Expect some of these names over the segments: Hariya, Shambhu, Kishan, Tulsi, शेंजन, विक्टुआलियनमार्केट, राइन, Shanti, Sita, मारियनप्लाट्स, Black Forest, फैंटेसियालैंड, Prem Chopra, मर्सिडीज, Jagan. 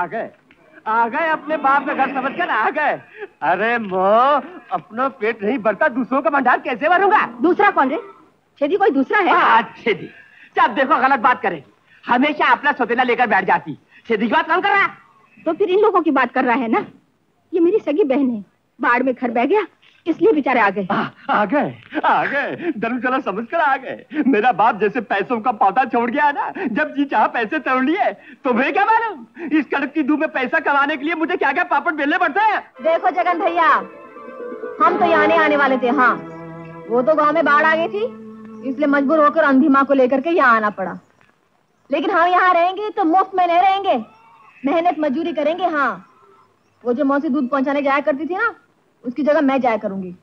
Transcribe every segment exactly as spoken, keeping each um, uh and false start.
आ गए आ गए अपने बाप का घर समझ कर आ गए। अरे मो, अपना पेट नहीं भरता दूसरों का भंडार कैसे भरूंगा? दूसरा कौन रे? छेदी कोई दूसरा है? हाँ छेदी। जब देखो गलत बात करे, हमेशा अपना सौतेला लेकर बैठ जाती। छेदी की बात कौन कर रहा? तो फिर इन लोगों की बात कर रहा है ना। ये मेरी सगी बहन है, बाढ़ में घर बह गया इसलिए बेचारे आ गए। आ, आ गए आ गए धर्मशाला समझ कर आ गए। मेरा बाप जैसे पैसों का पौधा छोड़ गया ना, जब जी चाह पैसे तोड़ लिए। तुम्हें क्या मालूम इस कड़क की धूप में पैसा कमाने के लिए मुझे क्या क्या पापड़ बेलने पड़ते हैं। देखो जगन भैया, हम तो यहाँ आने वाले थे। हाँ, वो तो गाँव में बाढ़ आ गई थी इसलिए मजबूर होकर अंधी माँ को लेकर के यहाँ आना पड़ा। लेकिन हम यहाँ रहेंगे तो मुफ्त में नहीं रहेंगे, मेहनत मजदूरी करेंगे। हाँ, वो जो मौसी दूध पहुँचाने जाया करती थी ना, उसकी जगह मैं जाया करूंगी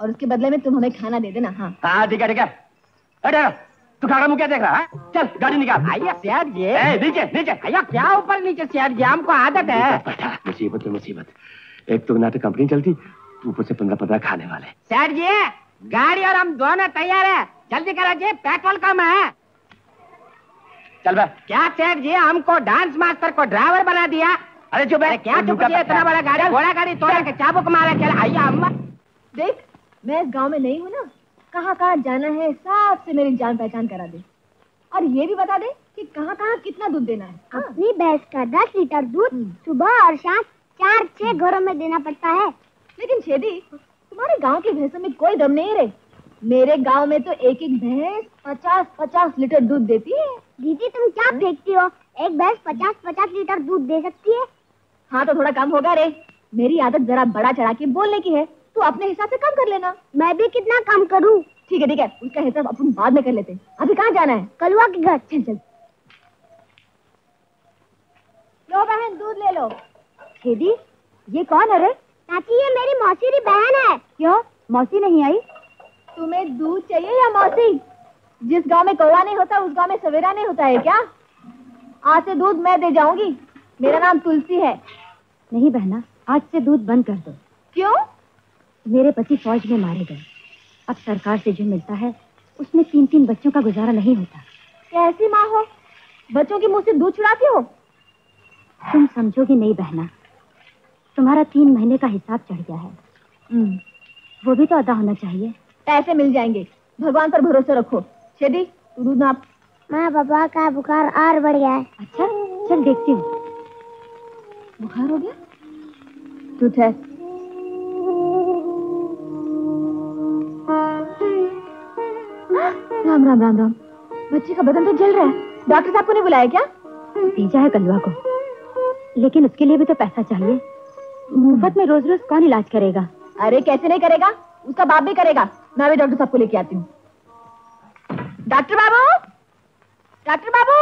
और उसके बदले में तुम हमें खाना दे देना। हाँ हाँ ठीक है ठीक है। अरे तू खाना मुँह क्या देख रहा है? चल गाड़ी निकाल। आइया प्यार ये नीचे नीचे। आइया क्या ऊपर नीचे प्यार ये, हमको आदत है। मुसीबत है मुसीबत। एक तो नाटक कंपनी चलती, ऊपर से पंद्रह पंद्रह खाने वाले। सर जी गाड़ी और हम दोनों तैयार है, जल्दी करा जी, पेट्रोल कम है। चल बे। क्या सर जी हमको डांस मास्टर को ड्राइवर बना दिया? अरे जो मैं क्या चुप किया, इतना बड़ा गाड़ी घोड़ा गाड़ी तोड़ा के चाबुक मारा। चल आइया अम्मा। देख मैं इस गांव में नहीं हूँ ना, कहाँ कहाँ जाना है सबसे मेरी जान पहचान करा दे और ये भी बता दे कि कहाँ कहाँ कितना दूध देना है। हाँ। अपनी भैंस का दस लीटर दूध सुबह और शाम चार छह घरों में देना पड़ता है। लेकिन छेदी तुम्हारे गाँव की भैंसों में कोई दम नहीं रहे। मेरे गाँव में तो एक एक भैंस पचास पचास लीटर दूध देती है। दीदी तुम क्या देखती हो, एक भैंस पचास पचास लीटर दूध दे सकती है। हाँ तो थोड़ा कम होगा रे, मेरी आदत जरा बड़ा चढ़ा के बोलने की है, तू अपने हिसाब से कम कर लेना। मैं भी कितना कम करूँ? ठीक है ठीक है, उसका हिसाब अपन बाद में कर लेते हैं। अभी कहाँ जाना है? कलवा के घर। चल चल। लो बहन दूध ले लो। दीदी ये कौन है रे? चाची ये मेरी मौसी बहन है। क्यों मौसी नहीं आई? तुम्हें दूध चाहिए या मौसी? जिस गाँव में कौवा नहीं होता उस गाँव में सवेरा नहीं होता है क्या? आज से दूध मैं दे जाऊंगी, मेरा नाम तुलसी है। नहीं बहना, आज से दूध बंद कर दो। क्यों? मेरे पति फौज में मारे गए, अब सरकार से जो मिलता है उसमें तीन तीन बच्चों का गुजारा नहीं होता। कैसी माँ हो, बच्चों के मुंह से दूध चुराती हो? तुम समझोगी नहीं बहना, तुम्हारा तीन महीने का हिसाब चढ़ गया है, वो भी तो अदा होना चाहिए। पैसे मिल जाएंगे, भगवान पर भरोसा रखो। छेदी तू दूध नाप। माँ बाबा का बुखार और बढ़ गया है। अच्छा चल देखती हूँ। बुखार हो गया? तू ठहर। राम राम राम राम, बच्चे का बदन तो जल रहा है। डॉक्टर साहब को नहीं बुलाया क्या? भेजा है कलवा को, लेकिन उसके लिए भी तो पैसा चाहिए। मुफ्त में रोज रोज कौन इलाज करेगा? अरे कैसे नहीं करेगा, उसका बाप भी करेगा। मैं भी डॉक्टर साहब को लेके आती हूँ। डॉक्टर बाबू, डॉक्टर बाबू।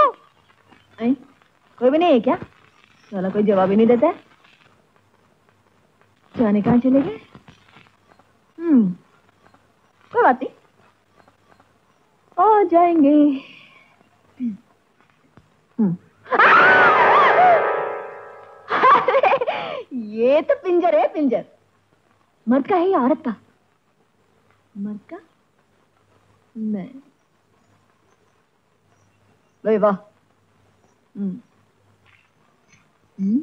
कोई भी नहीं है क्या? साला कोई जवाब ही नहीं देता है। जाने कहाँ चले गए? हम्म, कोई बात नहीं, आ जाएंगे। हम्म। ये तो पिंजर है, पिंजर। मर्द का है या औरत का? मर्द का नहीं। भाई वाह। हम्म हम्म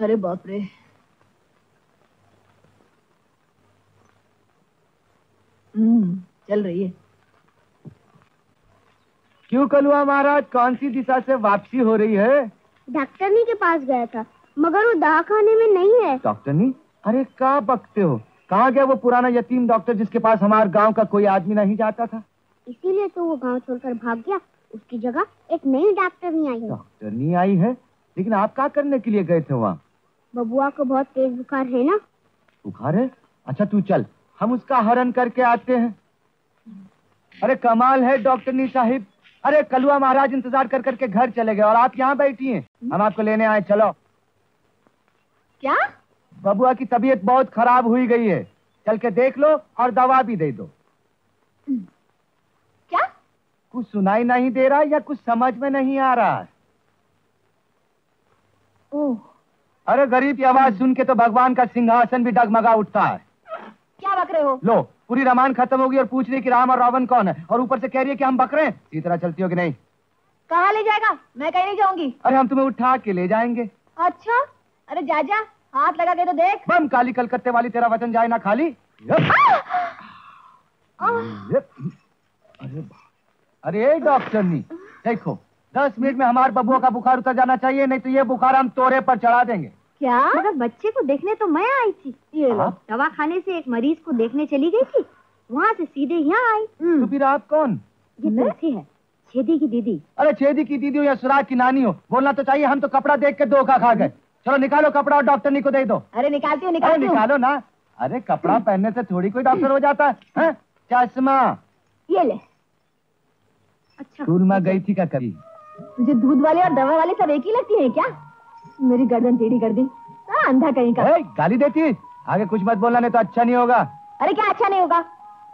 अरे बाप रे, हम्म चल रही है। क्यों कलवा महाराज, कौन सी दिशा से वापसी हो रही है? डॉक्टरनी के पास गया था मगर वो दवाखाने में नहीं है। डॉक्टरनी? अरे क्या बकते हो, कहाँ गया वो पुराना यतीम डॉक्टर जिसके पास हमारे गांव का कोई आदमी नहीं जाता था? इसीलिए तो वो गांव छोड़कर भाग गया, उसकी जगह एक नई डॉक्टरनी आई है। डॉक्टरनी आई है, लेकिन आप क्या करने के लिए गए थे वहाँ? बबुआ को बहुत तेज बुखार है ना। बुखार है? अच्छा तू चल, हम उसका हरण करके आते हैं। अरे कमाल है डॉक्टरनी साहिब, अरे कलवा महाराज इंतजार कर करके घर चले गए और आप यहाँ बैठी हैं। हम आपको लेने आए, चलो। क्या? बबुआ की तबीयत बहुत खराब हुई गई है, चल के देख लो और दवा भी दे दो। क्या? कुछ सुनाई नहीं दे रहा या कुछ समझ में नहीं आ रहा? ओह, अरे गरीब की आवाज सुन के तो भगवान का सिंहासन भी डगमगा उठता है। क्या बकरे हो? लो पूरी रामायण खत्म होगी और पूछ रही कि राम और रावण कौन है, और ऊपर से कह रही है कि हम बकरे हैं। इस तरह चलती हो कि नहीं? कहाँ ले जाएगा? मैं कहीं नहीं जाऊंगी। अरे हम तुम्हें उठा के ले जाएंगे। अच्छा, अरे जाजा हाथ लगा के तो देख। बम काली कलकत्ते वाली, तेरा वचन जाए ना खाली। अरे अरे डॉक्टर नी, देखो दस मिनट में हमारे बबुआ का बुखार उतर जाना चाहिए, नहीं तो ये बुखार हम तोरे पर चढ़ा देंगे। क्या मगर बच्चे को देखने तो मैं आई थी, ये दवा खाने से एक मरीज को देखने चली गई थी, वहाँ से सीधे यहाँ आई। तो फिर आप कौन? ये तुलसी है, छेदी की दीदी। अरे छेदी की दीदी हो या सुराग की नानी हो, बोलना तो चाहिए। हम तो कपड़ा देख के धोखा खा गए। चलो निकालो कपड़ा और डॉक्टर नी को दे दो। अरे निकालती हूँ, निकालो निकालो ना। अरे कपड़ा पहनने से थोड़ी कोई डॉक्टर हो जाता है। चश्मा ये ले। अच्छा स्कूल में गई थी क्या कभी? मुझे दूध वाले और दवा वाले सब एक ही लगती है क्या? मेरी गर्दन टेढ़ी कर दी, अंधा कहीं का। गाली देती, आगे कुछ मत बोलना नहीं तो अच्छा नहीं होगा। अरे क्या अच्छा नहीं होगा?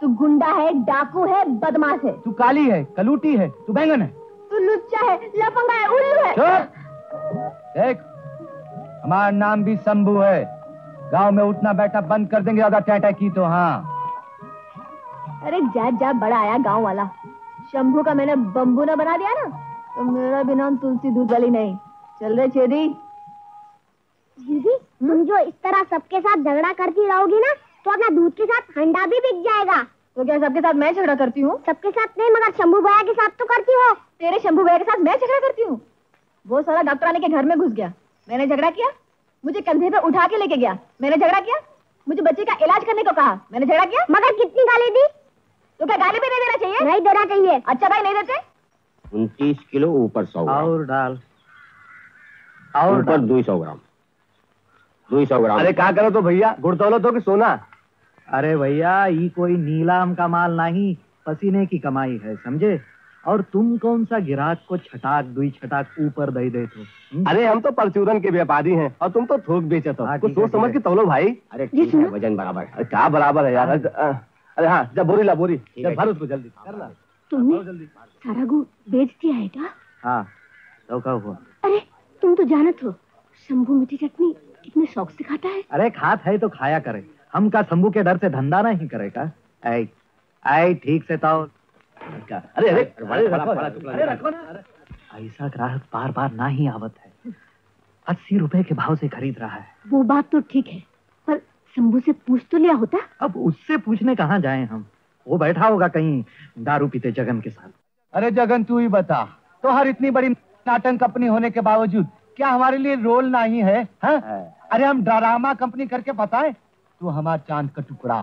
तू गुंडा है, डाकू है, बदमाश है, तू काली है, कलूटी है, तू बैंगन है, तू लुच्चा है, लफंगा है, उल्लू है। देख हमारा नाम भी शंभू है, गांव में उठना बैठा बंद कर देंगे ज्यादा टैटा की तो। हाँ अरे जा जा, बड़ा आया गांव वाला। शंभू का मैंने बम्बू ना बना दिया ना, तो मेरा भी नाम तुलसी दूध वाली नहीं। चल रहे छेदी। दीदी तुम जो इस तरह सबके साथ झगड़ा करती रहोगी ना, तो अपना दूध के साथ हंडा भी बिक जाएगा। तो क्या सबके साथ मैं झगड़ा करती हूँ? सबके साथ नहीं, मगर शंभू भैया के साथ तो करती हो। तेरे शंभू भैया के साथ मैं झगड़ा करती हूँ? वो साला डॉक्टर आने के घर में घुस गया, मैंने झगड़ा किया। मुझे कंधे पे उठा के लेके गया, मैंने झगड़ा किया। मुझे बच्चे का इलाज करने को कहा, मैंने झगड़ा किया। मगर कितनी गाली दी? तो क्या गाली भी नहीं देना चाहिए? नहीं देना चाहिए। अच्छा भाई नहीं देते। उनतीस किलो ऊपर सौ और डाल, और ऊपर दो सौ ग्राम, दो सौ ग्राम। अरे क्या करो तो भैया, गुड़दौलत हो कि सोना? अरे भैया ये कोई नीलाम का माल नहीं, पसीने की कमाई है समझे। और तुम कौन सा गिराक को छटाक दुई छटाक ऊपर दे देते हो? अरे हम तो परचूरन के व्यापारी हैं और तुम तो थोक बेचे तो। कुछ सोच समझ के तौलो भाई। अरे वजन बराबर है। क्या बराबर है यार? अरे हाँ जब बोरी ला बोरी, भर उसको जल्दी। तुमने सारा गुड़ बेच दिया है क्या? हाँ तो क्या हुआ? अरे तुम तो जानत हो शंभू मीठी चटनी कितने शौक से खाता है। अरे खाता है तो खाया करे, हम का शंभू के डर से धंधा नहीं करेगा। आई आई ठीक से ताओ। अरे अरे अरे रखो ना, ऐसा ग्राहक बार बार ना ही आवत है। अस्सी रुपए के भाव से खरीद रहा है। वो बात तो ठीक है, पर शंभू से पूछ तो लिया होता। अब उससे पूछने कहाँ जाए हम, वो बैठा होगा कहीं दारू पीते जगन के साथ। अरे जगन तू ही बता, तुम्हारी इतनी बड़ी नाटक कंपनी होने के बावजूद क्या हमारे लिए रोल नहीं है? अरे हम ड्रामा कंपनी करके बताएं। तू हमारा चांद का टुकड़ा,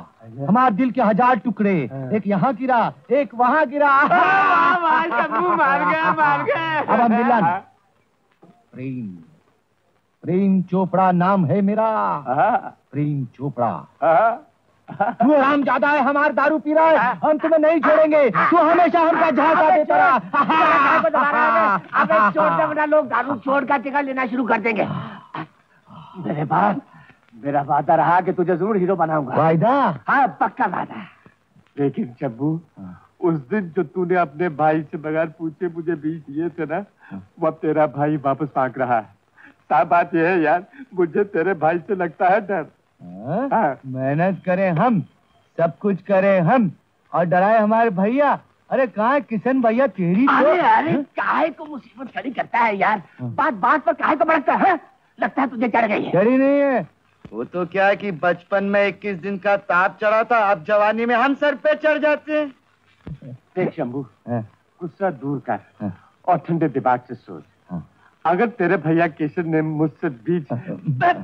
हमारे दिल के हजार टुकड़े, एक यहाँ गिरा एक वहाँ गिरा। मार गया, मार गया। अब हम मिलन। प्रेम प्रेम चोपड़ा नाम है मेरा, प्रेम चोपड़ा। तू आराम ज्यादा है, हमारे दारू पी रहा है, हम तुम्हें नहीं छोड़ेंगे। तू हमेशा हमका झांसा देता रहा। अबे छोड़ दे वरना लोग दारू छोड़ कर टिकट लेना शुरू कर देंगे। मेरे बाप, मेरा वादा रहा कि तुझे जरूर हीरो बनाऊंगा। वादा? हाँ पक्का वादा। लेकिन शंभू, उस दिन जो तूने अपने भाई से बगैर पूछे मुझे बीच दिए थे ना, वो अब तेरा भाई वापस मांग रहा है। साफ बात यह है यार, मुझे तेरे भाई से लगता है डर। हाँ। मेहनत करें हम, सब कुछ करें हम, और डराए हमारे भैया। अरे कहाँ किशन भैया तेरी? अरे अरे काहे को मुसीबत खड़ी करता है यार, बात बात पर काहे को भड़कता है? लगता है तुझे चढ़ गई है। चढ़ी नहीं है, वो तो क्या है कि बचपन में इक्कीस दिन का ताप चढ़ा था, अब जवानी में हम सर पे चढ़ जाते हैं। देख शंभू, गुस्सा दूर कर और ठंडे दिमाग से सोच। अगर तेरे भैया किशन ने मुझसे बीज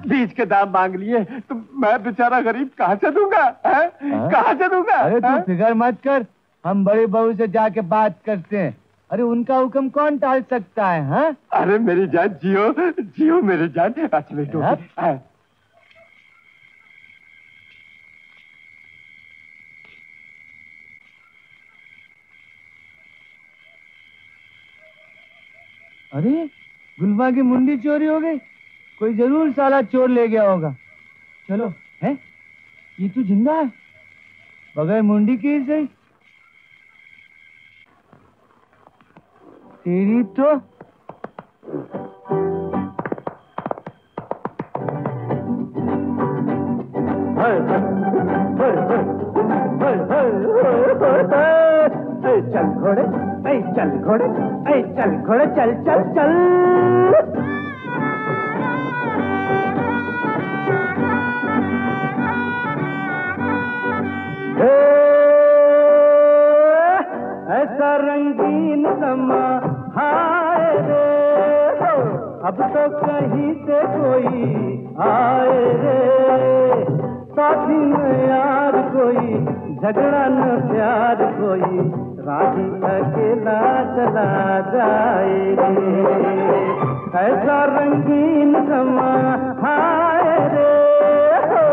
बीज के दाम मांग लिए तो मैं बेचारा गरीब कहाँ से दूंगा? कहाँ से दूंगा? अरे तू फिक्र मत कर, हम बड़े बहू से जाके बात करते हैं। अरे उनका हुक्म कौन टाल सकता है? हा? अरे मेरी जान जियो, जियो मेरी जान। अच्छा बेटो अरे गुलमा की मुंडी चोरी हो गई, कोई जरूर साला चोर ले गया होगा। चलो है ये तू जिंदा है बगैर मुंडी के सही। तेरी तो चल घोड़े, ऐ चल घोड़े, ऐ चल घोड़े, चल चल चल। ऐसा रंगीन समा हाय रे हो, अब तो कहीं से कोई आए रे। साथी न यार कोई, झगड़ा न प्यार कोई, राही अकेला चला जाए। ऐसा रंगीन समा हाय रे हो।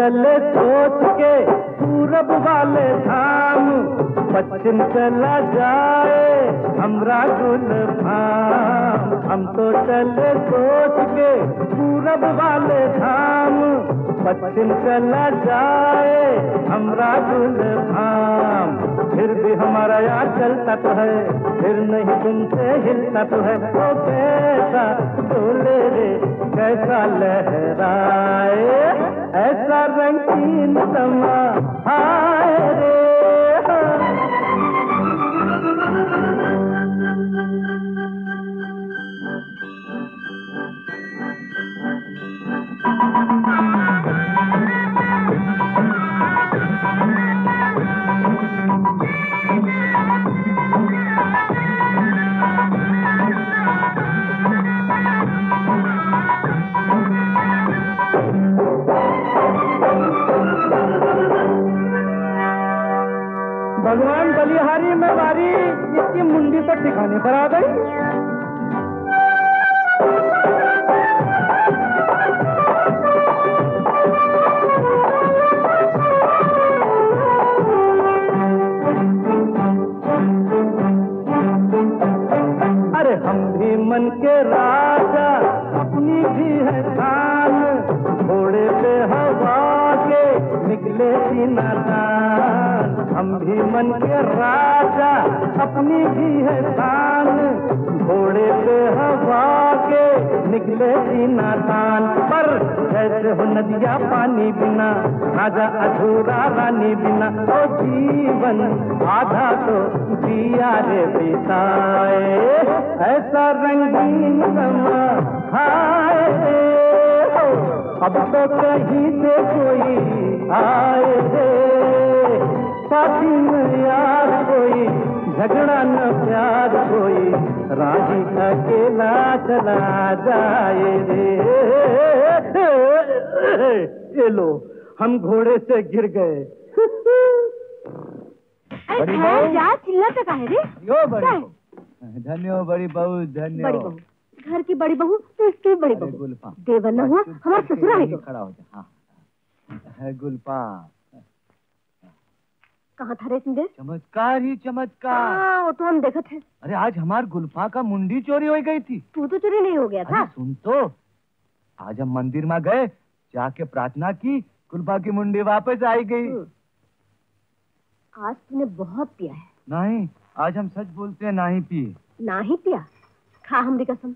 चले सोच के पूरब वाले धाम, पश्चिम चला जाए हमरा गुलफाम। हम तो चले सोच के पूरब वाले धाम, पश्चिम चला जाए हमरा गुलफाम। फिर भी हमारा यहाँ चलता तो है, फिर नहीं तुमसे हिलता तो है। तो कैसा डोले रे, कैसा लहराए, ऐसा रंगीन समा हाय रे। भगवान बलिहारी में बारी इसकी मुंडी पर ठिकाने पर आ गई। अरे हम भी मन के राजा, अपनी भी है शान, घोड़े पे हवा के निकले सीना दान। हम भी मन के राजा, अपनी भी है शान, घोड़े पे हवा के निकले बिना तान। पर जैसे हो नदिया पानी बिना, राजा अधूरा रानी बिना। तो जीवन आधा तो जिया रे बिताए, ऐसा रंगीन समा हाय रे हो, अब तो कहीं से कोई आए रे। साथी न यार कोई, झगड़ा न प्यार कोई, राही अकेला चला जाए रे। ये लो, हम घोड़े से गिर गए। अरे क्या चिल्लाता का है रे? यो बड़ी बहू, धन्यो बड़ी बहू, धन्यो घर की बड़ी बहू, तो इसकी बड़ी बहू देवर न हुआ, हमारा ससुरा है। खड़ा हो जा। हाँ गुलपा, कहाँ था रे सिंधे? चमत्कार ही चमत्कार। हाँ वो तो हम देखा थे। अरे आज हमार गुलफा का मुंडी चोरी हो गई थी। तू तो चोरी नहीं हो गया था। सुन तो, आज हम मंदिर में गए, जाके प्रार्थना की, गुलफा की मुंडी वापस आई गई। आज तूने बहुत पिया है। नहीं, आज हम सच बोलते हैं, ना ही पिए। ना ही पिया? खा हमरी कसम।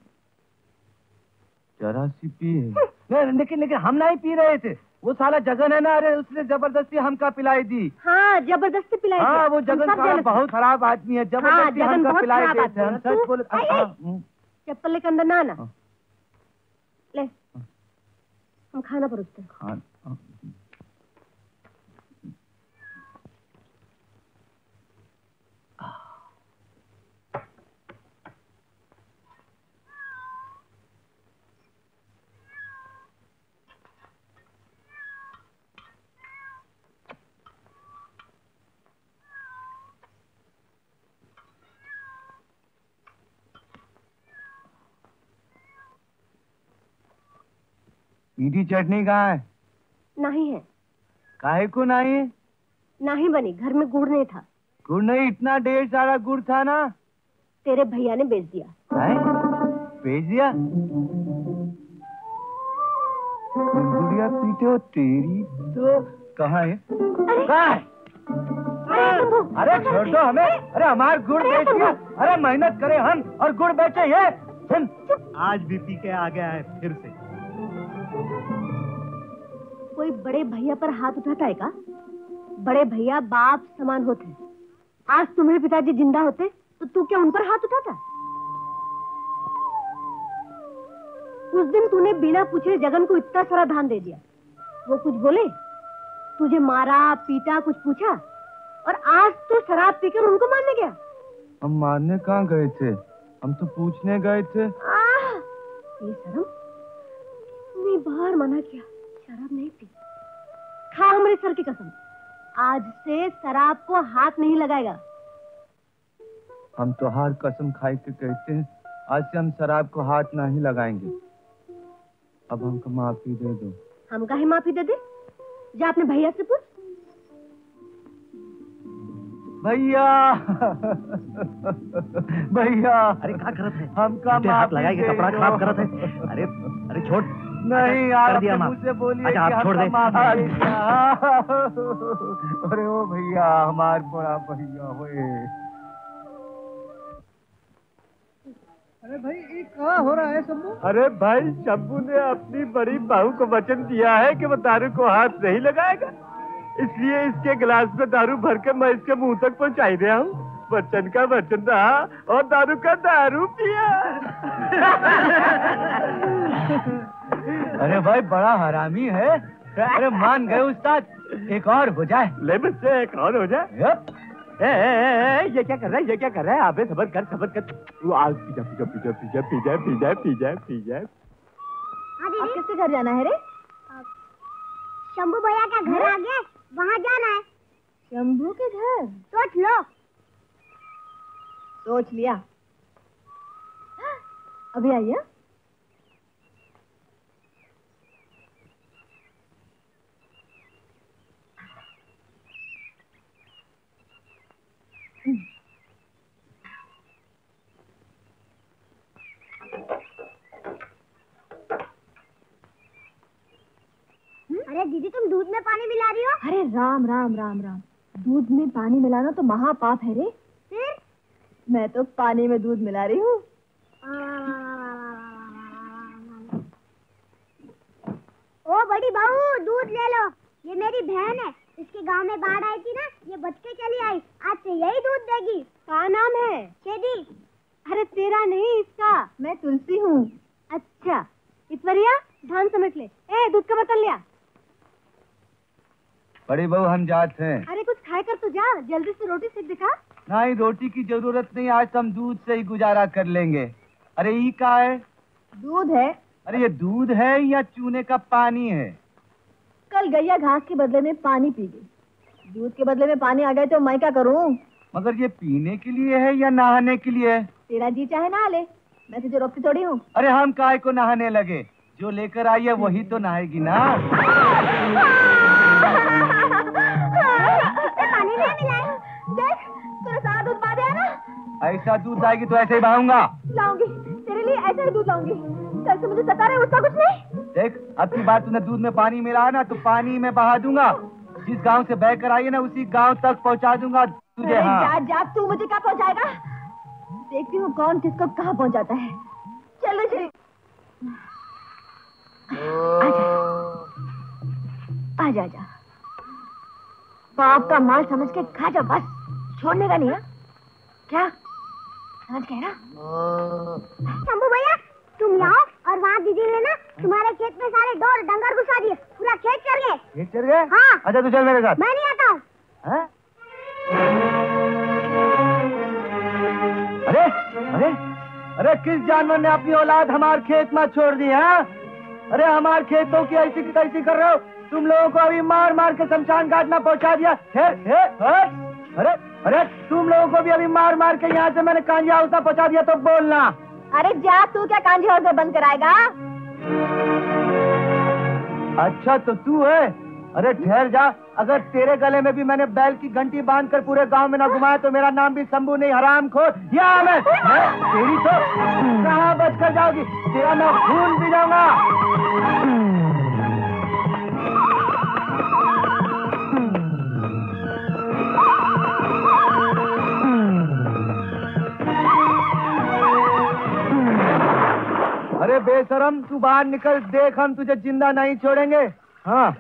जरा सी पिए। लेकिन लेकिन हम ना ही पी रहे थे। वो साला जगन है ना, अरे उसने जबरदस्ती हमका पिलाई दी। हाँ जबरदस्ती पिलाई दी। हाँ वो जगन का बहुत खराब आदमी है, जबरदस्ती हमका पिलाई देते हैं। सच बोल। चप्पल लेकर अंदर ना आना। ले हम खाना परोसते हैं। ईडी चटनी कहाँ है? नहीं है। काहे को नहीं? नहीं बनी, घर में गुड़ नहीं था। गुड़ नहीं? इतना ढेर सारा गुड़ था ना। तेरे भैया ने बेच दिया। नहीं? बेच दिया? गुड़िया पीते हो तेरी तो। कहाँ है? कहाँ है? अरे छोड़ दो हमें। अरे हमारे गुड़ बेच दिया। अरे मेहनत करे हम और गुड़ बेचे ये। आज भी पी के आ गया है फिर से। कोई बड़े भैया पर हाथ उठाता है का? बड़े भैया बाप समान होते। आज तुम्हारे पिताजी जिंदा होते तो तू क्या उन पर हाथ उठाता? उस दिन तूने बिना पूछे जगन को इतना सारा धान दे दिया। वो कुछ बोले? तुझे मारा पीटा? कुछ पूछा? और आज तो शराब पीकर उनको मारने गया। हम मारने कहाँ गए थे? हम तो पूछने गए थे। आ, ये शर्म! इतनी बार मना किया शराब नहीं पी। खा हमारे सर की कसम, आज से शराब को हाथ नहीं लगाएगा। हम तो हर कसम खाई के कहते हैं आज से हम शराब को हाथ नहीं लगाएंगे। अब हमको माफी दे दो। हम काहे माफी दे दे? जा अपने भैया से पूछ। भैया भैया। अरे क्या करत है? हमका हाथ लगाएगा, कपड़ा खराब करत है। अरे अरे छोड़। नहीं यार, मुझसे बोलिए। अच्छा आप छोड़ दे। अरे ओ भैया, हमार बड़ा भैया होए। अरे भाई ये क्या हो रहा है शंभू? अरे भाई, शंभू ने अपनी बड़ी बहू को वचन दिया है कि वो दारू को हाथ नहीं लगाएगा, इसलिए इसके गिलास में दारू भर के मैं इसके मुंह तक पहुंचाई रहा हूँ। वचन का वचन रहा और दारू का दारू पिया। अरे भाई बड़ा हरामी है। अरे मान गए उस्ताद, एक और हो जाए। ले बच्चे, एक और हो जाए। ए, ए, ए, ये क्या कर रहा है? ये क्या कर रहा है? अबे सबर कर, सबर कर। आज pizza pizza pizza pizza pizza pizza pizza pizza. आप किसके घर जाना है रे? शंभू भैया का घर आ गया, वहाँ जाना है। शंभू के घर? सोच लो। सोच लिया। अभी आइए। अरे दीदी, तुम दूध में पानी मिला रही हो? अरे राम राम राम राम, दूध में पानी मिलाना तो महापाप है रे। फिर? मैं तो पानी में दूध मिला रही हूँ। ओ बड़ी बहू, दूध ले लो। ये मेरी बहन है, इसके गांव में बाढ़ आई थी ना, ये बच के चली आई। आज से यही दूध देगी। क्या नाम है? शेदी। अरे तेरा नहीं, इसका। मैं तुलसी हूँ। अच्छा ईश्वरिया, धान समेट ले। ए दूध का बर्तन लिया। बड़ी बहू हम जाते हैं। अरे कुछ खाए कर तो जा, जल्दी से रोटी सेक दिखा। नहीं, रोटी की जरूरत नहीं, आज हम दूध से ही गुजारा कर लेंगे। अरे ये क्या है? दूध है। अरे ये दूध है या चूने का पानी है? कल गैया घास के बदले में पानी पी गई, दूध के बदले में पानी आ गए तो मैं क्या करूँ? मगर ये पीने के लिए है या नहाने के लिए है? तेरा जी चाहे नहा ले, मैं तुझे रोकती थोड़ी हूँ। अरे हम काय को नहाने लगे? जो लेकर आई है वही तो नहाएगी ना। पानी नहीं मिलाए। देख तूने सारा दूध पा दिया ना। ऐसा दूध आएगी तो ऐसे ही बहाऊंगा। लाऊंगी तेरे लिए, ऐसा ही दूध लाऊंगी। कल से मुझे सता रहे, उसका कुछ नहीं। देख अब की बार तूने दूध में पानी मिलाया ना तो पानी में बहा दूंगा। जिस गांव से बह कर आई है ना उसी गांव तक पहुंचा दूंगा तुझे। हाँ। जा, तू मुझे कहाँ पहुँचाएगा? देखती हूँ कौन किसको कहाँ पहुँचाता है। चलो चलो आ जा, जा। बाप का माल समझ के खा जा, बस छोड़ने का नहीं है। क्या समझ गए ना? शंभू भैया तुम लाओ, और वहाँ दीदी ने ना तुम्हारे खेत में सारे डोर डंगर घुसा दिए, पूरा खेत चल गए। खेत चल गए? हाँ। अच्छा तू चल मेरे साथ। मैं नहीं आता हूँ। अरे अरे अरे किस जानवर ने अपनी औलाद हमारे खेत में छोड़ दी है? अरे हमारे खेतों की ऐसी कैसी कर रहे हो? तुम लोगों को अभी मार मार के शमशान घाट में पहुंचा दिया। हे, हे, हे, अरे अरे तुम लोगों को भी अभी मार मार के यहाँ से मैंने कांझा होता पहुंचा दिया तो बोलना। अरे जा, तू क्या कांझा होता बंद कराएगा? अच्छा तो तू है? अरे ठहर जा, अगर तेरे गले में भी मैंने बैल की घंटी बांधकर पूरे गांव में ना घुमाया तो मेरा नाम भी शंभू नहीं हरामखोर। या मैं तेरी तो कहाँ बचकर जाओगी, तेरा मैं खून भी जाऊंगा। अरे बेशरम, तू बाहर निकल, देख हम तुझे जिंदा नहीं छोड़ेंगे। हाँ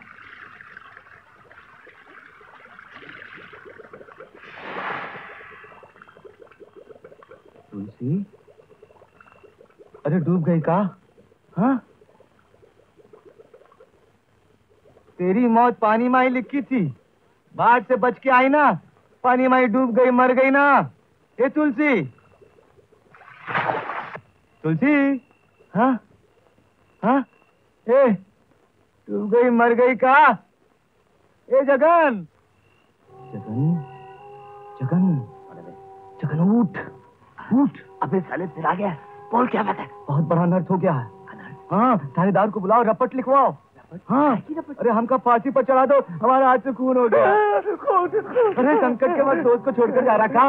तुलसी, अरे डूब गई का? हाँ तेरी मौत पानी में ही लिखी थी, बाढ़ से बच के आई ना, पानी में ही डूब गई, मर गई ना। ए तुलसी, तुलसी, हाँ हाँ, ए डूब गई मर गई का? ए जगन, जगन, जगन, जगन उठ उठ। अबे साले फिर आ गया, बोल क्या बात है? बहुत बड़ा अनर्थ हो गया है। हाँ थानेदार को बुलाओ, रपट लिखवाओ। हाँ अरे हमका फांसी पर चढ़ा दो, हमारा हाथ से खून हो गया। अरे संकट के बाद दोस्त को छोड़कर जा रहा था,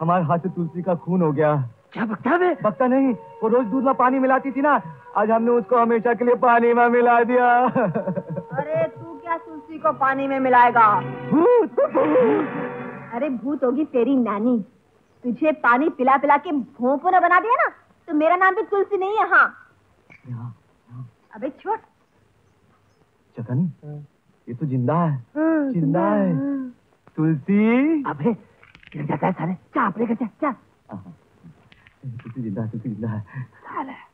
हमारे हाथ से तुलसी का खून हो गया। क्या बकता है? बकता नहीं, वो रोज दूध में पानी मिलाती थी ना, आज हमने उसको हमेशा के लिए पानी में मिला दिया। अरे तू क्या तुलसी को पानी में मिलाएगा? भूत। अरे भूत होगी तेरी नानी, तुझे पानी पिला पिला के भोंपू ना बना दिया ना, तो मेरा नाम भी तुलसी नहीं है। हाँ अबे छोड़। जगन ये तो जिंदा है, जिंदा है तुलसी। अबे गिर जाता है सारे, क्या अपने घर जा। तुलसी जिंदा है, तुलसी जिंदा है। साला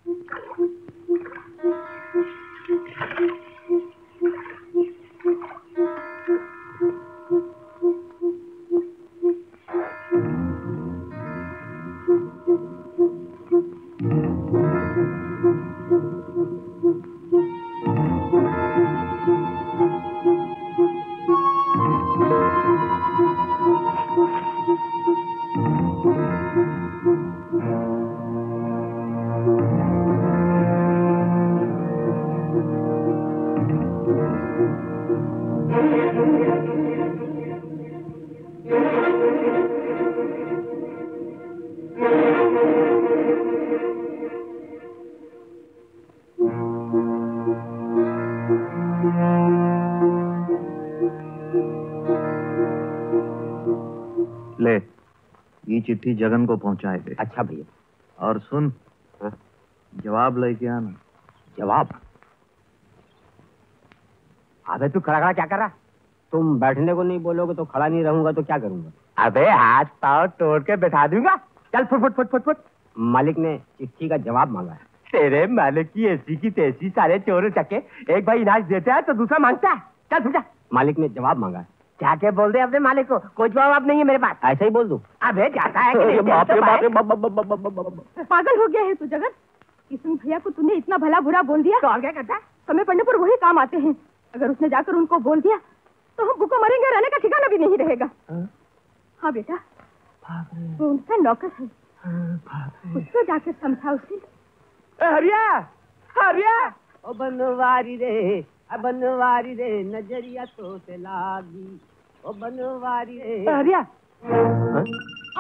चिट्ठी जगन को पहुंचाए दे। अच्छा भैया। और सुन, जवाब लेके आना। जवाब? अबे तू खड़ा खड़ा क्या कर रहा? तुम बैठने को नहीं बोलोगे तो खड़ा नहीं रहूंगा तो क्या करूंगा? अबे हाथ पाँव तोड़ के बैठा दूंगा। चल फुट फुट फुट फुट फुट। मालिक ने चिट्ठी का जवाब मांगा है। तेरे मालिक की ऐसी की तैसी सारे चोर चक्के, एक भाई इनाज देता है तो दूसरा मांगता है। चल छूटा। मालिक ने जवाब मांगा है, जाके बोल दे अपने मालिक को, कोई जवाब नहीं है मेरे पास। ऐसा ही बोल दू। अबे जाता है कि नहीं? पागल हो गया है तू जगन, किशन भैया को तूने इतना भला बुरा बोल दिया। तो और क्या करता है? समय पड़ने पर वही काम आते हैं, अगर उसने जाकर उनको बोल दिया तो हम भूखों मरेंगे, रहने का ठिकाना भी नहीं रहेगा। हाँ बेटा, वो उनका नौकर है, उसको जाकर समझा उसे। हरिया, हरिया, ओ बनवारी रे, बनवारी रे, नजरिया तो से लागी, ओ बनवारी रे। हरिया,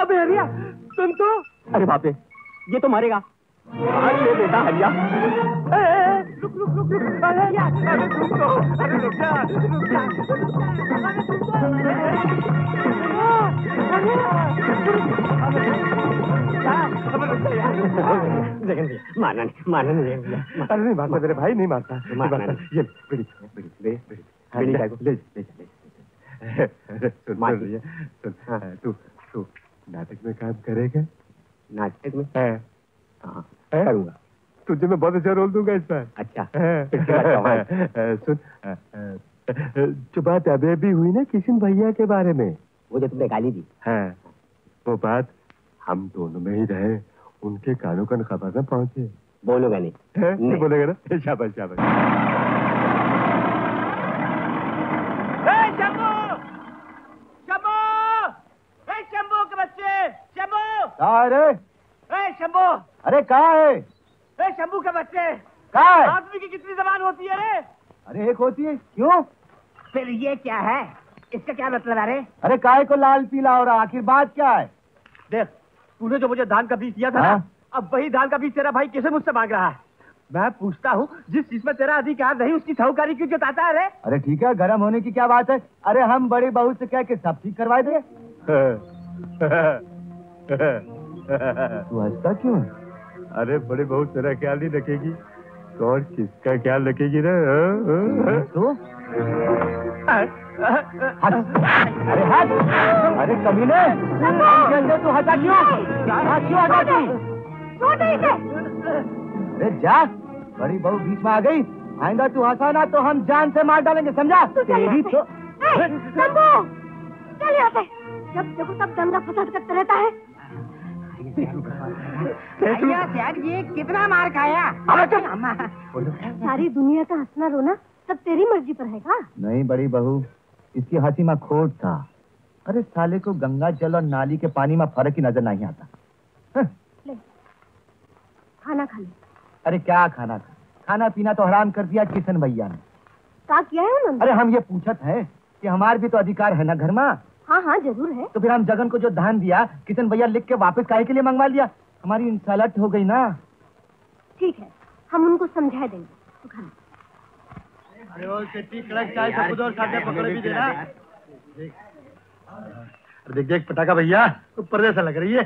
अबे हरिया तुम तो। अरे बापे, ये तो मारेगा। अरे बेटा हरिया, रुक रुक रुक रुक। हरिया, अरे तुम तो, अरे रुक जा, रुक जा, अरे तुम तो, मारना नहीं, मारना नहीं। अरे नहीं मारता मेरे भाई, नहीं मारता। ये बिड़ी बिड़ी बिड़ी ले ले। तू तू नाटक में काम करेगा? नाटक में? हाँ करूँगा। तुझे मैं बहुत अच्छा रोल दूंगा इस बार। अच्छा सुन, जो बात अभी भी हुई ना किशन भैया के बारे में, वो जो तुमने गाली दी, हाँ वो बात हम दोनों में ही रहे, उनके कानों कान खबर न पहुंचे। बोलोगा नहीं? नहीं बोलेगा ना। शाबाश शाबाश। ए शंभू, शंभू, ए शंभू के बच्चे, शंभू कहाँ है? ए शंभू, अरे कहाँ है? ए शंभू के बच्चे, आदमी की कितनी जबान होती है रे? अरे एक होती है। क्यों? फिर ये क्या है, इसका क्या मतलब है रे? अरे काय को लाल पीला हो रहा, आखिर बात क्या है? देख, तूने जो मुझे धान का बीज दिया था ना, अब वही धान का बीज तेरा भाई कैसे मुझसे मांग रहा है? मैं पूछता हूँ, जिस चीज में तेरा अधिकार नहीं उसकी साहूकारी क्यों जताता है रे? अरे ठीक है, गर्म होने की क्या बात है? अरे हम बड़ी बहू से कह के सब ठीक करवा दे। तू हंसता क्यों? अरे बड़ी बहू तेरा ख्याल नहीं रखेगी तो और किसका ख्याल रखेगी रे? तो अरे हट, अरे कमीने, तू हटा क्यों? क्यों हटाती? अरे जा, बड़ी बहू बीच में आ गई, आइंदा तू हंसा ना तो हम जान से मार डालेंगे, समझा? तेरी तो चल यहाँ से, जब देखो तब दंगा फसाद करते रहता है। यार ये कितना मार खाया? सारी दुनिया का हंसना रोना सब तेरी मर्जी पर है का? नहीं बड़ी बहू, इसकी हंसी में खोट था। अरे साले को गंगा जल और नाली के पानी में फर्क ही नजर नहीं आता। खाना खा ले। अरे क्या खाना था? खाना पीना तो हराम कर दिया किशन भैया ने। क्या किया है उन्होंने? अरे हम ये पूछत है कि हमारे भी तो अधिकार है ना घर में? हाँ हाँ जरूर है। तो फिर हम जगन को जो धान दिया किशन भैया लिख के वापस काहे के लिए मंगवा लिया? हमारी इंसालत हो गई ना। ठीक है, हम उनको समझा देंगे। तो खाना। अरे वो कितनी कड़क चाय सबूत और साथ में पकड़े भी देना। देख देख पटाखा भैया, ऊपर जैसा लग रही है।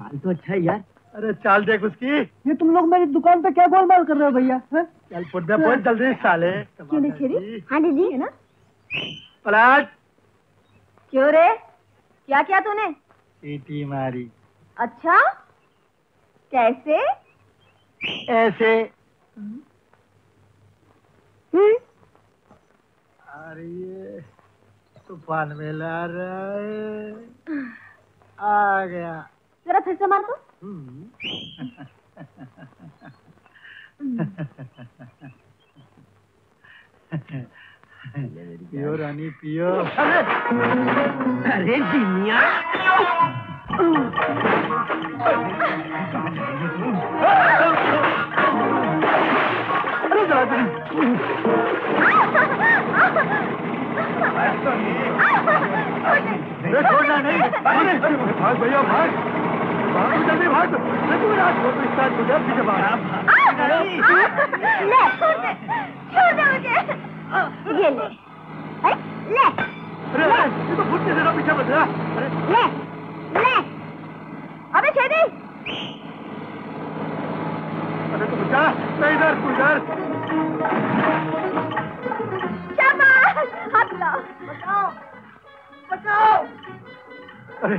माल तो अच्छा है यार। अरे चाल देख उसकी। ये तुम लोग मेरी दुकान पे क्या गोलमाल कर रहे हो भैया? चल पुट में बहुत जल्दी साले। क्यों नहीं? हाँ जी है ना पलाट। क्यों रे, क्या किया तूने? सीटी मारी। अच्छा कैसे? ऐसे। अरे तूफान में ला रहा है, आ गया। जरा फिर से मार दो। पियो रानी पियो। अरे दुनिया छोड़ना नहीं। भाग भैया भाग, भाग जल्दी भाग। तू रात को तो इस रात को जब भी जब आ ले, छोड़ दे, छोड़ दे मुझे। ये ले, ले। अरे तू तो फुटते से ना पीछा मत रहा। ले, ले। अबे छेदी। अरे तू बचा, मैं इधर तू इधर। शाबाश, हाथ लाओ। बचाओ, बचाओ। अरे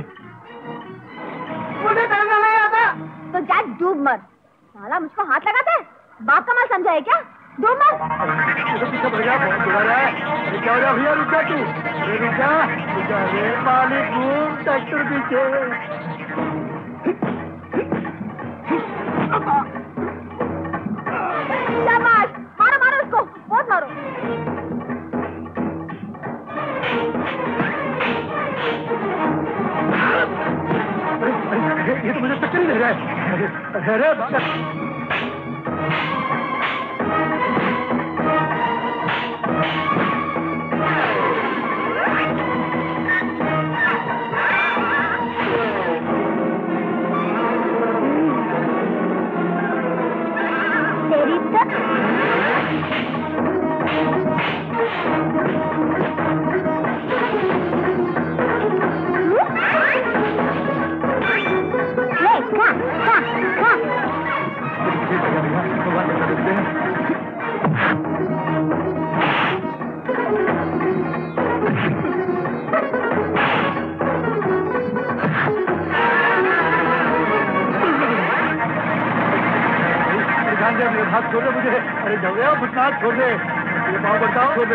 मुझे तैरना नहीं आता। तो जा डूब मर, साला मुझको हाथ लगाता है, बाप का माल समझा है क्या? डूब मर। शाबाश, मारो मारो उसको, बहुत मारो। ये तो मुझे चक्कर ही लग रहा है। अरे तेरी हाथ छोड़ दे मुझे। अरे जाओ यार, कुछ हाथ छोड़ दे, ये पाँव बताओ छोड़ दे।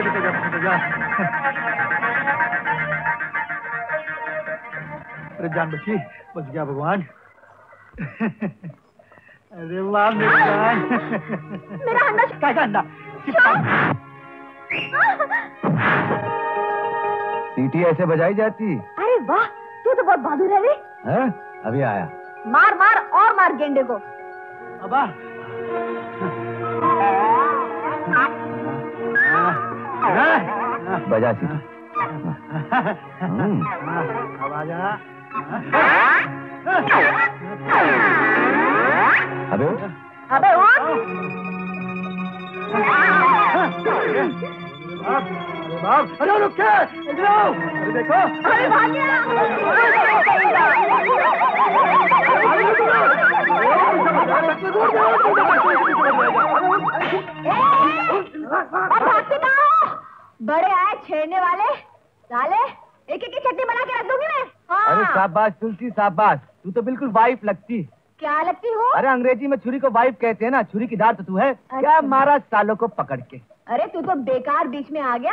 अरे जान बची, बच गया भगवान। अरे वाह मेरी जान, मेरा अंडा। क्या क्या अंडा? सीटी ऐसे बजाई जाती। अरे वाह, तू तो बहुत बहादुर है रे। हैं? अभी आया। मार मार और मार गेंडे को। अबा बजा सीटी। अबे अबे अरे रुक के इधर आओ। अरे देखो अरे भाग गया। बड़े आए छेड़ने वाले साले, एक एक की चटनी बना के रख दूंगी मैं। अरे शाबाश तुलसी शाबाश, तू तो बिल्कुल वाइफ लगती। क्या लगती हो? अरे अंग्रेजी में छुरी को वाइफ कहते हैं ना, छुरी की धार तो तू है। क्या मारा सालों को पकड़ के। अरे तू तो बेकार बीच में आ गया,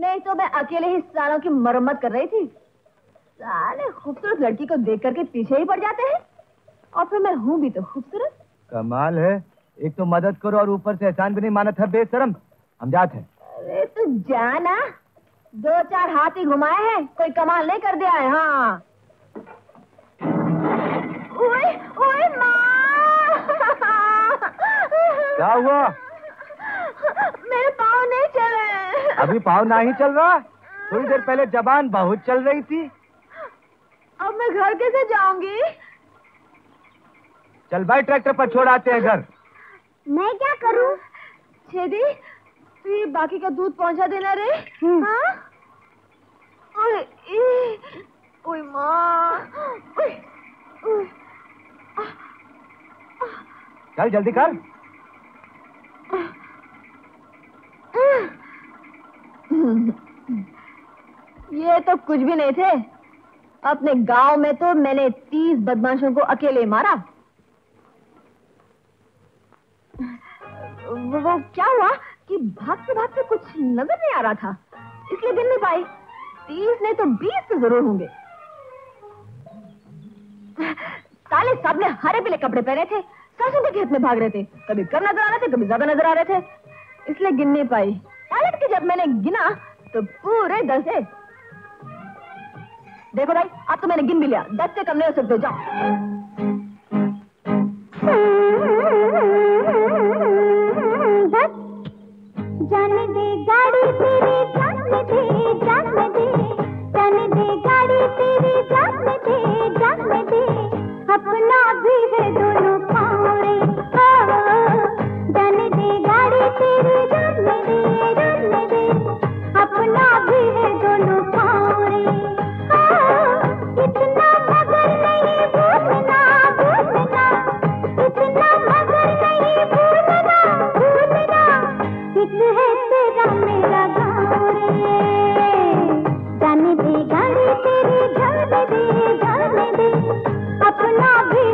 नहीं तो मैं अकेले ही सालों की मरम्मत कर रही थी। साले खूबसूरत लड़की को देख करके पीछे ही पड़ जाते हैं, और फिर मैं हूँ भी तो खूबसूरत। कमाल है, एक तो मदद करो और ऊपर से एहसान भी नहीं माना था बेशरम। हम जाते हैं। अरे तू जाना, दो चार हाथी घुमाए हैं, कोई कमाल नहीं कर दिया है। हाँ ओए ओए माँ, क्या हुआ? मेरे पाँव नहीं चल रहे। अभी पाँव नहीं चल रहा, थोड़ी देर पहले जबान बहुत चल रही थी। अब मैं घर कैसे जाऊंगी? चल भाई ट्रैक्टर पर छोड़ आते हैं घर। मैं क्या करूँ? छेदी ये बाकी का दूध पहुंचा देना रे। हाँ? ओए ओए माँ, चल जल्दी कर। ये तो कुछ भी नहीं थे, अपने गांव में तो मैंने तीस बदमाशों को अकेले मारा। वो, वो क्या हुआ कि भागते भागते कुछ नजर नहीं आ रहा था, इसलिए गिन नहीं पाई। तीस नहीं तो बीस तो जरूर होंगे। साले सब ने हरे पीले कपड़े पहने थे, सरसों के खेत में भाग रहे थे, कभी कम नजर आ रहे थे, कभी ज्यादा नजर आ रहे थे, इसलिए गिन नहीं पाई। पलट के जब मैंने गिना तो पूरे दस है। देखो भाई अब तो मैंने गिन भी लिया, दस से कम नहीं हो सकते। जाओ जाने दे गाड़ी तेरी जाने दे जाने दे जाने दे गाड़ी तेरी जाने दे जाने दे अपना भी है दोनों पाँव रे। जाने दे गाड़ी तेरी जाने दे जाने दे अपना भी है दोनों पाँव रे। इतना मगर नहीं भूलना भूलना, इतना मगर नहीं भूलना भूलना। इतना मेरा गाँव रे, जाने दे गाड़ी तेरी जाने दे जाने दे अपना भी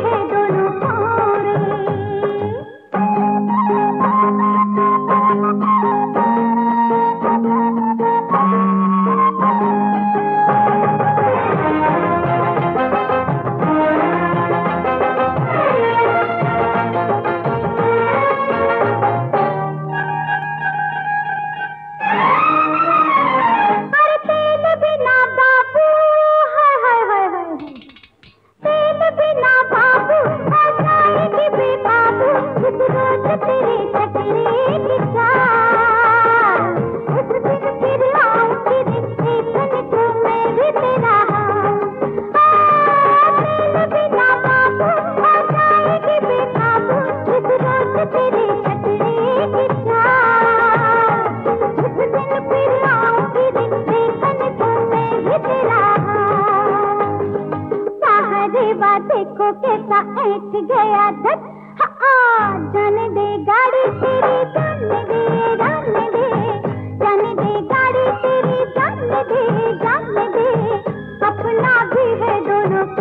है दोनों पाँव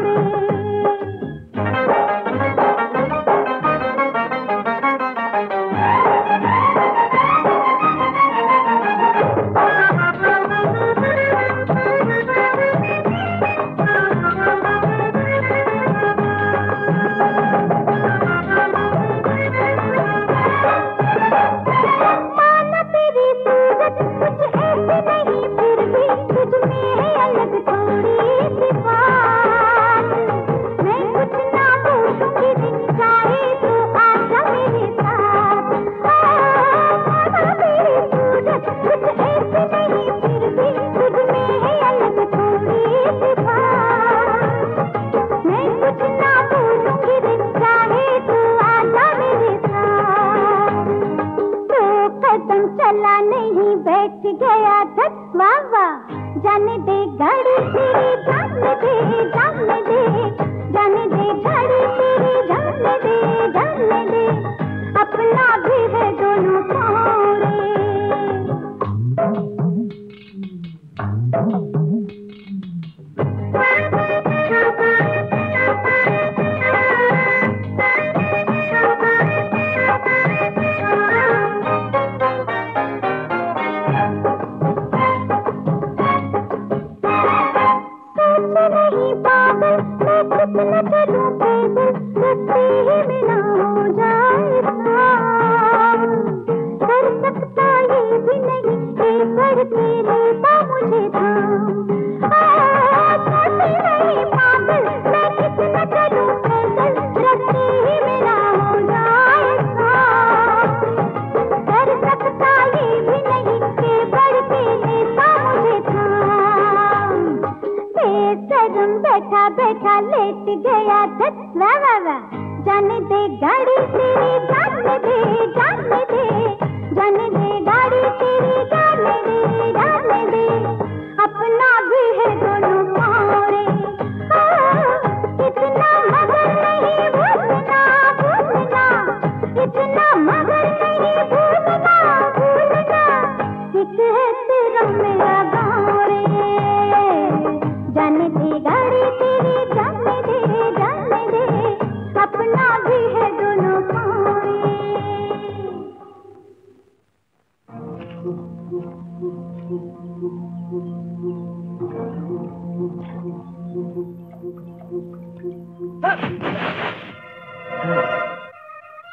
रे। कदम चला नहीं बैठ गया धक, वाह वाह। जाने दे गाड़ी तेरी जान दे, जान दे, जाने दे गाड़ी तेरी जान दे, जान दे, अपना भी है दोनों पाँव रे। मैं चलूं पैदल रस्ते ही में ना हो जाएगा, कर सकता ये भी नहीं ये करके लेता मुझे था। छोटी नहीं पागल, मैं कितना चलूं पैदल रस्ते ही में ना हो जाएगा, कर सकता ये भी नहीं ये करके लेता मुझे था। बेशरम बैठा बैठा लेट गया धक, वाह वाह वाह। जाने दे गाड़ी तेरी जान दे, जान दे, जाने दे गाड़ी तेरी जान दे, जान दे, अपना भी है दोनों पाँव रे। इतना मगर नहीं भूलना, भूलना, इतना मगर नहीं भूलना, भूलना, एक है तेरा मेरा गाँव रे। जाने दे गाड़ी तेरी जाने दे, जाने दे, अपना भी है दोनों पाँव रे।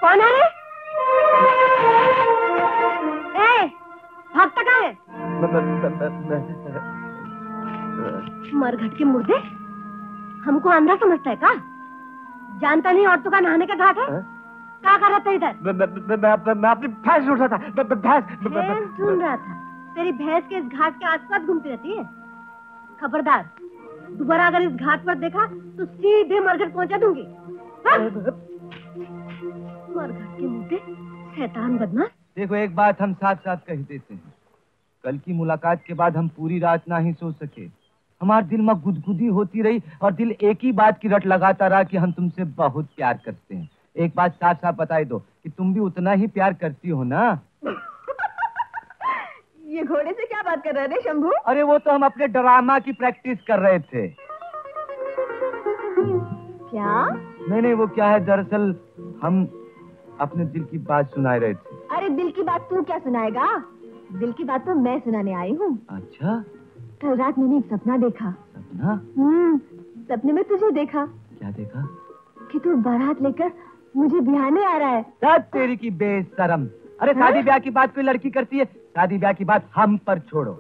कौन है? ए, भागता कहाँ है? मरघट के मुर्दे हमको आंधा समझता है का? जानता नहीं औरतों का नहाने का घाट है? क्या कर रहा था इधर? मैं अपनी भैंस ढूंढ रहा था। भैंस ढूंढ रहा था? तेरी भैंस के इस घाट के आसपास घूमती रहती है। खबरदार, दोबारा अगर इस घाट पर देखा तो सीधे मरघट पहुंचा दूंगी। मरघट के मुर्दे, शैतान बदमाश। देखो, एक बात हम साथ साथ कह देते हैं, कल की मुलाकात के बाद हम पूरी रात ना ही सो सके। हमारे दिल में गुदगुदी होती रही और दिल एक ही बात की रट लगाता रहा कि हम तुमसे बहुत प्यार करते हैं। एक बात साफ साफ बताई दो कि तुम भी उतना ही प्यार करती हो ना? ये घोड़े से क्या बात कर रहे थे शंभू? अरे वो तो हम अपने ड्रामा की प्रैक्टिस कर रहे थे। क्या? नहीं नहीं, वो क्या है, दरअसल हम अपने दिल की बात सुनाए रहे थे। अरे दिल की बात तू क्या सुनाएगा? दिल की बात तो मैं सुनाने आई हूँ। अच्छा, कल रात मैंने एक सपना देखा। सपना? हम्म, सपने में तुझे देखा। क्या देखा? कि तू बारात लेकर मुझे बिहाने आ रहा है। सच तेरी की बेशरम। अरे शादी ब्याह की बात कोई लड़की करती है? शादी ब्याह की बात हम पर छोड़ो।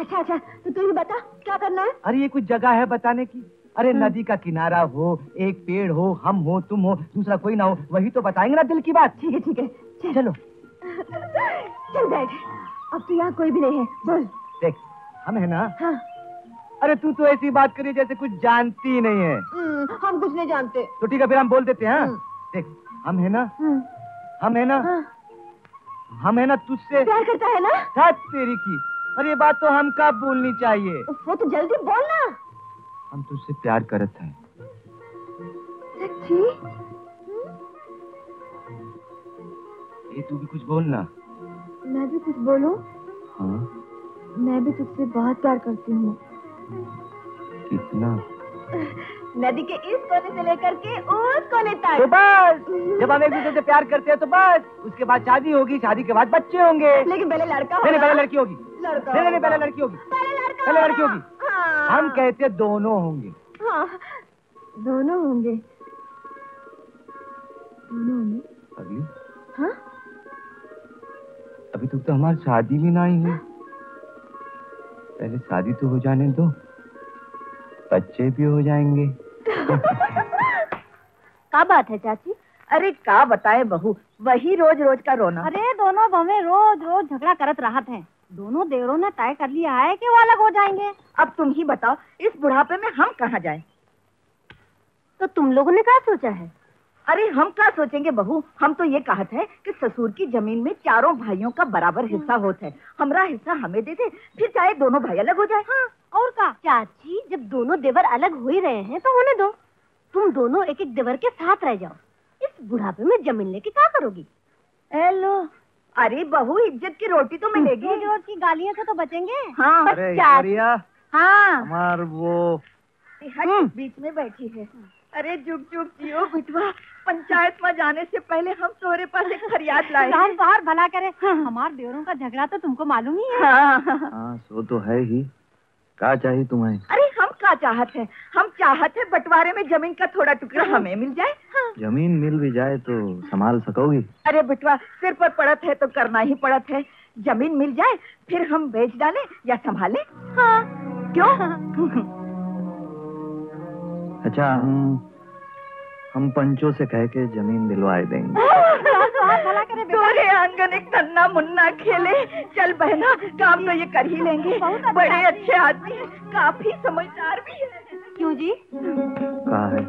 अच्छा अच्छा, तो तू ही बता क्या करना है। अरे ये कुछ जगह है बताने की? अरे नदी का किनारा हो, एक पेड़ हो, हम हो, तुम हो, दूसरा कोई ना हो, वही तो बताएंगे ना दिल की बात। ठीक है ठीक है, चलो चल बैठ। अब तो यहाँ कोई भी नहीं है। बोल, देख हम है ना। हाँ। अरे तू तो ऐसी बात करी जैसे कुछ जानती नहीं है। हम कुछ नहीं जानते। तो ठीक है, फिर हम बोल देते हैं। देख हम है ना, हम है ना, हम है ना, तुझसे प्यार करता है ना। सच तेरी की। अरे ये बात तो हम कब बोलनी चाहिए? वो तो जल्दी बोलना। हम तुझसे प्यार करते हैं। सच्ची? ये तू भी कुछ बोलना। मैं भी कुछ बोलूं? हाँ, मैं भी तुझसे बहुत प्यार करती हूँ। कितना? नदी के इस कोने से लेकर के उस कोने तक। तो बस, जब हम एक दूसरे से प्यार करते हैं तो बस उसके बाद शादी होगी, शादी के बाद बच्चे होंगे। लेकिन पहले लड़का होगा। पहले लड़की होगी। लड़का। पहले पहले लड़की होगी। पहले लड़की होगी। हम कहते हैं दोनों होंगे। हाँ, दोनों होंगे। अभी? हाँ, अभी तक तो हमारी शादी भी नहीं है। पहले शादी तो हो जाने दो, बच्चे भी हो जाएंगे। क्या बात है चाची? अरे क्या बताए बहू, वही रोज रोज का रोना। अरे दोनों बहुएं रोज रोज झगड़ा करत रहते हैं। दोनों देवरों ने तय कर लिया है कि वो अलग हो जाएंगे। अब तुम ही बताओ, इस बुढ़ापे में हम कहाँ जाएं? तो तुम लोगों ने क्या सोचा है? अरे हम क्या सोचेंगे बहू, हम तो ये कहते हैं कि ससुर की जमीन में चारों भाइयों का बराबर हिस्सा होता है, हमारा हिस्सा हमें दे दे, फिर चाहे दोनों भाई अलग हो जाए। हाँ, और क्या चाची, जब दोनों देवर अलग हो ही रहे हैं तो होने दो, तुम दोनों एक एक देवर के साथ रह जाओ। इस बुढ़ापे में जमीन लेके क्या करोगी? हेलो, अरे बहू इज्जत की रोटी तो मिलेगी, जोर की गालियाँ से तो बचेंगे। हाँ, हाँ वो बीच में बैठी है। अरे जुग जुग जियो बिटवा, पंचायत में जाने से पहले हम तुम्हारे पास एक फरियाद लाए। बाहर भला करे, हमारे देवरों का झगड़ा तो तुमको मालूम ही है। हाँ, हाँ, सो तो है ही, क्या चाहिए तुम्हें? अरे हम क्या चाहते हैं, हम चाहते हैं बंटवारे में जमीन का थोड़ा टुकड़ा हमें मिल जाए। हाँ। जमीन मिल भी जाए तो संभाल सकोगी? अरे बिटवा, सिर पर पड़त है तो करना ही पड़त है, जमीन मिल जाए फिर हम बेच डालें या संभालें। हाँ। क्यों? अच्छा, हम हम पंचों से कह के जमीन दिलवाए देंगे। तोरे आंगन एक तन्ना मुन्ना खेले, चल बहना काम तो ये कर ही लेंगे, बड़े अच्छे आदमी हैं, काफी समझदार भी है। क्यों जी? कहा है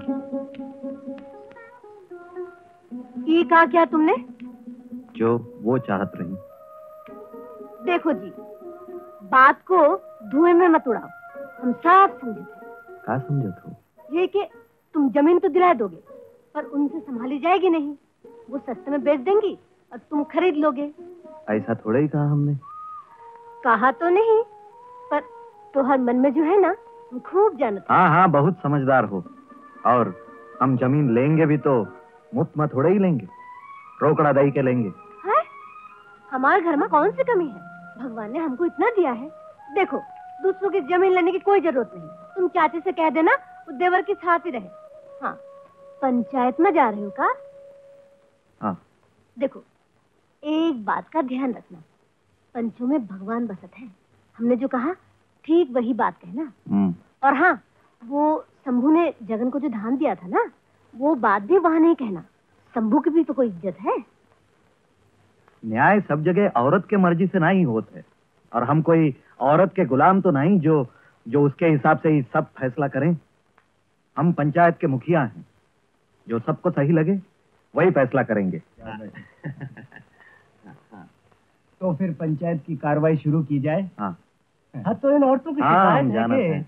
ये, कहा क्या तुमने? जो वो चाहत रही। देखो जी, बात को धुएं में मत उड़ाओ, हम साफ समझे थे। क्या समझे थे? ये कि तुम जमीन तो दिला दोगे पर उनसे संभाली जाएगी नहीं, वो सस्ते में बेच देंगी और तुम खरीद लोगे। ऐसा थोड़ा ही कहा हमने। कहा तो नहीं, पर तुम्हारे मन में जो है ना, तुम खूब जानते। हाँ हाँ, बहुत समझदार हो, और हम जमीन लेंगे भी तो मुफ्त में थोड़ा ही लेंगे, रोकड़ा दई के लेंगे। है? हमारे घर में कौन सी कमी है, भगवान ने हमको इतना दिया है। देखो दूसरों की जमीन लेने की कोई जरूरत नहीं, तुम चाची से कह देना देवर के साथ ही रहे। हाँ, पंचायत में जा रहे हो का? हाँ। देखो एक बात का ध्यान रखना, पंचों में भगवान बसत है, हमने जो कहा ठीक वही बात कहना। और हाँ, वो शंभू ने जगन को जो धान दिया था ना, वो बात भी वहाँ नहीं कहना, शंभू की भी तो कोई इज्जत है। न्याय सब जगह औरत के मर्जी से नहीं होते, और हम कोई औरत के गुलाम तो नहीं जो जो उसके हिसाब से ही सब फैसला करें। हम पंचायत के मुखिया हैं, जो सबको सही लगे वही फैसला करेंगे। तो फिर पंचायत की कार्रवाई शुरू की जाए। हाँ, हाँ तो इन औरतों की शिकायत है कि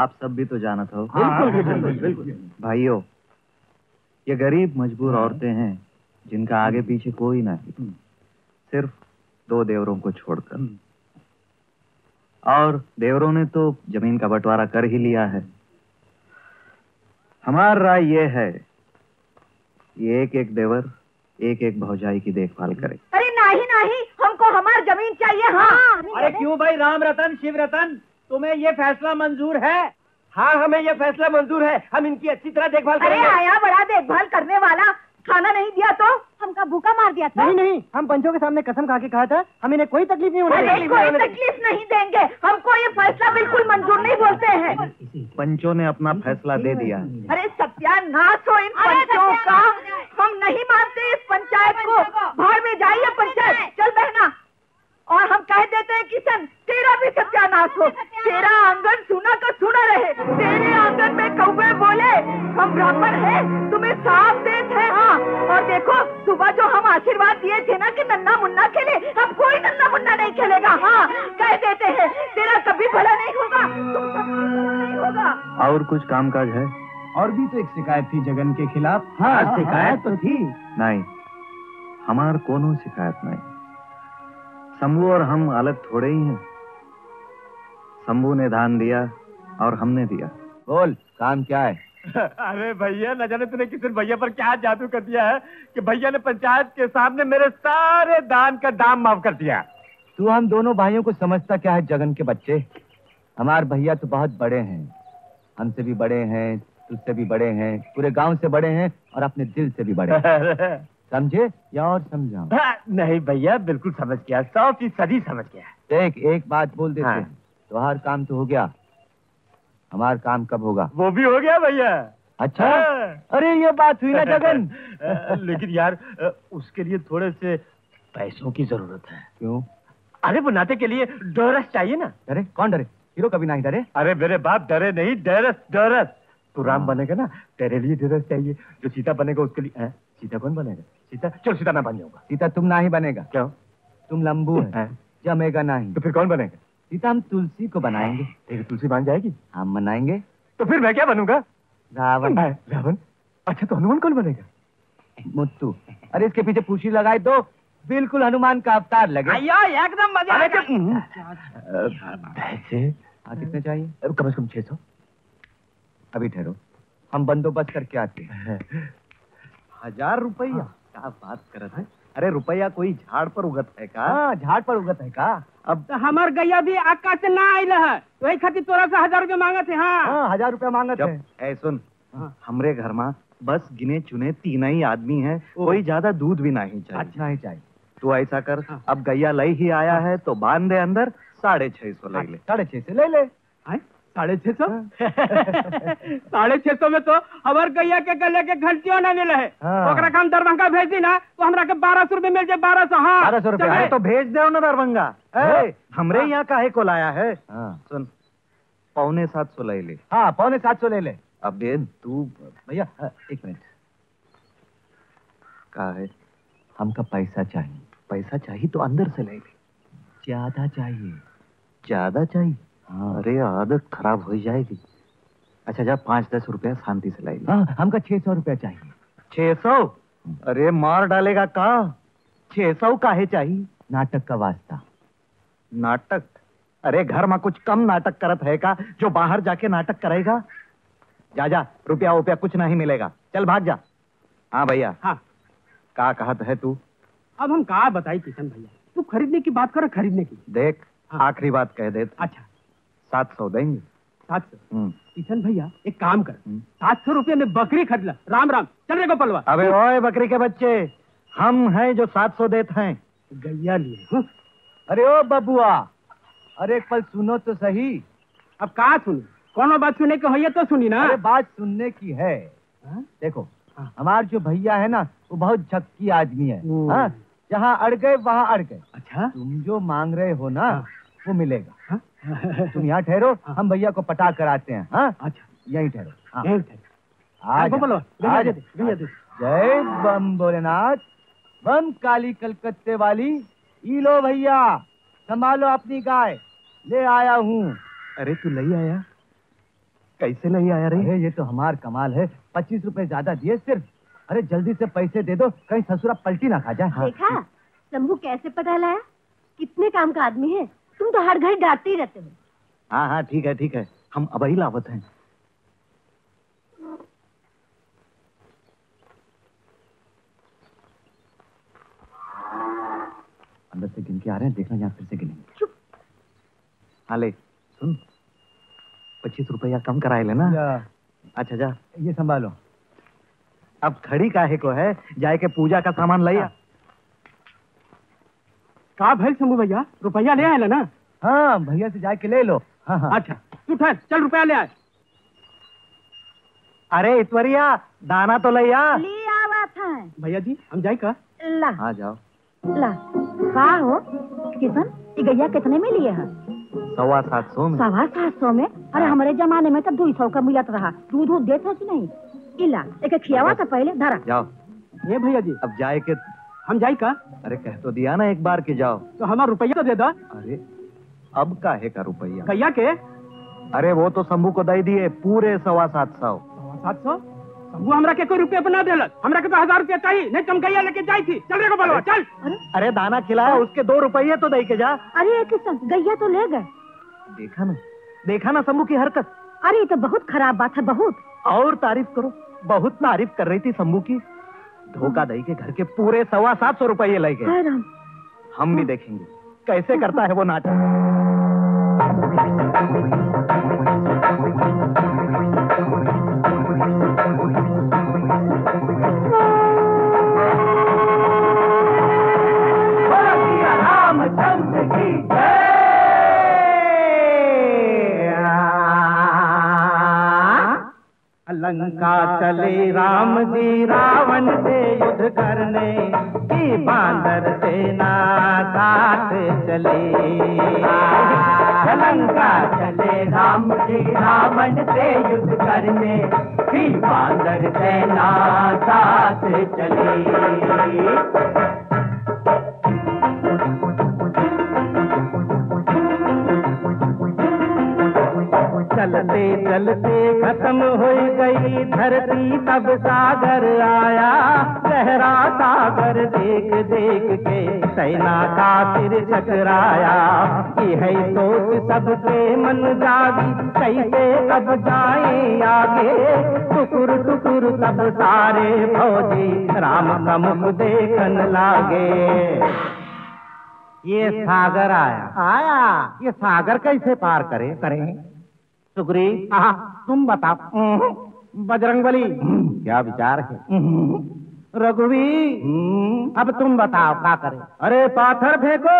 आप सब भी तो जाना था। बिल्कुल भाइयों, ये गरीब मजबूर औरतें हैं जिनका आगे पीछे कोई नहीं, सिर्फ दो देवरों को छोड़कर, और देवरों ने तो जमीन का बंटवारा कर ही लिया है। हमारा राय ये है, ये एक एक देवर एक एक भौजाई की देखभाल करे। अरे नहीं नहीं, हमको हमारी जमीन चाहिए। हाँ। अरे क्यों भाई राम रतन शिव रतन, तुम्हें ये फैसला मंजूर है? हाँ, हमें ये फैसला मंजूर है, हम इनकी अच्छी तरह देखभाल करेंगे। अरे आया बड़ा देखभाल करने वाला, खाना नहीं दिया तो हमका भूखा मार दिया था। नहीं नहीं, हम पंचों के सामने कसम खा के कहा था हम इन्हें कोई तकलीफ नहीं होने देंगे। कोई तकलीफ नहीं देंगे, हमको ये फैसला बिल्कुल मंजूर नहीं बोलते हैं। पंचों ने अपना फैसला दे दिया। अरे सत्यानाश हो इन पंचों का, हम नहीं मानते इस पंचायत को, बाहर में जाइए पंचायत। चल बहना, और हम कह देते हैं किशन तेरा भी सत्यानाश हो, तेरा आंगन सुना का सुना रहे, तेरे आंगन में कौवे बोले। हम ब्राह्मण हैं, तुम्हें साफ देश है। हाँ, और देखो सुबह जो हम आशीर्वाद दिए थे ना कि नन्ना मुन्ना खेले, अब कोई नन्ना मुन्ना नहीं खेलेगा। हाँ, कह देते हैं तेरा कभी भला नहीं होगा, तुम सब नहीं होगा। और कुछ कामकाज है? और भी तो एक शिकायत थी जगन के खिलाफ। हाँ, हाँ शिकायत हाँ, तो थी। नहीं, हमार कोनो शिकायत नहीं, शंभू और हम अलग थोड़े ही हैं। शंभू ने धान दिया और हमने दिया। बोल काम क्या है? अरे भैया, न जाने तूने किसी भैया पर क्या जादू कर दिया है कि भैया ने पंचायत के सामने मेरे सारे धान का दाम माफ कर दिया। तू हम दोनों भाइयों को समझता क्या है जगन के बच्चे? हमारे भैया तो बहुत बड़े हैं, हमसे भी बड़े हैं, तुझसे भी बड़े हैं, पूरे गाँव से बड़े हैं, और अपने दिल से भी बड़े हैं। समझे या और समझाऊं? नहीं भैया, बिल्कुल समझ गया, सौ फीसदी समझ गया। देख एक बात बोल देते हैं, तुम्हारा काम तो हो गया, हमारा काम कब होगा? वो भी हो गया भैया। अच्छा, अरे ये बात हुई ना जगन। लेकिन यार उसके लिए थोड़े से पैसों की जरूरत है। क्यों? अरे बनाते के लिए डोरस चाहिए ना। अरे कौन डरे, हीरो कभी नहीं डरे। अरे मेरे बाप डरे नहीं, डरस डरस तू राम बनेगा ना, तेरे लिए धीरज चाहिए। जो सीता बनेगा उसके लिए, सीता कौन बनेगा? सीता चलो, सीता ना बन जाऊंगा। सीता तुम ना ही बनेगा। क्यों? तुम लंबू है, जमेगा नहीं। तो फिर कौन बनेगा? सीता हम तुलसी को बनाएंगे। तेरी तुलसी बन जाएगी? हम बनाएंगे। तो फिर मैं क्या बनूंगा? रावण। रावण? अच्छा, तो हनुमान कौन बनेगा? मुत्तू। अरे इसके पीछे पूछी लगाए दो, बिल्कुल हनुमान का अवतार लगे। एकदम मजा। हाँ, कितने चाहिए? कम से कम छह सौ। अभी ठहरो, हम बंदोबस्त करके आते हैं। हजार रुपया? क्या बात कर रहे हैं? अरे रुपया कोई झाड़ पर उगत है का? हाँ, झाड़ पर उगत है का? अब तो हमार गैया भी आकाश से ना आयल है, वही खातिर तोरा से हजार रुपया मांगत है। हाँ, हाँ हजार रुपया मांगत है। ए सुन, हाँ। हमरे घर में बस गिने चुने तीन ही आदमी है, कोई ज्यादा दूध भी नहीं चाहिए। अच्छा ही चाहिए। तो ऐसा कर, अब गैया लई ही आया है तो बांध दे अंदर, साढ़े छह सौ ले ले। साढ़े छह सौ ले ले। साढ़े छह सौ? साढ़े छह सौ में तो हमार गैया के गले के घंटियों न मिले है। हम दरभंगा भेज दी ना तो हमरा के बारह सौ रूपये मिल जाए। बारह सौ? हाँ बारह सौ रूपये तो भेज दे ना दरभंगा। हमरे यहाँ काहे को लाया है? सुन, पौने सात सौ ले ले। हाँ पौने सात सौ ले ले। अब तू भैया एक मिनट, का है हमका पैसा चाहिए। पैसा चाहिए तो अंदर से ले ले। ज्यादा चाहिए? ज्यादा चाहिए? हाँ। अरे आदत खराब हो जाएगी। अच्छा जा, पाँच दस रुपया शांति से लाई। हाँ, हमका छह सौ रुपया चाहिए। छह सौ? अरे मार डालेगा का? छह सौ काहे चाहिए? नाटक का वास्ता। नाटक? अरे घर में कुछ कम नाटक करत है का जो बाहर जाके नाटक करेगा? जा जा, रुपया रुपया कुछ नहीं मिलेगा, चल भाग जा। हाँ भैया। हाँ का कहत है तू? अब हम का बताई किशन भैया, तू खरीदने की बात कर, खरीदने की। देख हाँ। आखिरी बात कह दे। अच्छा सात सौ देंगे। सात सौ? किशन भैया एक काम कर, सात सौ रुपये में बकरी खरीद ला। राम राम, चल रे गोपलवा। अबे ओए बकरी के बच्चे, हम हैं जो सात सौ देते हैं, गैया लिए। अरे ओ बबुआ, अरे एक पल सुनो तो सही। अब का सुनो? कोनो बात सुनने की है तो सुनी ना। अरे बात सुनने की है। हा? देखो हमारे जो भैया है ना, वो बहुत झक्की आदमी है। हाँ, जहाँ अड़ गए वहाँ अड़ गए। अच्छा, तुम जो मांग रहे हो ना वो मिलेगा। हा? तुम यहाँ ठहरो, हम भैया को पटा कर आते हैं। हाँ अच्छा, यही ठहरो। आज जय बम भोलेनाथ, बम काली कलकत्ते वाली। ई लो भैया, संभालो अपनी गाय, ले आया हूँ। अरे तू ले आया? कैसे नहीं आया रही? अरे ये तो हमार कमाल है, पच्चीस रुपए ज्यादा दिए सिर्फ। अरे जल्दी से पैसे दे दो, कहीं ससुरा पलटी ना खा जाए। हाँ। देखा शंभू कैसे पता लाया, कितने काम का आदमी है। तुम तो हर घड़ी डांटते ही रहते हो। हाँ हाँ ठीक है ठीक है, हम अब ही लावत हैं। अंदर से गिन के आ रहे हैं, देखना यहाँ फिर से गिनेंगे। चुप। हाँ ले सुन, पच्चीस रुपया कम कराए लेना। अच्छा जा, ये संभालो। अब खड़ी काहे को है, जाए के पूजा का सामान लाया। का भाई शंभू भैया, रुपया ले आए लेना। हाँ भैया से जाके ले लो। हाँ, हाँ। अच्छा तू ठहर, चल रुपया ले आए। अरे ईश्वरिया, दाना तो ले आ। ले आवा था भैया जी, हम जाए का ला। हाँ जाओ ला। का हो किशन, ये गैया कितने में लिए? हाँ सवा सात सौ में। सवा सात सौ में? अरे हमारे जमाने में तो दो सौ का मिलत रहा। दूध दूध देते कि नहीं? इला एक खियावा था पहले, धरा जाओ। ये भैया जी अब जाए के, हम जाए का? अरे कह तो दिया ना एक बार के जाओ। तो हमारा रुपया तो दे दो। अरे अब काहे का रुपया गैया के? अरे वो तो शंभू को दे दिए पूरे सवा सात सौ। सवा सात सौ? शंभू हमरा के कोई रुपया बना दे, हमरा के तो हजार रुपया चाहिए, नहीं तुम गैया लेके जाई थी। चल रे बोलो चल। अरे दाना खिलाया उसके दो रुपये तो दे के जा। अरे गैया तो ले गए। देखा ना देखा ना शंभू की हरकत। अरे ये तो बहुत खराब बात है, बहुत। और तारीफ करो, बहुत तारीफ कर रही थी शंभू की। धोखा दही के घर के पूरे सवा सात सौ रुपये ले गए। हम भी देखेंगे कैसे करता है वो नाटक। लंका चले राम जी रावण से युद्ध करने की, बांदर सेना साथ चले। लंका चले राम जी रावण से युद्ध करने भी बांदर सेना साथ चली। चलते चलते खत्म हो गई धरती, तब सागर आया गहरा सागर, देख देख के सेना का सिर टकराया। यही सोच सबके मन जागी, कैसे अब जाए आगे, टुकुर टुकुर सब सारे फौजी राम का मुख देखन लागे। ये सागर आया आया, ये सागर कैसे पार करे करें? सुग्री तुम बताओ। बजरंगबली क्या विचार है? रघुवी अब तुम बताओ क्या करें? अरे पाथर फेंको।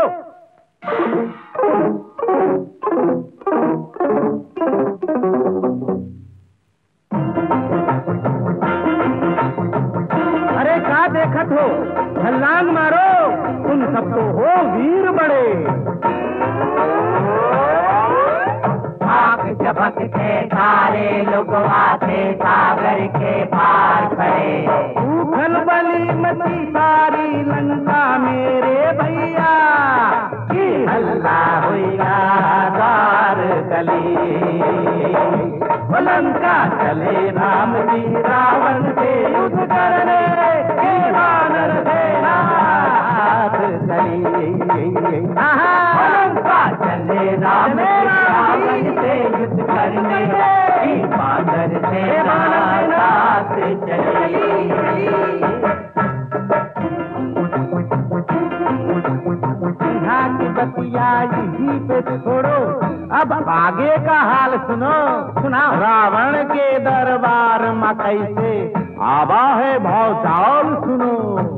अरे क्या देखत हो? छलांग मारो, तुम सब तो हो वीर बड़े। झपक से सारे लोग आते सागर के पार खड़े। उखल बली मची सारी लंका मेरे भैया, की हल्ला हुआ दार गली। लंका चले राम जी रावण से युद्ध करने, की वानर सेना हाथ गली। लंका चले राम करने की बादर से रात चली। छोड़ो अब आगे का हाल सुनो। सुना रावण के दरबार में कैसे आवा है भाव चावल, सुनो।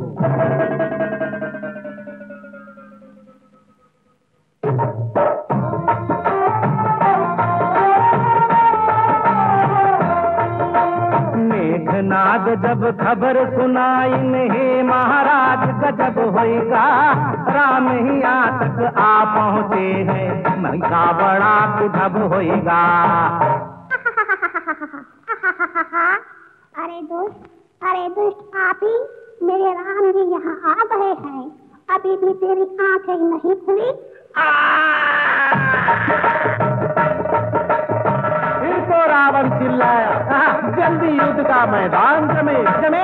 नाद जब खबर सुनाई नहीं महाराज, गजब होएगा। राम ही यहाँ तक आ पहुँचे हैं, मन का बड़ा गजब होएगा। अरे दोस्त, अरे दोस्त, आप ही मेरे राम जी यहाँ आ गए हैं। अभी भी तेरी आँखें नहीं खुली। रावण चिल्लाया, जल्दी युद्ध का मैदान जमे जमे।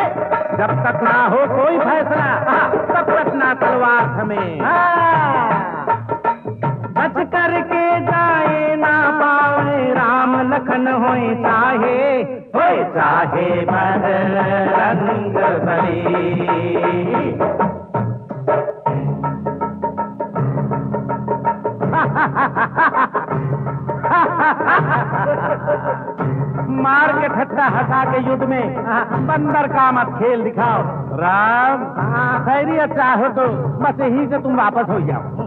जब तक ना हो कोई फैसला, तब तक ना तलवार थमे। बच करके जाए ना पावे राम लखन, होए चाहे होए चाहे बजरंग बली। मार के ठट्टा हटा के युद्ध में बंदर का मत खेल दिखाओ राम। खैरियत चाहो तो बस यहीं से तुम वापस हो जाओ।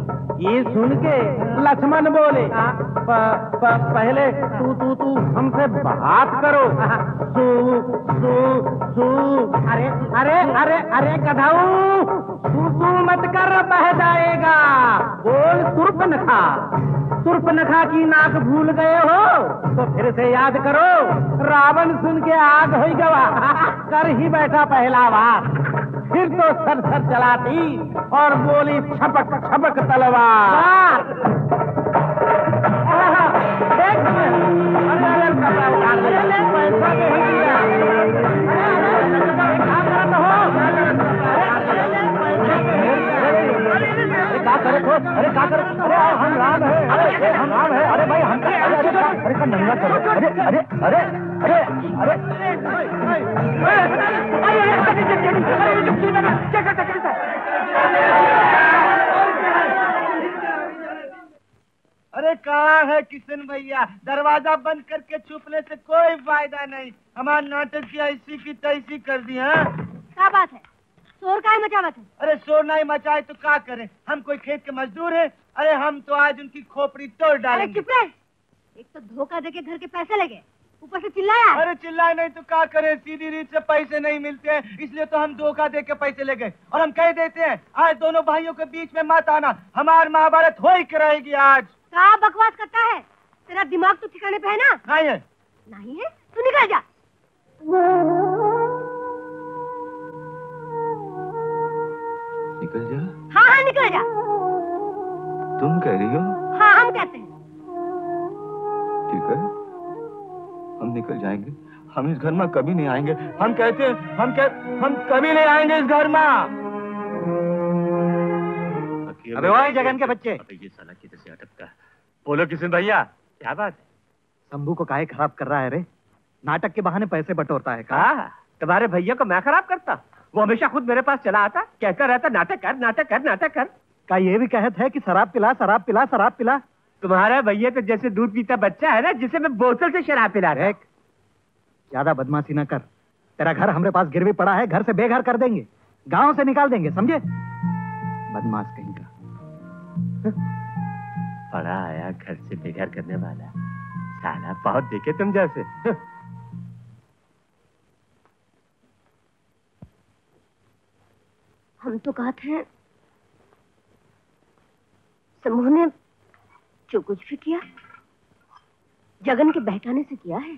ये सुन के लक्ष्मण बोले, प, प, पहले तू तू तू हमसे बात करो। सू सू सू अरे अरे अरे अरे गधाऊ, तू तू मत कर, बह जाएगा। बोल सुर्पनखा, सुर्पनखा की नाक भूल गए हो तो फिर से याद करो। रावण सुन के आग हो गवा, कर ही बैठा पहला बात। फिर तो सर सर चलाती और बोली छपक छपक तलवार। अरे क्या करो? अरे हम राम है, अरे हम राम है। अरे भाई हम अरे का नंगा करो। अरे अरे अरे अरे अरे कहाँ है किशन भैया? दरवाजा बंद करके छुपने से कोई फायदा नहीं। हमारे नाटक की ऐसी की तैसी कर दी है। क्या बात है? शोर का मचा बात है? अरे शोर नहीं मचाए तो क्या करें, हम कोई खेत के मजदूर हैं। अरे हम तो आज उनकी खोपड़ी तोड़ डालेंगे। एक तो धोखा देके घर के पैसे लगे, ऊपर से चिल्लाया। अरे चिल्लाए नहीं तो क्या करें, सीधी रीत से पैसे नहीं मिलते हैं, इसलिए तो हम धोखा दे के पैसे ले गए। और हम कह देते हैं आज दोनों भाइयों के बीच में मत आना, हमारे महाभारत हो ही रहेगी। आज क्या बकवास करता है? तेरा दिमाग तो ठिकाने पे है ना? नहीं है। नहीं है? तू निकल जा। निकल जा? हाँ हाँ निकल जा। तुम कह रही हो? हाँ हम कहते हैं। ठीक है, हम निकल जाएंगे। हम इस घर में कभी नहीं आएंगे। हम कहते हैं, हम कह, हम कभी नहीं आएंगे इस घर में। अबे वही जगन के बच्चे, अबे ये साला किधर से अटकता है? बोलो किशन भैया, क्या बात है? शंभू को काहे खराब कर रहा है रे? नाटक के बहाने पैसे बटोरता है का? हाँ, तुम्हारे भैया को मैं खराब करता? वो हमेशा खुद मेरे पास चला आता, कहता रहता नाटक कर, नाटक कर, नाटक कर। का ये भी कहत है कि शराब पिला, शराब पिला, शराब पिला? तुम्हारा भैया तो जैसे दूध पीता बच्चा है ना, जिसे मैं बोतल से शराब पिला रहा। ज्यादा बदमाशी न कर, तेरा घर हमारे पास गिरवी पड़ा है, घर से बेघर कर देंगे, गाँव से निकाल देंगे, समझे? बदमाश कहीं का बड़ा आया, घर से बेघर करने वाला साला, बहुत देखे तुम जैसे। हम तो कहते हैं शंभू ने जो कुछ भी किया जगन के बहकाने से किया है।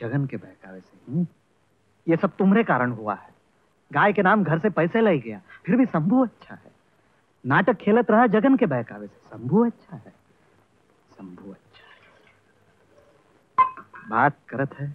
जगन के बहकावे से? ये सब तुम्हारे कारण हुआ है। गाय के नाम घर से पैसे ले गया, फिर भी शंभू अच्छा है। नाटक खेलत रहा जगन के बहकावे से, शंभू अच्छा है, शंभू अच्छा है। बात करत है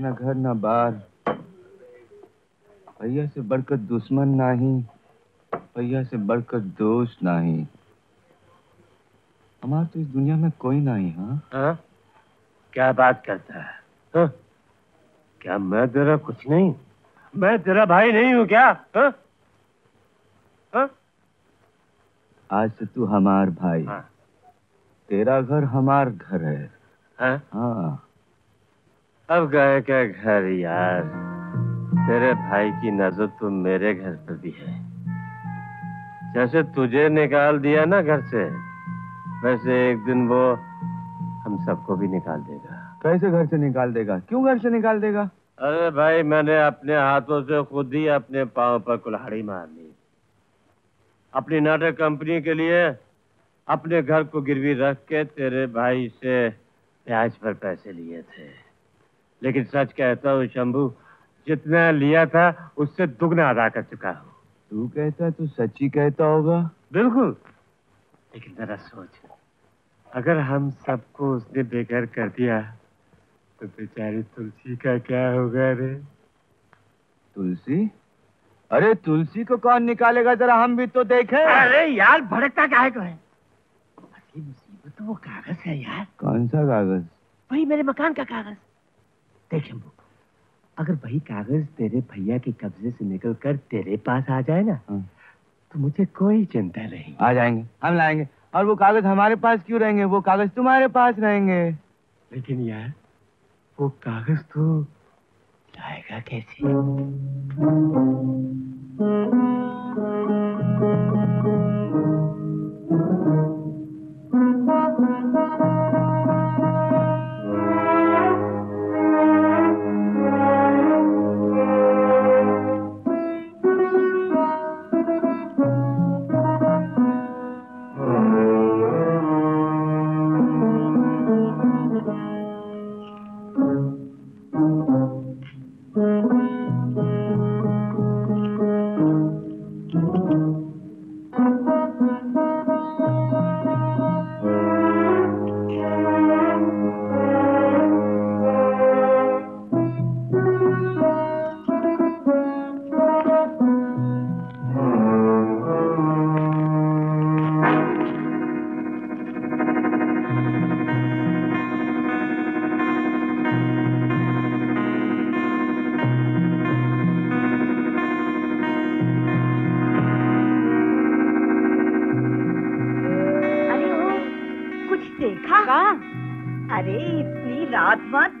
ना घर ना बार, भैया से बढ़कर दुश्मन नहीं, भैया से बढ़कर दोस्त नहीं, हमारा तो इस दुनिया में कोई नहीं। हाँ हा? क्या बात करता है? हा? क्या मैं तेरा कुछ नहीं, मैं तेरा भाई नहीं हूँ क्या? हा? हा? आज से तू हमार भाई। हा? तेरा घर हमार घर है। हा? हा? अब गए क्या घर यार, तेरे भाई की नजर तो मेरे घर पर भी है। जैसे तुझे निकाल दिया ना घर से, वैसे एक दिन वो हम सबको भी निकाल देगा। कैसे घर से निकाल देगा? क्यों घर से निकाल देगा? अरे भाई, मैंने अपने हाथों से खुद ही अपने पाँव पर कुल्हाड़ी मार ली। अपनी नाटक कंपनी के लिए अपने घर को गिरवी रख के तेरे भाई से ब्याज पर पैसे लिए थे। लेकिन सच कहता हूँ शंभू, जितना लिया था उससे दुगना अदा कर चुका हूँ। तू कहता है, तू सच्ची कहता होगा? बिल्कुल, लेकिन जरा सोच, अगर हम सबको उसने बेघर कर दिया तो बेचारी तुलसी का क्या होगा रे? तुलसी? अरे तुलसी को कौन निकालेगा, जरा हम भी तो देखें। अरे यार भड़कता काहे को है? अरे मुसीबत तो वो कागज है यार। कौन सा कागज? वही मेरे मकान का कागज। देख शंभू, अगर वही कागज तेरे भैया के कब्जे से निकलकर तेरे पास आ जाए ना, तो मुझे कोई चिंता नहीं। आ जाएंगे, हम लाएंगे। और वो कागज हमारे पास क्यों रहेंगे? वो कागज तुम्हारे पास रहेंगे। लेकिन यार वो कागज तो लाएगा कैसे? Thank you.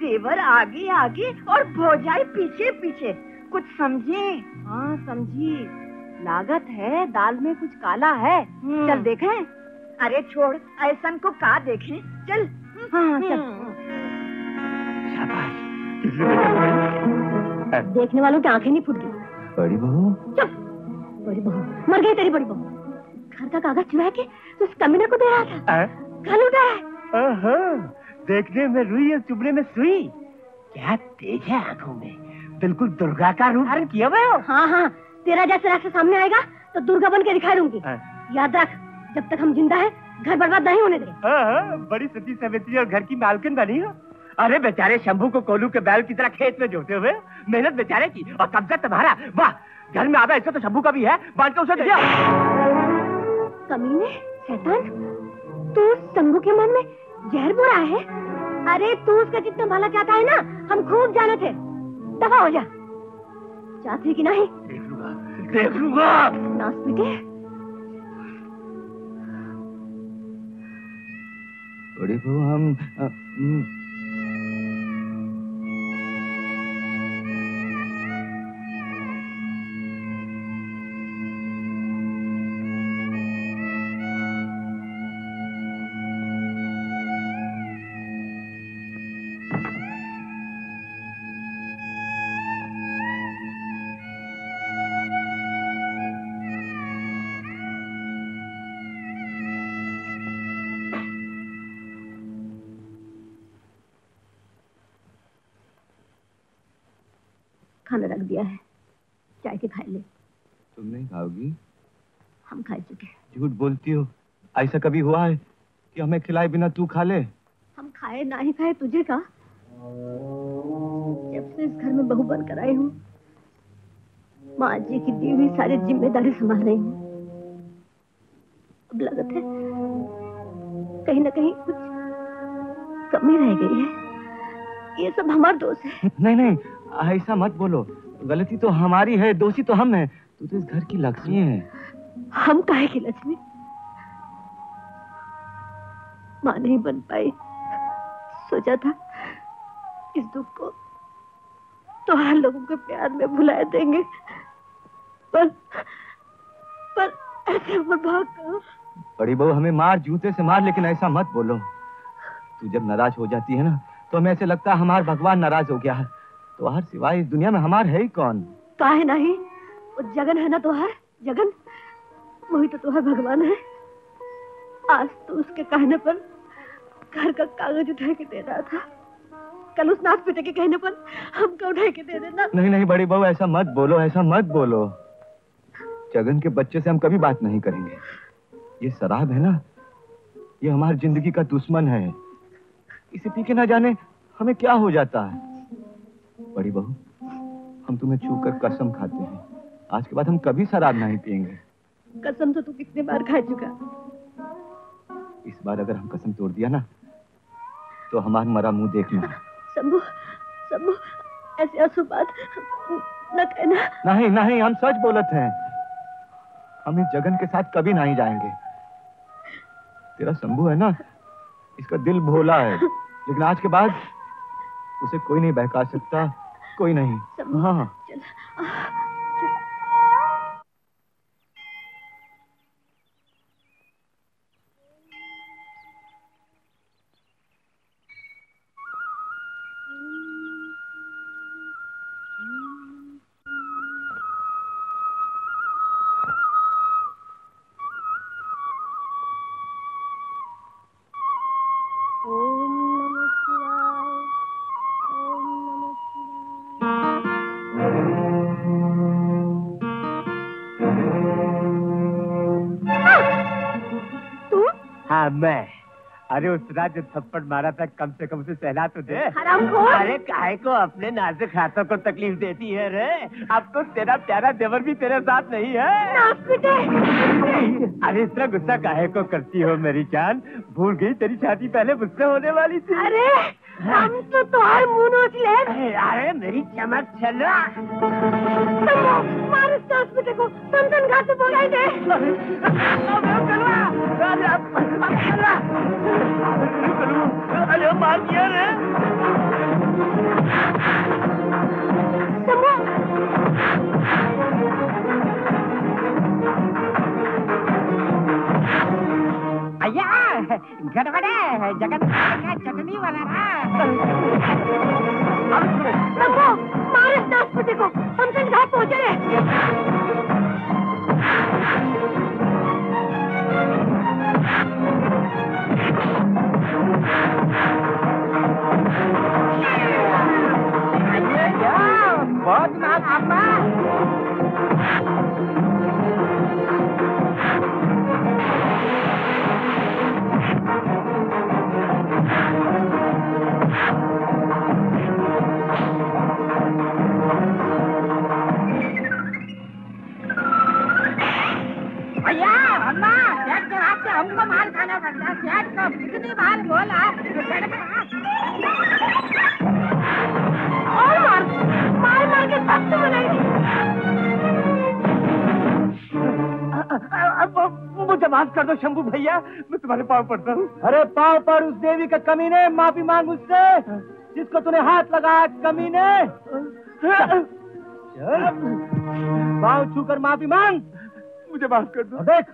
देवर आगे आगे और भौजाई पीछे पीछे। कुछ समझे? हाँ समझी। लागत है दाल में कुछ काला है। चल देखें। अरे छोड़, ऐसन को का देखें, चल। हाँ चल। देखने वालों की आंखें नहीं फूट गई। बड़ी बहू, चुप। बड़ी बहू मर गई तेरी बड़ी बहू। घर का कागज चुरा के उस कमीने को दे रहा था। घर उठा है। देखने में रुई और चुभने में सुई। क्या तेज है आंखों में, बिल्कुल दुर्गा का रूप धारण किया हुआ हो। हाँ हाँ, तेरा जैसे रास्ता सामने आएगा तो दुर्गा बन के दिखा दूंगी। याद रख, जब तक हम जिंदा हैं घर बर्बाद नहीं होने देंगे। हाँ हाँ, बड़ी सती सवेती और घर की मालकिन बनी हो। अरे बेचारे शंभू को कोलू के बैल की तरह खेत में जोते हुए, मेहनत बेचारे की और कब्जा तुम्हारा। वाह, घर में आवा ऐसा तो शंभू का भी है, बांट के उसे दे दिया। कमीने शैतान, तू शंभू के मन में जहर बुरा है। अरे तू उसका जितना भला चाहता है ना, हम खूब जाने थे। दफा हो जा। चाहती कि नहीं देख लूंगा, देख लूंगा। नास बेटे। बड़े बहू हम आ, रख दिया है, चाय के खा ले। तुम नहीं खाओगी? हम खा चुके। झूठ बोलती हो। ऐसा कभी हुआ है कि हमें खिलाए बिना तू खा ले? हम खाए ना ही खाए तुझे का। जब से इस घर में बहू बनकर आई हूँ, माँ जी की दी हुई सारी जिम्मेदारी संभाल रही हूँ। अब लगता है कहीं ना कहीं कुछ कमी रह गई है। ये सब हमारा दोष है। नहीं नहीं, ऐसा मत बोलो। गलती तो हमारी है, दोषी तो हम हैं। तू तो इस घर की लक्ष्मी है। हम काहे की लक्ष्मी? माँ नहीं बन पाई, सोचा था इस दुख को तो हर लोगों के प्यार में भुला देंगे, पर पर ऐसे बर्बाद करो। बड़ी बहू हमें मार, जूते से मार, लेकिन ऐसा मत बोलो। तू जब नाराज हो जाती है ना, तो हमें ऐसे लगता है हमारा भगवान नाराज हो गया है। तोहर सिवाय इस दुनिया में हमार है ही कौन? काहे नहीं, वो जगन है ना तोहर, जगन वही तो तोहर भगवान है। आज तो उसके कहने पर घर का कागज उठा के दे रहा था, कल उस नाथ पिता के कहने पर हमको उठा के दे देना। नहीं नहीं बड़ी बहू, ऐसा मत बोलो, ऐसा मत बोलो। जगन के बच्चे से हम कभी बात नहीं करेंगे। ये शराब है ना, ये हमारी जिंदगी का दुश्मन है। इसे पी के ना जाने हमें क्या हो जाता है। बड़ी बहू, हम तुम्हें छूकर कसम खाते हैं, आज के बाद हम कभी शराब नहीं पिएंगे। कसम तो तू कितने बार खा चुका। इस बार अगर हम कसम तोड़ दिया ना, तो हमारा मरा मुंह देखना। शंभू, शंभू, ऐसी असु बात न कहना। नहीं नहीं, हम सच बोलते हैं। हम इस जगन के साथ कभी नहीं जाएंगे। तेरा शंभू है ना, इसका दिल भोला है, लेकिन आज के बाद उसे कोई नहीं बहका सकता, कोई नहीं। हाँ मैं। अरे उस रात जो थप्पड़ मारा था, कम से कम उसे सहला तो दे। हरामखोर! अरे काहे को अपने नाजुक हाथों को तकलीफ देती है रे? अब तो तेरा प्यारा देवर भी तेरे साथ नहीं है। अरे इतना गुस्सा काहे को करती हो मेरी जान? भूल गई तेरी शादी पहले मुझसे होने वाली थी। अरे हम तो तुम्हारे मुँह नोच ले। अरे मेरी चमक चला को संतन घाट बोला। अय्या गड़बड़ है, जगन का चटनी बना रहा। मारो नाशपति को, हम संग घाट पहुंचे हैं। बहुत नाम आपा हमको मार खाना पड़ता है। सेठ को कितनी बार बोला और मार मार मार के तख्त बनाएगी। मुझे माफ कर दो शंभू भैया, मैं तुम्हारे पाँव पड़ता हूँ। अरे पाँव पर उस देवी का कमीने, माफी मांग उससे जिसको तूने हाथ लगाया। कमीने पाँव छूकर माफी मांग, मुझे माफ कर दो। देख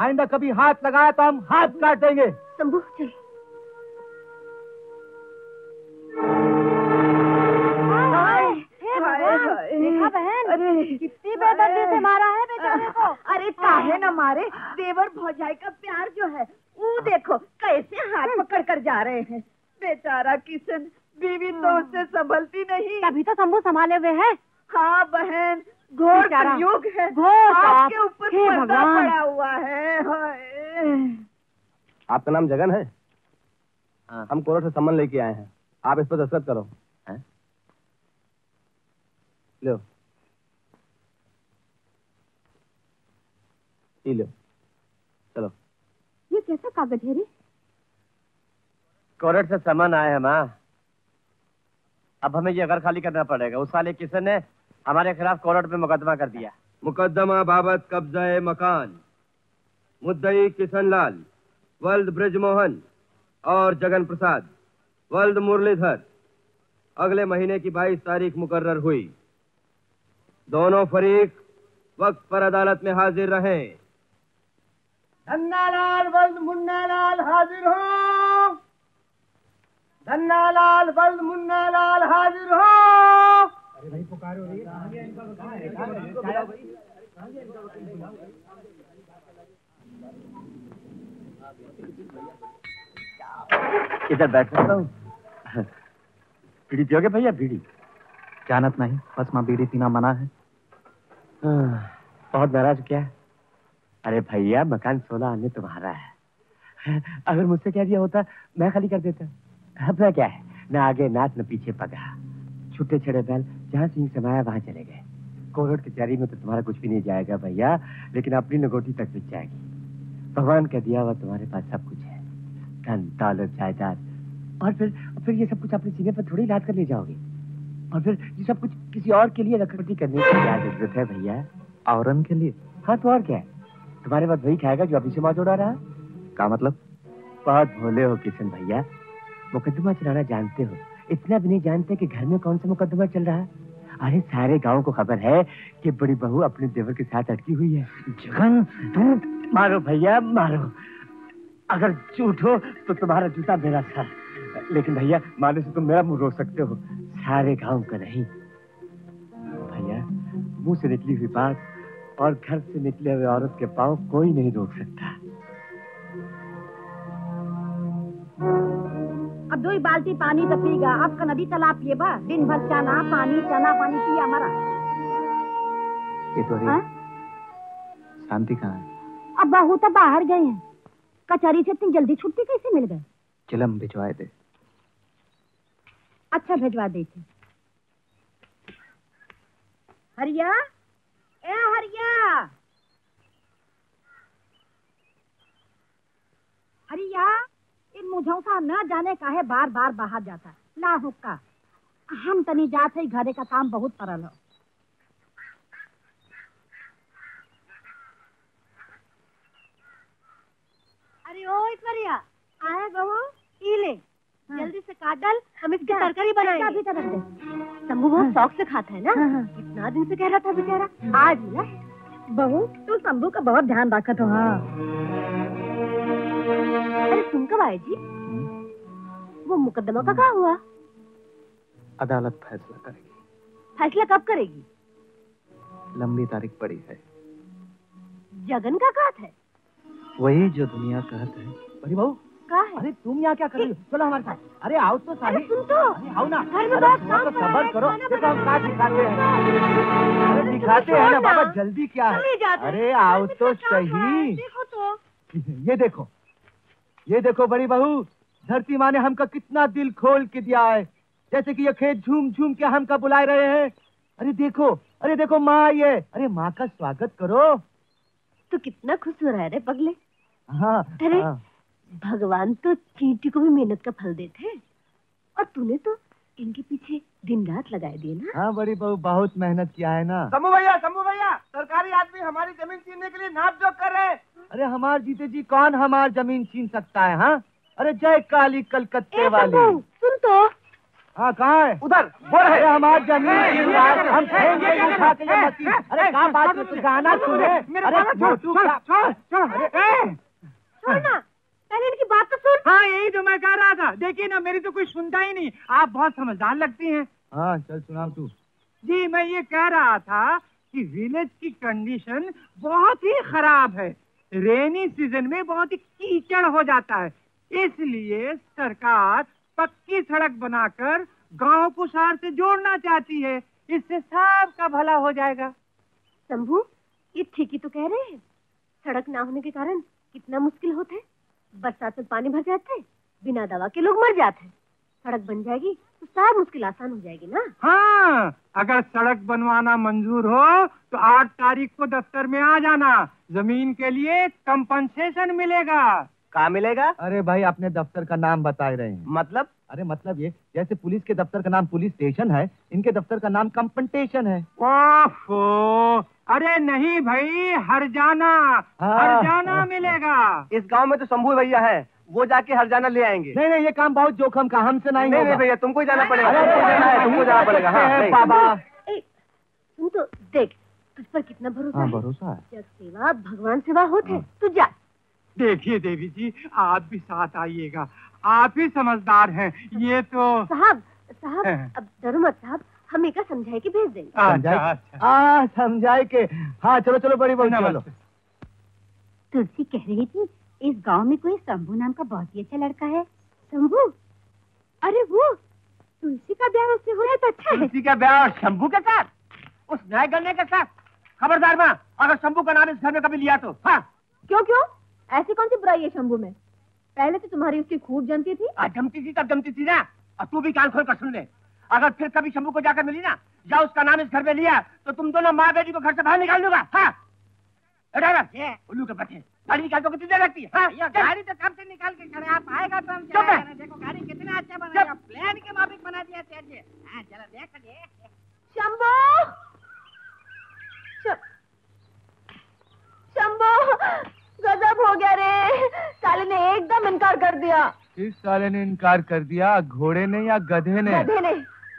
आइंदा कभी हाथ लगाया तो हम हाथ काट देंगे। शंभू चल। देखा बहन कितनी बेदर्दी से मारा है बेचारे को। अरे काहे ना मारे, देवर भौजाई का प्यार जो है वो देखो कैसे हाथ पकड़ कर जा रहे हैं। बेचारा किशन, बीवी तो उससे संभलती नहीं, तभी तो शंभू संभाले हुए है। हाँ बहन, घोर कलयुग है, आपके ऊपर पर्दा पड़ा हुआ है। आपका नाम जगन है? आ, हम कोर्ट से सम्मन लेके आए हैं, आप इस पर दस्तखत करो। आ? लो ये लो, चलो। ये कैसा कागज है रे? कोर्ट से सम्मन आए हैं माँ, अब हमें ये घर खाली करना पड़ेगा। उस साले किशन ने हमारे खिलाफ कोर्ट में मुकदमा कर दिया। मुकदमा बाबत कब्जा मकान, मुद्दई किशन लाल वल्द ब्रजमोहन और जगन प्रसाद वल्द मुरलीधर। अगले महीने की बाईस तारीख मुकर्रर हुई। दोनों फरीक वक्त पर अदालत में हाजिर रहे। धन्ना लाल वल्द मुन्ना लाल हाजिर हो। धन्ना लाल वल्द मुन्ना लाल हाजिर हो। भाई पुकार हो रही है, इनका वकील इधर बैठ सकता हूँ? बीड़ी पियोगे भैया? बीड़ी जानत नहीं, बस माँ बीड़ी पीना मना है। बहुत नाराज क्या है? अरे भैया मकान सोलह आने तुम्हारा है, अगर मुझसे कह दिया होता मैं खाली कर देता। अपना क्या है, ना आगे नाच न पीछे पगा। छुट्टे छड़े बैल जहाँ सिंह समाया वहाँ चले गए। कोर्ट कचहरी में तो तुम्हारा कुछ भी नहीं जाएगा भैया, लेकिन अपनी लंगोटी तक बिक जाएगी। भगवान का दिया हुआ तुम्हारे पास सब कुछ है, धन दौलत जायदाद, और फिर फिर ये सब कुछ अपने सीने पर थोड़ी लाद कर ले जाओगे। और फिर ये सब कुछ किसी और के लिए रखरखाव करने की क्या जरूरत है भैया? औरन के लिए? हाँ तो और क्या है, तुम्हारे पास वही खाएगा जो अभी से माँ जोड़ा रहा। क्या मतलब? बहुत भोले हो किशन भैया, मुकदमा चलाना जानते हो, इतना भी नहीं जानते कि घर में कौन सा मुकदमा चल रहा है। अरे सारे गांव को खबर है कि बड़ी बहू अपने देवर के साथ अटकी हुई है। जगन तुम मारो भैया मारो, अगर झूठ हो तो तुम्हारा जूता मेरा था, लेकिन भैया मानो से तुम मेरा मुंह रोक सकते हो, सारे गांव का नहीं। भैया मुंह से निकली हुई बात और घर से निकले हुए औरत के पाँव कोई नहीं रोक सकता। अब दो ही बाल्टी पानी तो पीगा, आपका नदी तालाब ये बा दिन भर चना पानी चना पानी पिया हमारा। ये तो शांति कहाँ है? अब बहू तो बाहर गए हैं, कचहरी से इतनी जल्दी छुट्टी कैसे मिल गए? चलो हम भिजवाए दे। अच्छा भिजवा देते। हरिया ए हरिया, हरिया इन मुझौसा न जाने काहे बार बार बाहर जाता है। ना हुक्का हम तनी जाते, घरे का काम बहुत तरल हो। नहीं होत मरिया आए बहू ई ले जल्दी से काट डाल हम इसकी तरकारी बनाएंगे। अभी तरफ से शंभू बहुत शौक से खाता है ना, इतना दिन से कह रहा था बेचारा आज ना। बहू तुम शंभू का बहुत ध्यान रखत हो। हाँ अरे तुम कब आए जी? वो मुकदमा का क्या हुआ? अदालत फैसला करेगी। फैसला कब करेगी? लंबी तारीख पड़ी है। जगन का कहत है वही जो दुनिया कहत है। बड़ी बहू का है? अरे तुम यहाँ क्या कर रही हो? चलो हमारे साथ। अरे आओ तो साहिब, तुम तो आओ ना। घर में बहुत काम पड़ा है, खाना बनाना है। अरे दिखाते हैं ना बाबा, जल्दी क्या है? अरे आओ तो सही। देखो तो ये देखो, ये देखो बड़ी बहू, धरती माँ ने हमका कितना दिल खोल के दिया है। जैसे कि ये खेत झूम झूम के हमका बुलाए रहे हैं। अरे देखो, अरे देखो माँ ये, अरे माँ का स्वागत करो। तो कितना खुश हो रहा है रे पगले। हाँ, अरे हाँ। भगवान तो चींटी को भी मेहनत का फल देते हैं, और तूने तो इनके पीछे दिन रात लगाए दिए ना। हाँ बड़ी बहू, बहुत मेहनत किया है ना। शंभू भैया, शंभू भैया, सरकारी आदमी हमारी जमीन छीनने के लिए नाप जोक कर रहे हैं। अरे हमारे जीते जी कौन हमारी जमीन छीन सकता है? हाँ अरे जय काली कलकत्ते वाली। सुन तो। हाँ कहाँ है? उधर बोल है। हमारी जमीन हम फेंगे उठा के ये मसीह। अरे क्या बात है, गाना सुने। अरे छोड़ छोड़ छोड़ छोड़ ना, पहले इनकी बात तो सुन। हाँ यही तो मैं कह रहा था, देखिए ना मेरी तो कोई सुनता ही नहीं। आप बहुत समझदार लगती हैं। हाँ चल सुनाओ तू। जी मैं ये कह रहा था कि विलेज की कंडीशन बहुत ही खराब है। रेनी सीजन में बहुत ही कीचड़ हो जाता है, इसलिए सरकार पक्की सड़क बनाकर गांव को शहर से जोड़ना चाहती है। इससे सबका भला हो जाएगा। शंभू ये ठीक ही तो कह रहे हैं, सड़क ना होने के कारण कितना मुश्किल होता है। बरसात में पानी भर जाते, बिना दवा के लोग मर जाते। सड़क बन जाएगी तो सारी मुश्किल आसान हो जाएगी ना। हाँ अगर सड़क बनवाना मंजूर हो तो आठ तारीख को दफ्तर में आ जाना, जमीन के लिए कंपनसेशन मिलेगा। कहाँ मिलेगा? अरे भाई अपने दफ्तर का नाम बता रहे हैं। मतलब? अरे मतलब ये जैसे पुलिस के दफ्तर का नाम पुलिस स्टेशन है, इनके दफ्तर का नाम कंपनसेशन है। ओफो, अरे नहीं भाई, हरजाना। हाँ, हरजाना हाँ, मिलेगा। इस गांव में तो शंभू भैया है, वो जाके हरजाना ले आएंगे। नहीं नहीं ये काम बहुत जोखम का, हमसे नहीं। नहीं नहीं भैया तुमको ही जाना पड़ेगा, तुमको जाना पड़ेगा। हाँ बाबा तुम तो देख, तुझ पर कितना भरोसा। भरोसा सेवा भगवान सेवा होते, तू जा। देखिए देवी जी आप भी साथ आइएगा, आप ही समझदार हैं। ये तो साहब साहब अब डरो मत साहब, हम एक समझाए के भेज देंगे। आ समझाए के। हाँ चलो चलो बड़ी बहू चलो। तुलसी कह रही थी इस गांव में कोई शंभू नाम का बहुत ही अच्छा लड़का है। शंभू? अरे वो तुलसी का ब्याह उससे हो रहा है तो अच्छा है। तुलसी का ब्याह शंभू के साथ, उस न्याय करने के साथ? खबरदार माँ, अगर शंभू का नाम इस घर में कभी लिया तो। हाँ क्यों क्यों, ऐसी कौन सी बुराई है शंभू में? पहले तो तुम्हारी उसकी खूब जमती थी। आ, जमती थी तब जमती थी ना, और तू भी कान खोल कर सुन ले। अगर फिर कभी शंभू को जाकर मिली ना, या उसका नाम इस घर में लिया तो तुम दोनों माँ बेटी को घर से बाहर निकाल दूंगा। हाँ ड्राइवर उल्लू के बच्चे, गाड़ी निकाल दो कितनी देर लगती है? हाँ, गाड़ी तो कब से निकाल के खड़े, आप आएगा तो हम चलेंगे। देखो गाड़ी कितना अच्छा बनाया, प्लान के मुताबिक बना दिया। चलो देख शंभू, शंभू गजब हो गया रे, साले ने एकदम इनकार कर दिया। किस साले ने इनकार कर दिया, घोड़े ने या गधे ने? गधे ने।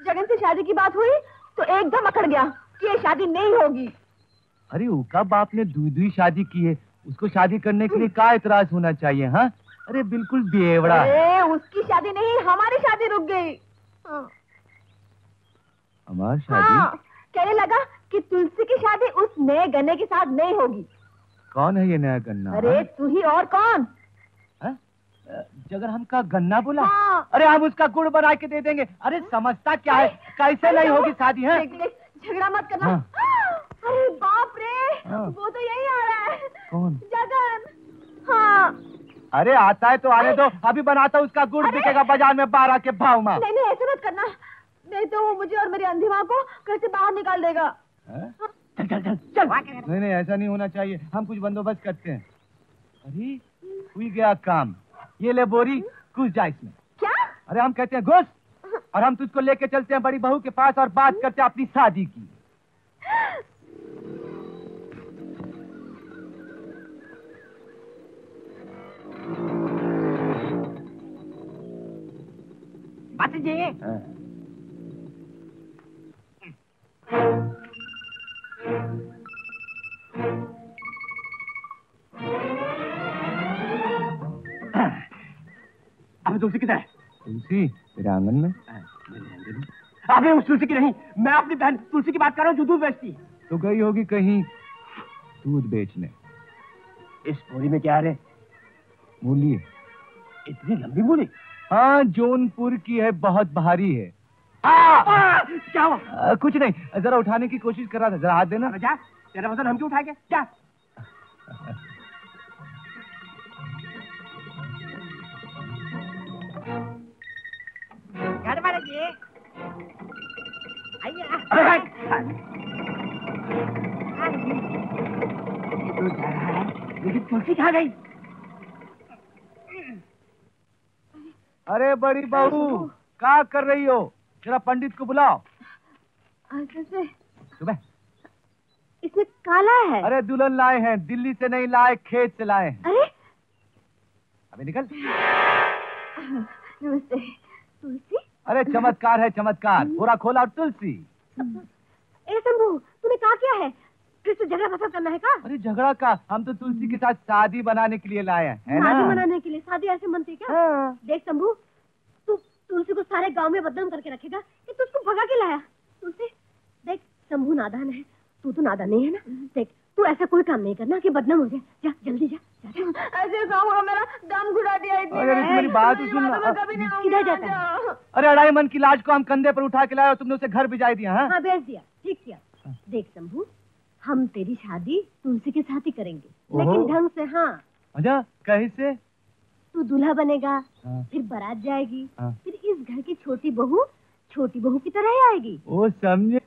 जगन से शादी की बात हुई तो एकदम अकड़ गया कि ये शादी नहीं होगी। अरे उसका बाप ने दुई दुई शादी की है, उसको शादी करने के लिए क्या एतराज होना चाहिए? हाँ अरे बिल्कुल बेवड़ा। अरे उसकी शादी नहीं, हमारी शादी रुक गई। हमारी शादी? हाँ, कहने लगा कि तुलसी की शादी उस नए गन्ने के साथ नहीं होगी। कौन है ये नया गन्ना? अरे तू ही और कौन? जगन हमका गन्ना बोला? हाँ। अरे हम उसका गुड़ बना के दे देंगे। अरे समझता क्या है, कैसे नहीं होगी शादी है? झगड़ा मत करना। हाँ। अरे बाप रे। हाँ। वो तो यही आ रहा है। कौन? जगन। हाँ। अरे आता है तो आने दो, अभी बनाता उसका गुड़ बिकेगा बाजार में बारह के भाव में। नहीं नहीं ऐसे मत करना, नहीं तो वो मुझे और मेरी अंधी माँ को घर से बाहर निकाल देगा। चल चल चल चल। नहीं नहीं ऐसा नहीं होना चाहिए, हम कुछ बंदोबस्त करते हैं। अरे हुई गया काम, ये ले बोरी, घुस जा इसमें। क्या? अरे हम कहते हैं घुस, और हम तुझको लेके चलते हैं बड़ी बहू के पास और बात करते हैं अपनी शादी की। मत जी। अबे तुलसी किधर है? तुलसी मेरे आंगन में। अबे उस तुलसी की नहीं, मैं अपनी बहन तुलसी की बात कर रहा हूँ जो दूध बेचती है। तो गई होगी कहीं दूध बेचने। इस बोरी में क्या है? मूली है। इतनी लंबी मूली? हाँ, जौनपुर की है, बहुत भारी है। आ, आ, क्या हुआ? आ, कुछ नहीं, जरा उठाने की कोशिश कर रहा था, जरा हाथ देना। जा, तेरा वजन हम क्यों उठाएंगे? जा। घर वाले जी, आइए। लेकिन तुलसी कहाँ गई? अरे बड़ी बहू, क्या कर रही हो? जरा पंडित को बुलाओ। सुबह इसमें काला है। अरे दुल्हन लाए हैं, दिल्ली से नहीं लाए, खेत से लाए हैं। अरे अभी निकल। नमस्ते। तुलसी? अरे चमत्कार है चमत्कार, पूरा खोला। और तुलसी, ए शंभू, तूने क्या किया है? किससे झगड़ा फसाद करना है का? अरे झगड़ा का, हम तो तुलसी के साथ शादी बनाने के लिए लाए हैं। शादी बनाने के लिए? शादी ऐसे बनती क्या? हाँ। देख शंभू, तू तुलसी को सारे गांव में बदनाम करके रखेगा कि तू उसको भगा के लाया। तुलसी देख, शंभू नादान है, तू तो नादान नहीं है ना। देख, तू ऐसा कोई काम नहीं करना कि बदनाम हो जाए। जा जल्दी जा। ऐसे काम होगा मेरा दम घुटा दिया। मेरी बात सुन, किधर जाता है? अरे अढ़ाई मन की लाज को हम कंधे पर उठा के लाए और तुमने उसे घर भिजाई दिया, भेज दिया। ठीक किया। देख शंभू, हम तेरी शादी तुलसी के साथ ही करेंगे, लेकिन ढंग से। हाँ। अच्छा, कैसे? तू दूल्हा बनेगा, फिर बारात जाएगी, फिर इस घर की छोटी बहू छोटी बहू की तरह ही आएगी। ओ समझे।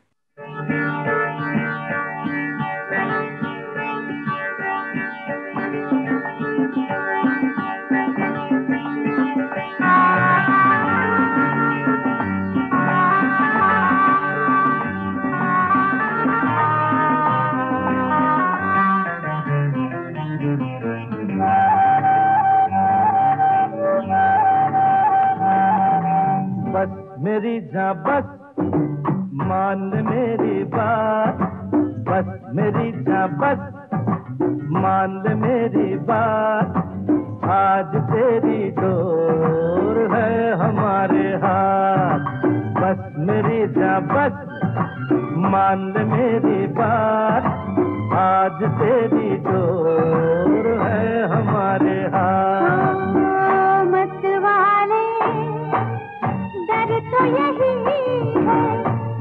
मेरी जा बस मान मेरी बात, बस मेरी जा बस मान मेरी बात। आज तेरी डोर है हमारे हाथ, बस मेरी जा बस मान मेरी बात। आज तेरी डोर है हमारे हाथ। तो यही है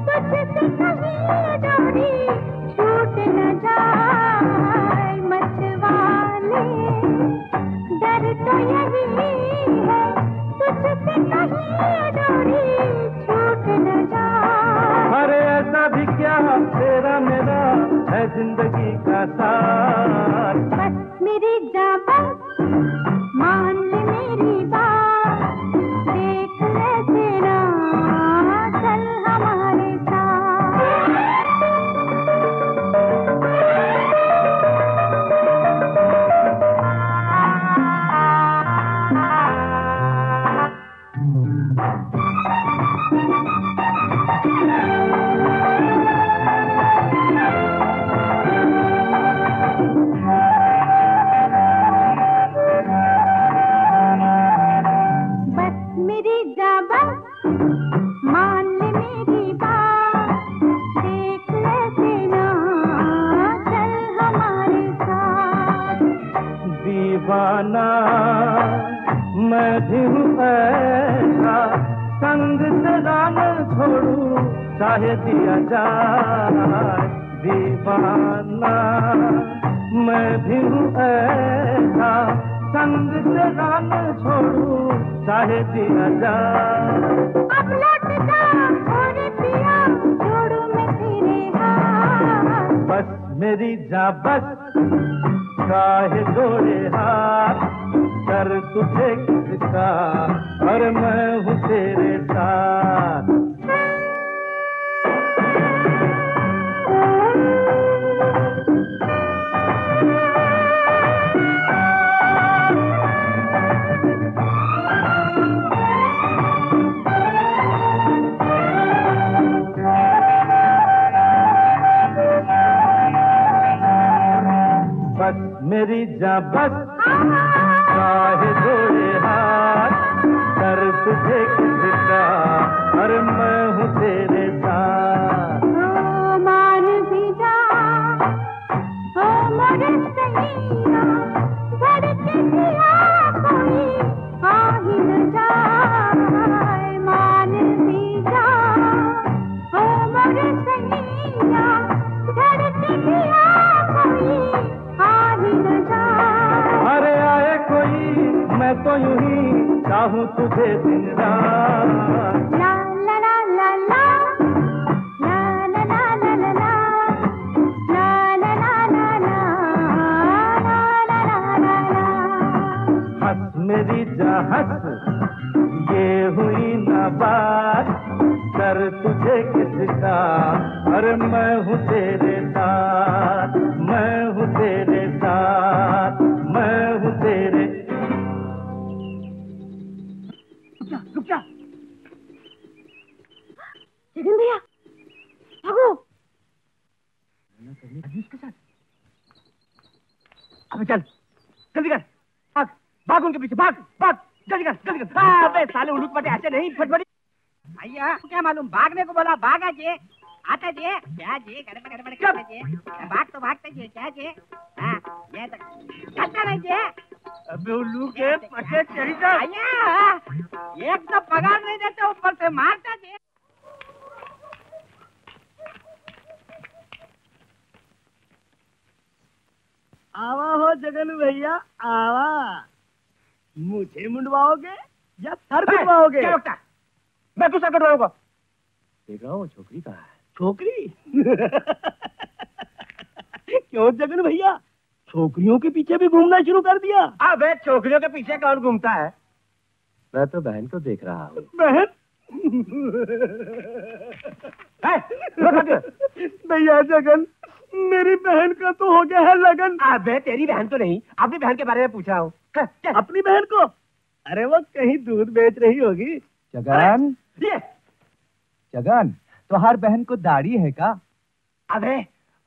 तुझसे कहीं डोरी छूट न जाए मतवाले। डर तो यही है तुझसे कहीं डोरी छूट न जाए। अरे ऐसा भी क्या, तेरा मेरा है जिंदगी का साथ। बस मेरी जा बस मान मेरी बात, देख ले तेरा दीवाना मैं भी हूँ ऐसा, संग से रान छोड़ू चाहे दिया जाए। दीवाना मैं भी हूँ ऐसा, संग से रान छोड़ू चाहे दिया जाए। अब लौट जा और पिया छोड़ू मैं तेरे हाथ, बस मेरी जा बस काहे जोड़े हाथ। कर तुझे किसका और मैं हूँ तेरे साथ। मेरी जा बस चाहे जोड़े हाथ कर तुझे किसका और मैं हूँ तेरे साथ। ओ मान भी जा ओ मोरे सही चाहूं तुझे दिन रात। ला ला ला ला ला ला ला ला ला ला ला ला ला ला ला। हंस मेरी जा हंस ये हुई ना बात कर तुझे किसका और मैं हूँ तेरे साथ। मैं हूँ तेरे साथ मैं हूँ तेरे। जगन भैया भागो इसके साथ। अबे चल जल्दी कर भाग भाग उनके पीछे भाग भाग जल्दी कर जल्दी कर। अबे साले उलूट पटे ऐसे नहीं फटफटी भैया क्या मालूम भागने को बोला भागा जे आता जे क्या जे गड़बड़ गड़बड़ करते जे भाग तो भागते जे क्या जे हां ये तक चलता नहीं जे। अबे उल्लू के पटे चढ़ी जा भैया एक तो पगार नहीं देते ऊपर से मारता जे। आवा हो जगन भैया आवा मुझे मुंडवाओगे या सर कटवाओगे? क्या लगता है मैं तो सर कटवाऊंगा। देखा वो छोकरी कहाँ है? छोकरी क्यों जगन भैया छोकरियों के पीछे भी घूमना शुरू कर दिया? अबे छोकरियों के पीछे कौन घूमता है? मैं तो बहन को देख रहा हूँ। बहन भैया जगन मेरी बहन का तो हो गया है लगन। अबे तेरी बहन तो नहीं अपनी बहन के बारे में पूछा हूँ। अपनी बहन को? अरे वो कहीं दूध बेच रही होगी। जगन ये जगन तुम्हार बहन को दाढ़ी है क्या? अबे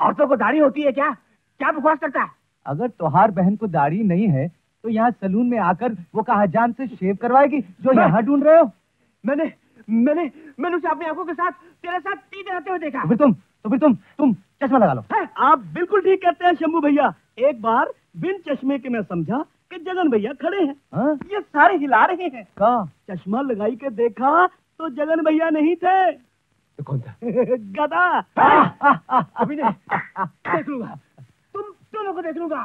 औरतों को दाढ़ी होती है क्या? क्या बकवास करता है? अगर तुम्हार बहन को दाढ़ी नहीं है तो यहाँ सलून में आकर वो काहजान से शेव करवाएगी जो यहाँ ढूंढ रहे हो। मैंने मैंने मैंने उसे अपनी आंखों के साथ तेरे साथ टी लगाते हुए देखा। फिर तुम तो फिर तुम तुम चश्मा लगा लो। आप बिल्कुल ठीक कहते हैं शंभू भैया। एक बार बिन चश्मे के मैं समझा कि जगन भैया खड़े हैं। हाँ? ये सारे हिला रहे हैं। चश्मा लगाई के देखा तो जगन भैया नहीं थे। तो कौन था? गधा। अभी नहीं देख लूंगा तुम दोनों को देख लूंगा।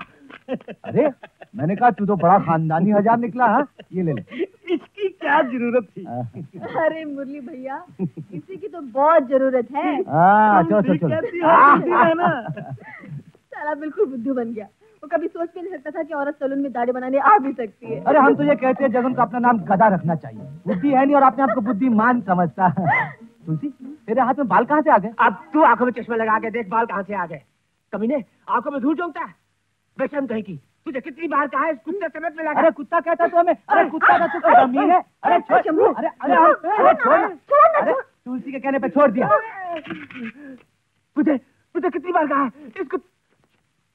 अरे मैंने कहा तू तो बड़ा खानदानी हजार निकला है। ये ले ले इसकी क्या जरूरत थी। अरे मुरली भैया इसी की तो बहुत जरूरत है। चलो चलो चलो साला बिल्कुल बुद्धू बन गया। वो कभी सोच भी नहीं सकता था कि औरत सलून में दाढ़ी बनाने आ भी सकती है। अरे हम तुझे कहते हैं जगन को अपना नाम गधा रखना चाहिए। बुद्धि है नहीं और आपने आपको बुद्धिमान समझता है। तुलसी तेरे हाथ में बाल कहाँ से आ गए? अब तू आंखों में चश्मा लगा के देख बाल कहाँ से आ गए। कभी ने आंखों में धूल झोंकता है बेशर्म कहीं की। तुझे कितनी बार कहा है कुत्ते से मत मिला। अरे कुत्ता कहता तो हमें। अरे कुत्ता का तो जमीन है। अरे छोड़ शंभू अरे अरे छोड़। तुलसी के कहने पे छोड़ दिया। तुझे तुझे कितनी बार कहा है इसको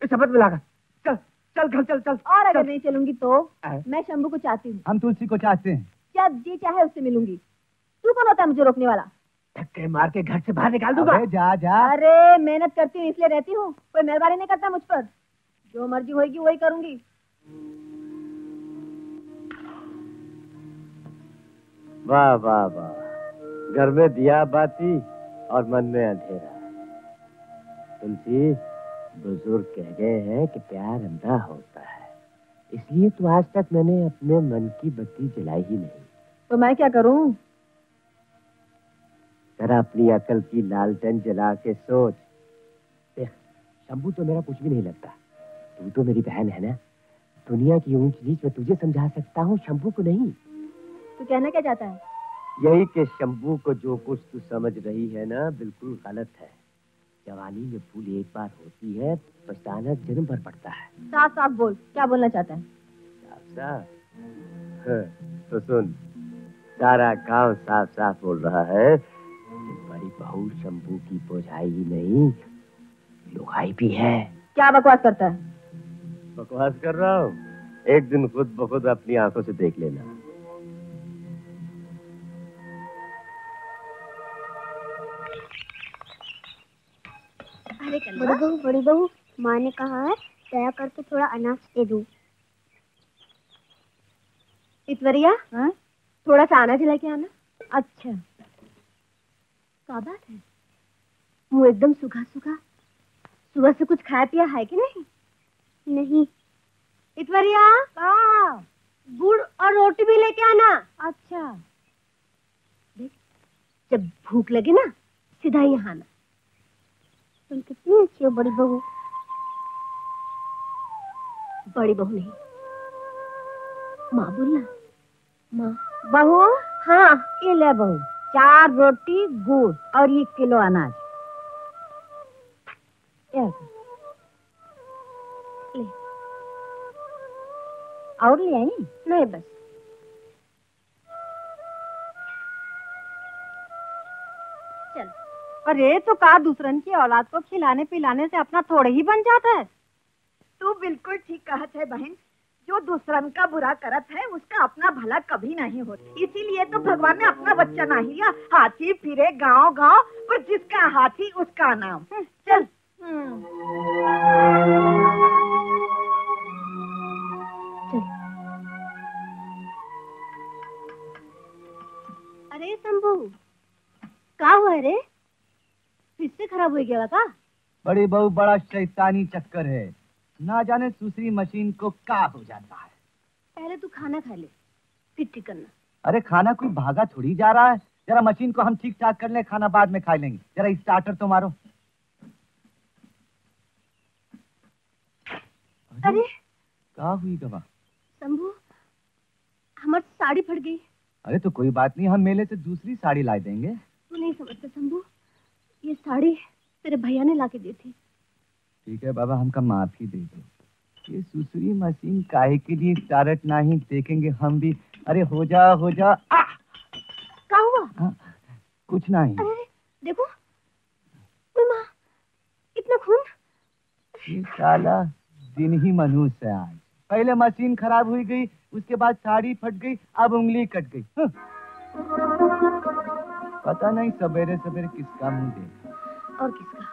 इस शपथ मिला कर चल चल घर चल चल। और अगर नहीं चलूंगी तो मैं शंभू को चाहती हूँ। हम तुलसी को चाहते हैं। क्या जी चाहे उससे मिलूंगी। तू कौन होता है मुझे रोकने वाला? धक्के मार के घर से बाहर निकाल दूंगा। जा जा। अरे मेहनत करती हूँ इसलिए रहती हूँ। कोई मेहरबानी नहीं करता मुझ पर। जो मर्जी होगी वही करूंगी। वाह वाह वाह घर में दिया बाती और मन में अंधेरा। तुलसी बुजुर्ग कह गए हैं कि प्यार अंधा होता है इसलिए तो आज तक मैंने अपने मन की बत्ती जलाई ही नहीं। तो मैं क्या करूं? जरा अपनी अकल की लालटेन जला के सोच। देख शंभू तो मेरा कुछ भी नहीं लगता। तू तो मेरी बहन है ना। दुनिया की ऊंच नीच में तुझे समझा सकता हूँ शंभू को नहीं। तू कहना क्या चाहता है? यही कि शंभू को जो कुछ तू समझ रही है ना बिल्कुल गलत है। जवानी में भूल एक बार होती है पछताना जन्म भर पड़ता है। साफ साफ बोल क्या बोलना चाहता है? साफ साफ तो सुन सारा गाँव साफ साफ बोल रहा है तुम्हारी बहू शंभू की बोझाई ही नहीं लुगाई भी है। क्या बकवास करता है? बकवास कर रहा हो, एक दिन खुद बखुद अपनी आंखों से देख लेना। बड़ी बहू, बड़ी बहू, माँ ने कहा है दया करके थोड़ा अनाज दे दो। इतवरिया, हाँ? थोड़ा सा अनाज लेके आना। अच्छा, क्या बात है? मुँह एकदम सूखा सूखा, सुबह से कुछ खाया पिया है कि नहीं? नहीं। इतवरिया, हाँ, गुड़ और रोटी भी लेके आना। अच्छा, देख, जब भूख लगे ना सीधा यहाँ आना। तुम कितनी अच्छी हो बड़ी बहू। बड़ी बहू नहीं, माँ बोलना। माँ बहू, हाँ ये ले बहू, चार रोटी, गुड़ और एक किलो अनाज। ले। और ले आई? नहीं, बस। चल। अरे तो का दूसरन की औलाद को खिलाने पिलाने से अपना थोड़े ही बन जाता है। तू बिल्कुल ठीक कहत है बहन, जो दूसरन का बुरा करत है उसका अपना भला कभी नहीं होता। इसीलिए तो भगवान ने अपना बच्चा ना लिया। हाथी फिरे गांव गांव, पर जिसका हाथी उसका नाम। चल। Hmm. अरे शंभू, क्या हुआ रे? फिर से खराब हो गया का? बड़ी बहू, बड़ा शैतानी चक्कर है, ना जाने दूसरी मशीन को क्या हो जाता है। पहले तू खाना खा ले, फिर ठीक करना। अरे खाना कोई भागा थोड़ी जा रहा है, जरा मशीन को हम ठीक ठाक कर ले, खाना बाद में खा लेंगे। जरा स्टार्टर तो मारो। अरे क्या हुई गवा? शंभू, हमारी साड़ी फट गई। अरे तो कोई बात नहीं, हम मेले से दूसरी साड़ी ला देंगे। तू नहीं समझता शंभू, ये साड़ी तेरे भैया ने लाके दी थी। ठीक है बाबा, हमका माफी दे दो। ये सुसरी मशीन काहे के लिए टारट ना ही देखेंगे हम भी। अरे हो जा हो जा। क्या हुआ? आ, कुछ नहीं। अरे देखो माँ, इतना खून। ये साला दिन ही मनहूस है आज। पहले मशीन खराब हुई गई, उसके बाद साड़ी फट गई, अब उंगली कट गई। हाँ। पता नहीं सवेरे सवेरे किसका मुंह देखा। और किसका?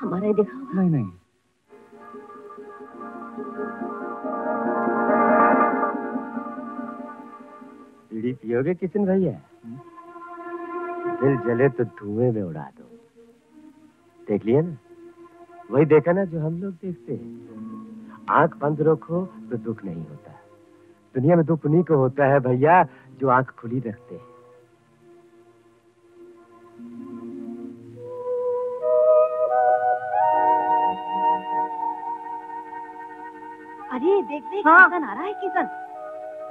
हमारा ही देखा होगा। नहीं नहीं, बीड़ी पियोगे किशन भैया? दिल जले तो धुएं में उड़ा दो। देख लिया ना, वही देखा ना जो हम लोग देखते हैं। आंख बंद रखो तो दुख नहीं होता। दुनिया में दुख उन्हीं को होता है भैया जो आंख खुली रखते हैं। अरे देख देख, हाँ। किशन आ रहा है। किशन,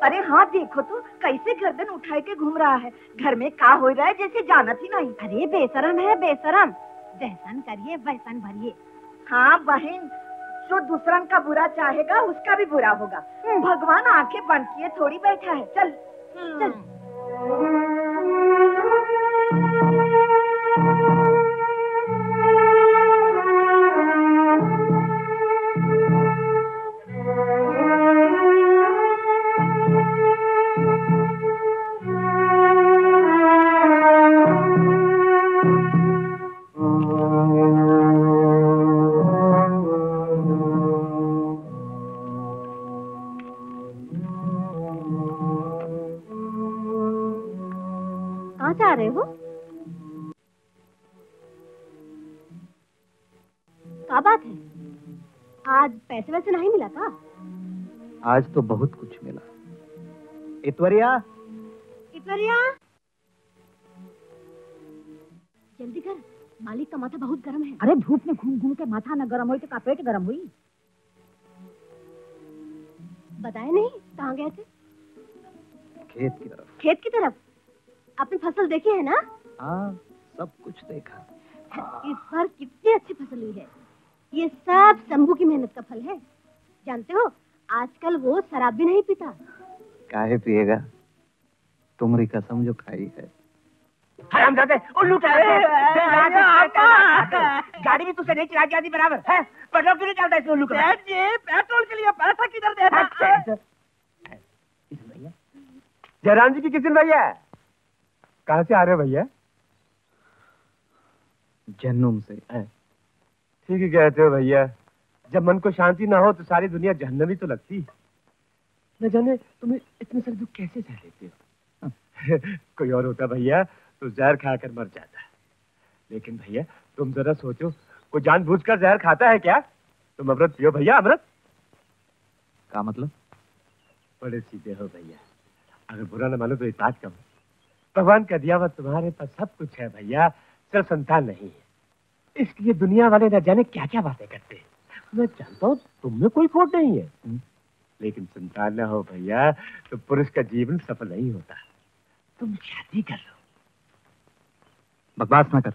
अरे हाँ देखो तो कैसे गर्दन उठाए के घूम रहा है। घर में का हो रहा है जैसे जानत ही नहीं। अरे बेशरम है बेशरम, जैसन करिए वैसन भरिए। हाँ बहन, जो दूसरन का बुरा चाहेगा उसका भी बुरा होगा। भगवान आंखें बंद किए थोड़ी बैठा है। चल चल। वैसे नहीं मिला था? आज तो बहुत कुछ मिला। इतवरिया, इतवरिया, जल्दी कर, मालिक का माथा बहुत गर्म है। अरे धूप में घूम घूम के माथा न गर्म हो तो का पेट गर्म हुई। बताया नहीं कहाँ गए थे? खेत की तरफ। खेत की तरफ? आपने फसल देखी है ना? हाँ, सब कुछ देखा। इस बार कितनी अच्छी फसल हुई है। ये सब शंभू की मेहनत का फल है। जानते हो आजकल वो शराब भी नहीं पीता। काहे पिएगा? तुम्हारी कसम जो खाई है। हरामजादे, उल्लू। गाड़ी भी तुझसे नहीं चला जाती बराबर है। पेट्रोल क्यों नहीं चलता इसमें उल्लू का? पेट्रोल के लिए पैसा किधर देता? जयराम जी की किशन भैया कहाँ से आ रहे भैया? जहन्नुम से। ठीक ही कहते हो भैया, जब मन को शांति ना हो तो सारी दुनिया जहन्नम ही तो लगती। न जाने तुम्हें इतने सारे दुख कैसे सह लेते हो। कोई और होता भैया तो जहर खाकर मर जाता, लेकिन भैया तुम जरा सोचो, कोई जानबूझकर जहर खाता है क्या? तुम अमृत पियो भैया, अमृत। क्या मतलब? बड़े सीधे हो भैया, अगर बुरा न मानो तो इताअत करो। भगवान का दिया हुआ तुम्हारे पास सब कुछ है भैया, सिर्फ संतान नहीं है। इसलिए दुनिया वाले न जाने क्या क्या बातें करते हैं। मैं जानता हूँ तुम में कोई खोट नहीं है, लेकिन संतान न हो भैया तो पुरुष का जीवन सफल नहीं होता। तुम शादी कर लो। बकवास ना कर,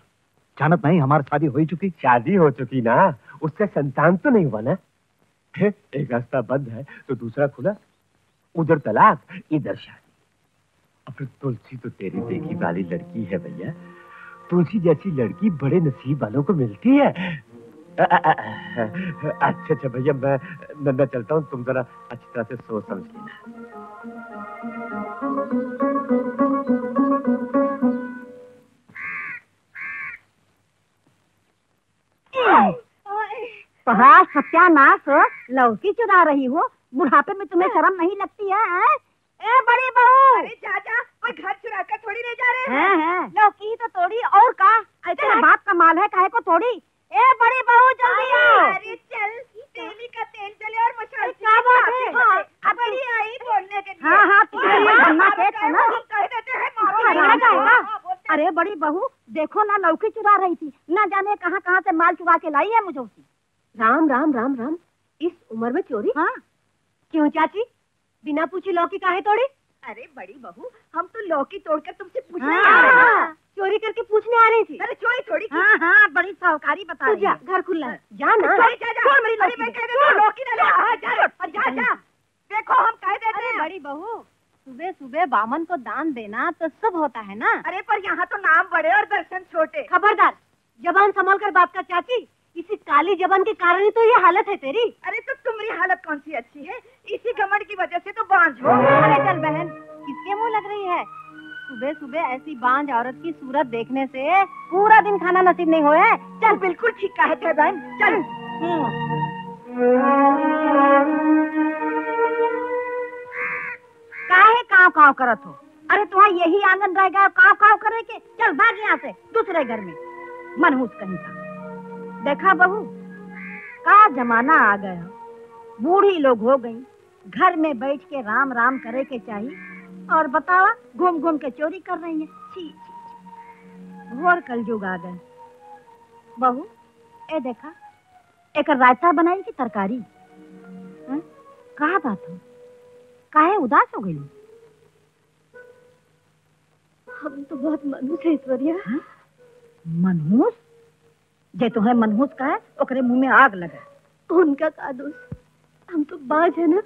जानत नहीं हमारी शादी हो ही चुकी। शादी हो चुकी ना, उससे संतान तो नहीं हुआ ना। एक रास्ता बंद है तो दूसरा खुला, उधर तलाक इधर शादी। अब तुलसी तो तेरी देखी वाली लड़की है भैया, तुलसी जैसी लड़की बड़े नसीब वालों को मिलती है। अच्छा अच्छा भैया मैं मैं, मैं चलता हूँ, तुम जरा अच्छी तरह से सोच समझ लेना। तुम्हारा सत्यानाश हो, लौकी चुरा रही हो, बुढ़ापे में तुम्हें शर्म नहीं लगती है? है? ए बड़ी बहू, अरे चाचा कोई घर चुरा कर थोड़ी ले जा रहे हैं। है, है। लौकी ही तो तोड़ी और का, ऐसे बाप का माल है काहे को तोड़ी। ए बड़ी बहू जल्दी आओ। अरे चल, तेली का तेल जले और मसाले का बात है। अब बड़ी आई बोलने के लिए। हां हां तुम्हारी। अरे बड़ी बहू देखो ना, लौकी चुरा रही थी, ना जाने कहां कहां से माल चुरा के लाई है मुझे। राम राम राम राम, इस उम्र में चोरी? हाँ क्यों चाची, बिना पूछी लौकी काहे तोड़ी? अरे बड़ी बहू, हम तो लौकी तोड़कर तुमसे पूछने हाँ, आ रहे हैं। हाँ, चोरी करके पूछने आ रही थी। अरे चोरी थोड़ी की। हाँ, हाँ, बड़ी साहूकारी बता रही है। घर खुला है, जा ना। जा जा जा, मेरी लौकी ना ले, जा जा। देखो हम कह देते हैं। बड़ी बहू सुबह सुबह बामन को दान देना तो सब होता है ना। अरे पर यहाँ तो नाम बड़े और दर्शन छोटे। खबरदार, जबान संभाल कर बात कर चाची, इसी काली जबान के कारण ही तो ये हालत है तेरी। अरे तो तुम्हारी हालत कौन सी अच्छी है, इसी घमंड की वजह से तो बांझ हो। अरे चल बहन, किसके मुंह लग रही है? सुबह सुबह ऐसी बांझ औरत की सूरत देखने से पूरा दिन खाना नसीब नहीं होया। चल बिल्कुल ठीक कहते बहन, चल। काहे काव काव करत हो? अरे तुम्हारा यही आंगन रहेगा काव काव करे के? चल भाग यहाँ से, दूसरे घर में मनहूस कहीं का। देखा बहू, का जमाना आ गया, बूढ़ी लोग हो गई, घर में बैठ के राम राम करे के चाहिए, और बतावा घूम घूम के चोरी कर रही है। छी छी, और कलयुग आ गए। बहू ए देखा, एक रायता बनाई की तरकारी। कहा बात हो, काहे उदास हो गई? हम तो बहुत मनहूस है ईश्वरिया। मनहूस जे तो है, मनहूस का है, ओकरे मुंह में आग लगा। उनका का दोष, हम तो बाज है ना,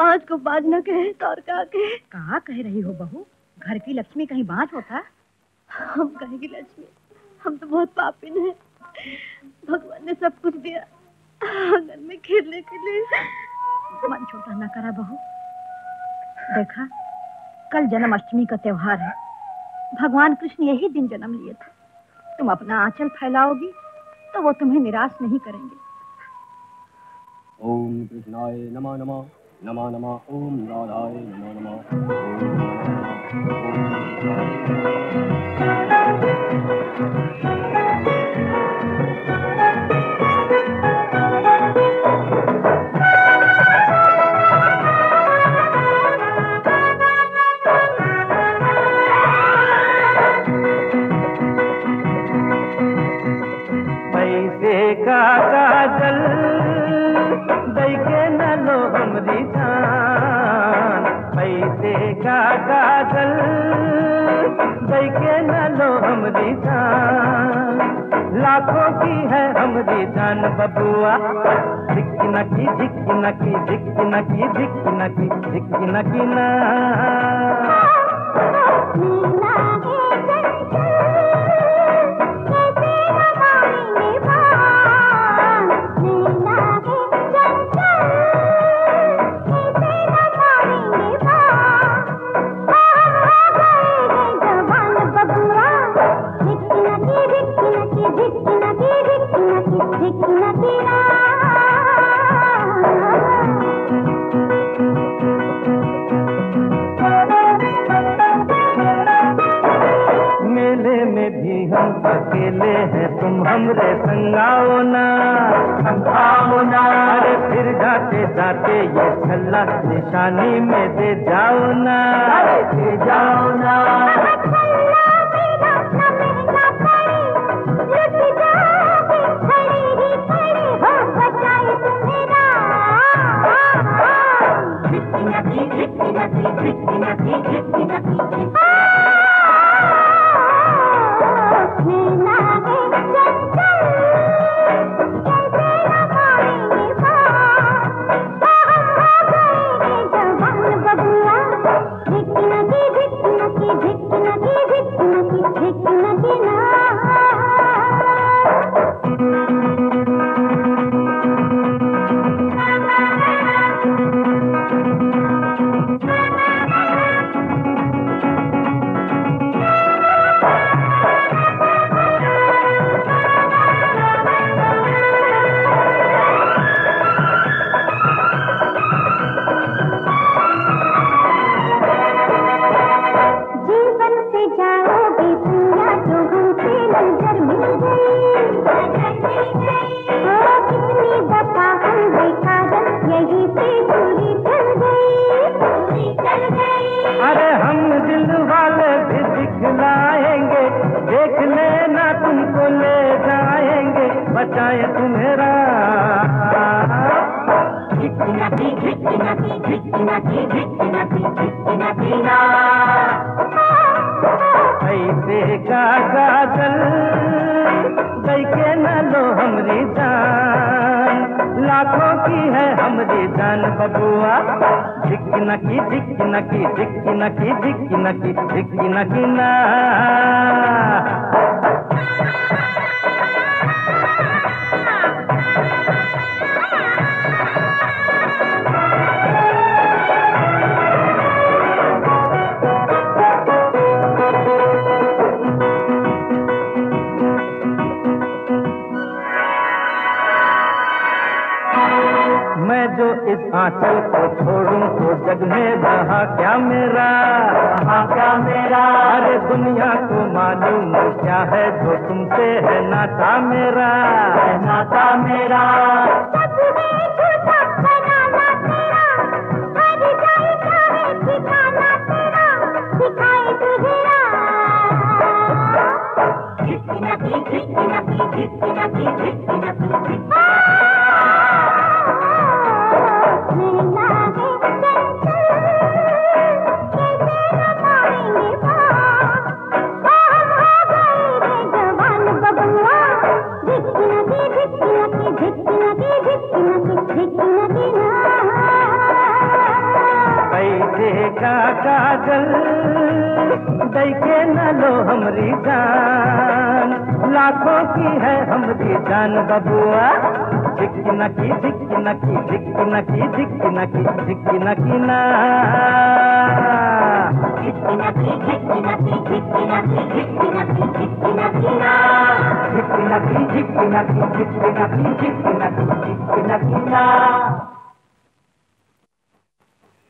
बाज को बाज न कहे तो और का कहे। कहा कह रही हो बहू, घर की लक्ष्मी कहीं बाज होता? हम कहेगी लक्ष्मी, हम तो बहुत पापिन है। भगवान ने सब कुछ दिया आंगन में खेलने के लिए। मन छोटा ना करा बहू। देखा, कल जन्माष्टमी का त्योहार है, भगवान कृष्ण यही दिन जन्म लिए थे। तुम अपना आंचल फैलाओगी तो वो तुम्हें निराश नहीं करेंगे। ओम कृष्णाय नमः नमः नमः नमः ओम राधाय नमः का जल दई के न लो हमरी जान। पैसे का काजल दई के न लो हमरी जान। लाखों की है हमरी जान बबुआ, झिक न की झिक न की झिक न की झिक न की झिक न की ना। हमरे संग आओ ना, आओ ना, अरे फिर जाते जाते ये छल्ला निशानी में दे जाओ ना, दे जाओ ना।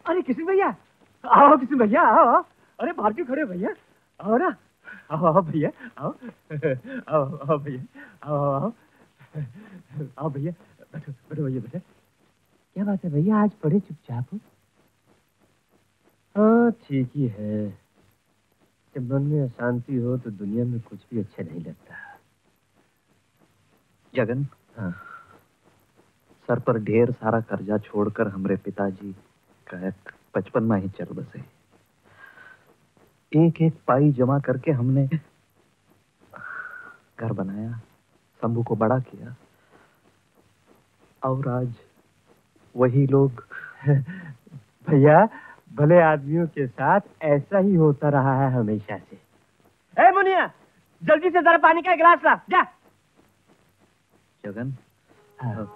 अरे किशन भैया आओ, किशन भैया आओ, अरे बाहर क्यों खड़े हो भैया? आओ ना, आओ आओ भैया, आओ आओ आओ भैया, आओ आओ आओ भैया, बैठो बैठो भैया बैठो। क्या बात है भैया, आज बड़े चुपचाप हो? हाँ ठीक ही है, जब मन में अशांति हो तो दुनिया में कुछ भी अच्छा नहीं लगता। जगन, हाँ, सर पर ढेर सारा कर्जा छोड़कर हमरे पिताजी कायक बचपन में ही चल बसे। एक एक पाई जमा करके हमने घर बनाया, शंभू को बड़ा किया, और आज वही लोग। भैया भले आदमियों के साथ ऐसा ही होता रहा है हमेशा से। ए मुनिया, जल्दी से जरा पानी का गिलास ला जा। जगन, हाँ।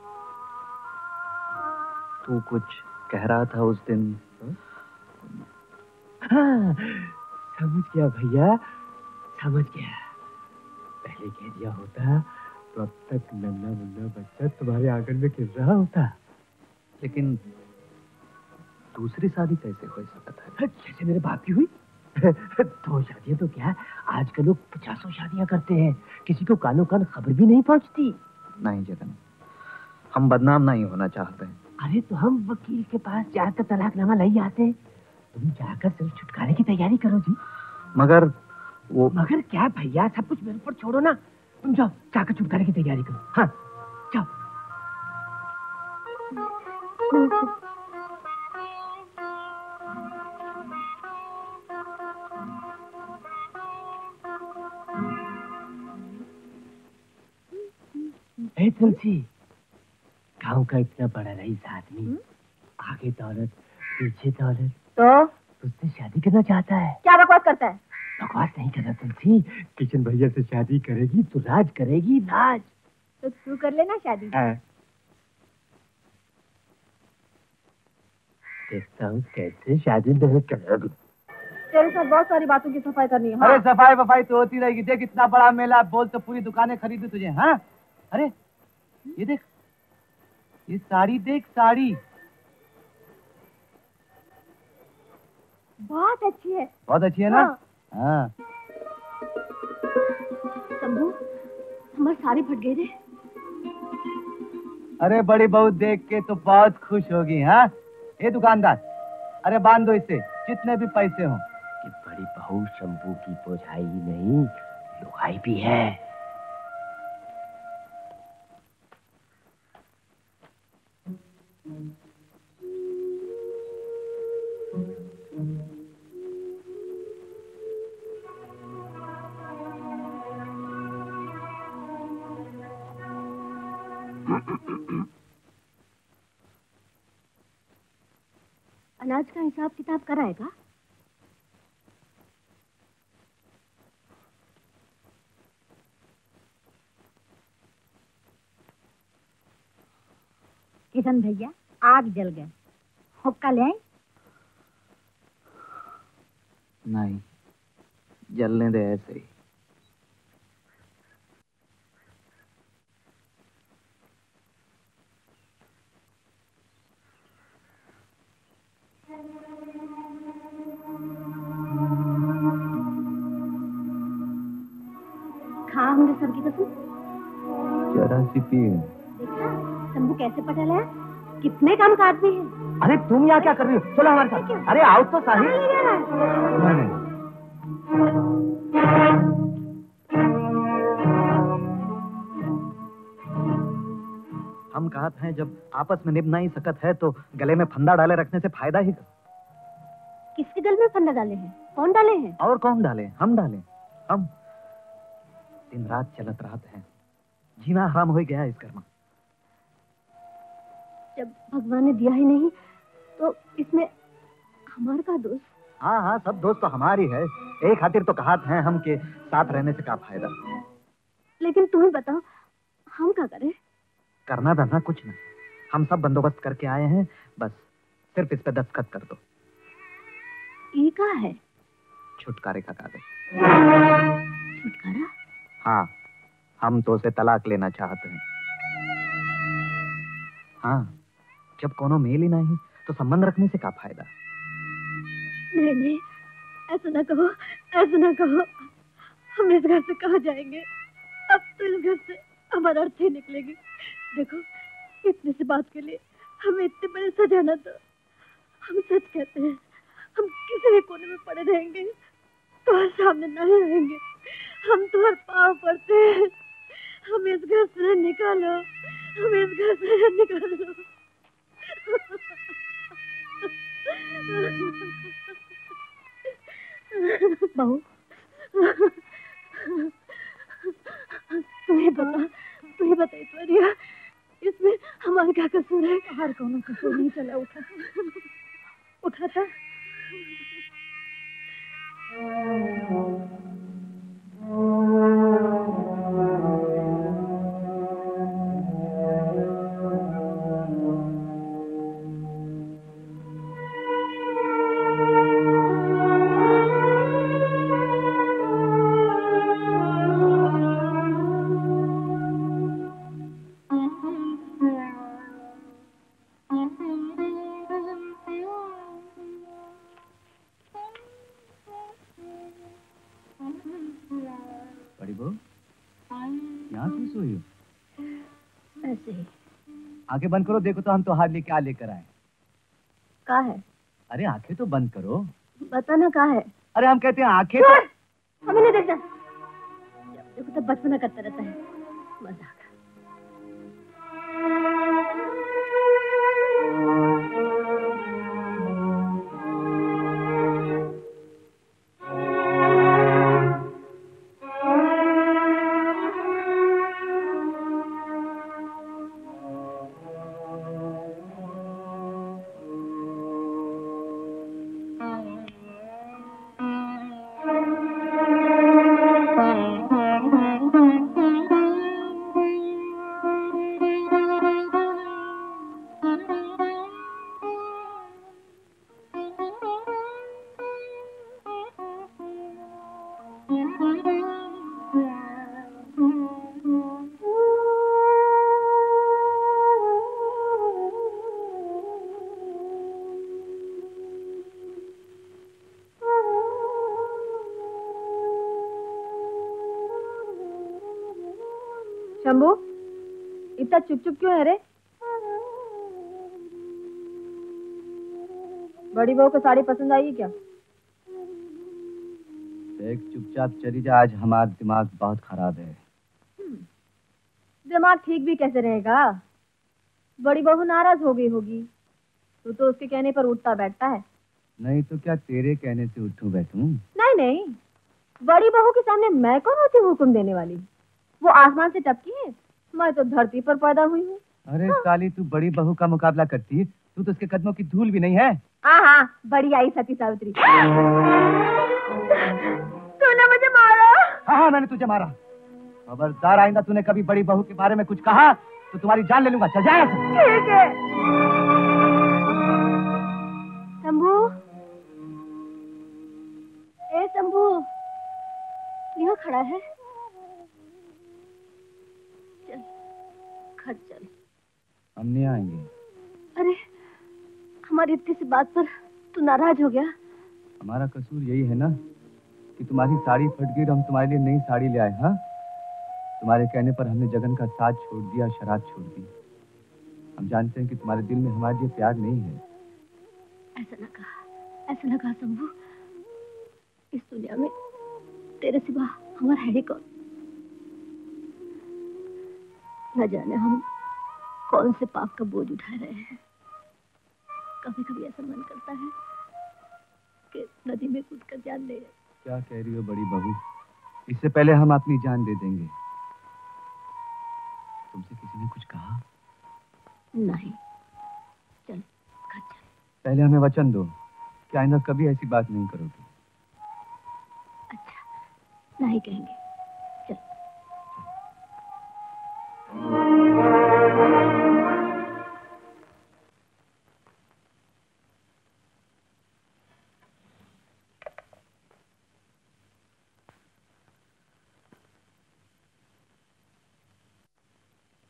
तू कुछ कह रहा था उस दिन। हाँ, समझ गया भैया, समझ गया। पहले कह दिया होता तो अब तक नन्हा मुन्ना बच्चा तुम्हारे आंगन में गिर रहा होता। लेकिन दूसरी शादी कैसे हो सकता है? जैसे मेरे बाप की हुई। दो शादियाँ तो क्या, आजकल लोग पचासों शादियाँ करते हैं, किसी को कानों कान खबर भी नहीं पहुँचती। नहीं जगन, हम बदनाम नहीं होना चाहते हैं। अरे तो हम वकील के पास जाकर तलाकनामा ले आते हैं, तुम जाकर सिर्फ छुटकारे की तैयारी करो जी। मगर वो मगर क्या भैया, सब कुछ मेरे ऊपर छोड़ो ना, तुम जाओ जाकर छुटकारे की तैयारी करो। हाँ जाओ। हे तुलसी, गाँव का इतना बड़ा रईस आदमी, आगे दौलत पीछे दौलत, तो तुझसे शादी करना चाहता है। क्या बकवास करता है? बकवास नहीं कर रहा तुलसी, किशन भैया से शादी करेगी तो राज करेगी, राज। तो तू कर लेना शादी। देखता हूँ कैसे शादी नहीं करेगी। तेरे साथ बहुत सारी बातों की सफाई करनी है। हाँ? अरे सफाई वफाई तो होती रहेगी, देख इतना बड़ा मेला, बोल तो पूरी दुकानें खरीदी तुझे। हाँ अरे ये देख, ये साड़ी देख, साड़ी बहुत अच्छी है। बहुत अच्छी है ना? हाँ। शंभू, हमारे सारे फट गए रे। अरे बड़ी बहू देख के तो बहुत खुश होगी। हाँ ये दुकानदार, अरे बांध दो इसे, जितने भी पैसे हो। कि बड़ी बहू शंभू की बोझाई नहीं लुगाई भी है। अनाज का हिसाब किताब कराएगा? किशन भैया आग जल गए, हुक्का ले? नहीं, जलने दे ऐसे ही। खाऊंगे सर की कसम। जरा सी पीए। देखा शंभू कैसे पटल है, कितने काम का आदमी है। अरे तुम यहाँ क्या कर रही हो, चलो हमारे साथ। अरे आओ तो साहिब। हम कहते हैं जब आपस में निभ नहीं सकत है तो गले में फंदा डाले रखने से फायदा ही कर। किसके गले में फंदा डाले हैं? कौन डाले हैं? और कौन डाले? हम डाले, हम दिन रात चलत रहते हैं, जीना हराम हो गया इस घर में। जब भगवान ने दिया ही नहीं तो इसमें हमारा का दोष। हाँ हाँ सब दोष तो हमारी है, एक खातिर तो कहात हैं हम के साथ रहने से क्या फायदा। लेकिन तुम ही बताओ हम क्या करें? करना धरना कुछ नहीं, हम सब बंदोबस्त करके आए हैं, बस सिर्फ इस पे दस्तखत कर दो। ये क्या है? छुटकारे का कागज। छुटकारा? हाँ, हम तो उसे तलाक लेना चाहते हैं। हाँ जब कोनो मेल ही नहीं तो संबंध रखने से क्या फायदा। नहीं नहीं ऐसा ना कहो, ऐसा ना कहो, हम इस घर से कहाँ जाएंगे, अब तो इस घर से हमारा अर्थ ही निकलेगी। देखो इतने से बात के लिए हमें इतने बड़े सजाना दो। हम सच कहते हैं, हम किसी भी कोने में पड़े रहेंगे, तो हर सामने नहीं आएंगे, हम तो हर पाँव पड़ते हैं। हम इस घर से निकालो, हम इस घर से निकालो। बहू तुम्हें बता, तुम्हें बता इतवारिया, इसमें हमारा क्या कसूर है? हर कौन कसूर नहीं चला। उठा उठा था ऐसे ही। आंखें बंद करो, देखो तो हम तुम्हारे लिए क्या लेकर आए। क्या है? अरे आंखें तो बंद करो। बताना क्या है? अरे हम कहते हैं आंखें तो... हमें नहीं देखना। देखो तो बचपना करता रहता है। मजाक। शंभू, इतना चुप चुप क्यों है रे? बड़ी बहू को साड़ी पसंद आई क्या? देख चुपचाप चली जा, आज हमारा दिमाग बहुत खराब है। दिमाग ठीक भी कैसे रहेगा? बड़ी बहू नाराज हो गई होगी, तू तो उसके कहने पर उठता बैठता है। नहीं तो क्या तेरे कहने से उठूं बैठूं? नहीं नहीं, बड़ी बहू के सामने मैं कौन होती हूँ हुक्म देने वाली? वो आसमान से टपकी है, मैं तो धरती पर पैदा हुई हूँ। अरे हाँ। साली तू बड़ी बहू का मुकाबला करती है, तू तो उसके कदमों की धूल भी नहीं है। हाँ हाँ, बड़ी आई सती सावित्री। तूने मुझे मारा? हाँ हाँ, मैंने तुझे मारा। खबरदार आइंदा तूने कभी बड़ी बहू के बारे में कुछ कहा तो तुम्हारी जान ले लूंगा। चल जाए। ठीक है। शंभू, ए शंभू, यहाँ खड़ा है, घर चल। हम नहीं आएंगे। अरे हमारी इतनी सी बात पर तू नाराज हो गया? हमारा कसूर यही है ना कि तुम्हारी साड़ी फट गई और हम तुम्हारे लिए नई साड़ी ले आए। हाँ, तुम्हारे कहने पर हमने जगन का साथ छोड़ दिया, शराब छोड़ दी। हम जानते हैं कि तुम्हारे दिल में हमारे लिए प्यार नहीं है। ऐसा ना कहा, ऐसा ना कहा शंभू। इस दुनिया में तेरे सिवा हमारा है ही कौन? न जाने हम कौन से पाप का बोझ उठा रहे हैं। कभी कभी ऐसा मन करता है कि नदी में कूद कर जान दे। क्या कह रही हो बड़ी बहू? इससे पहले हम अपनी जान दे देंगे। तुमसे किसी ने कुछ कहा? नहीं। चल घर चल। पहले हमें वचन दो कि आइंदा कभी ऐसी बात नहीं करोगे। अच्छा, नहीं कहेंगे।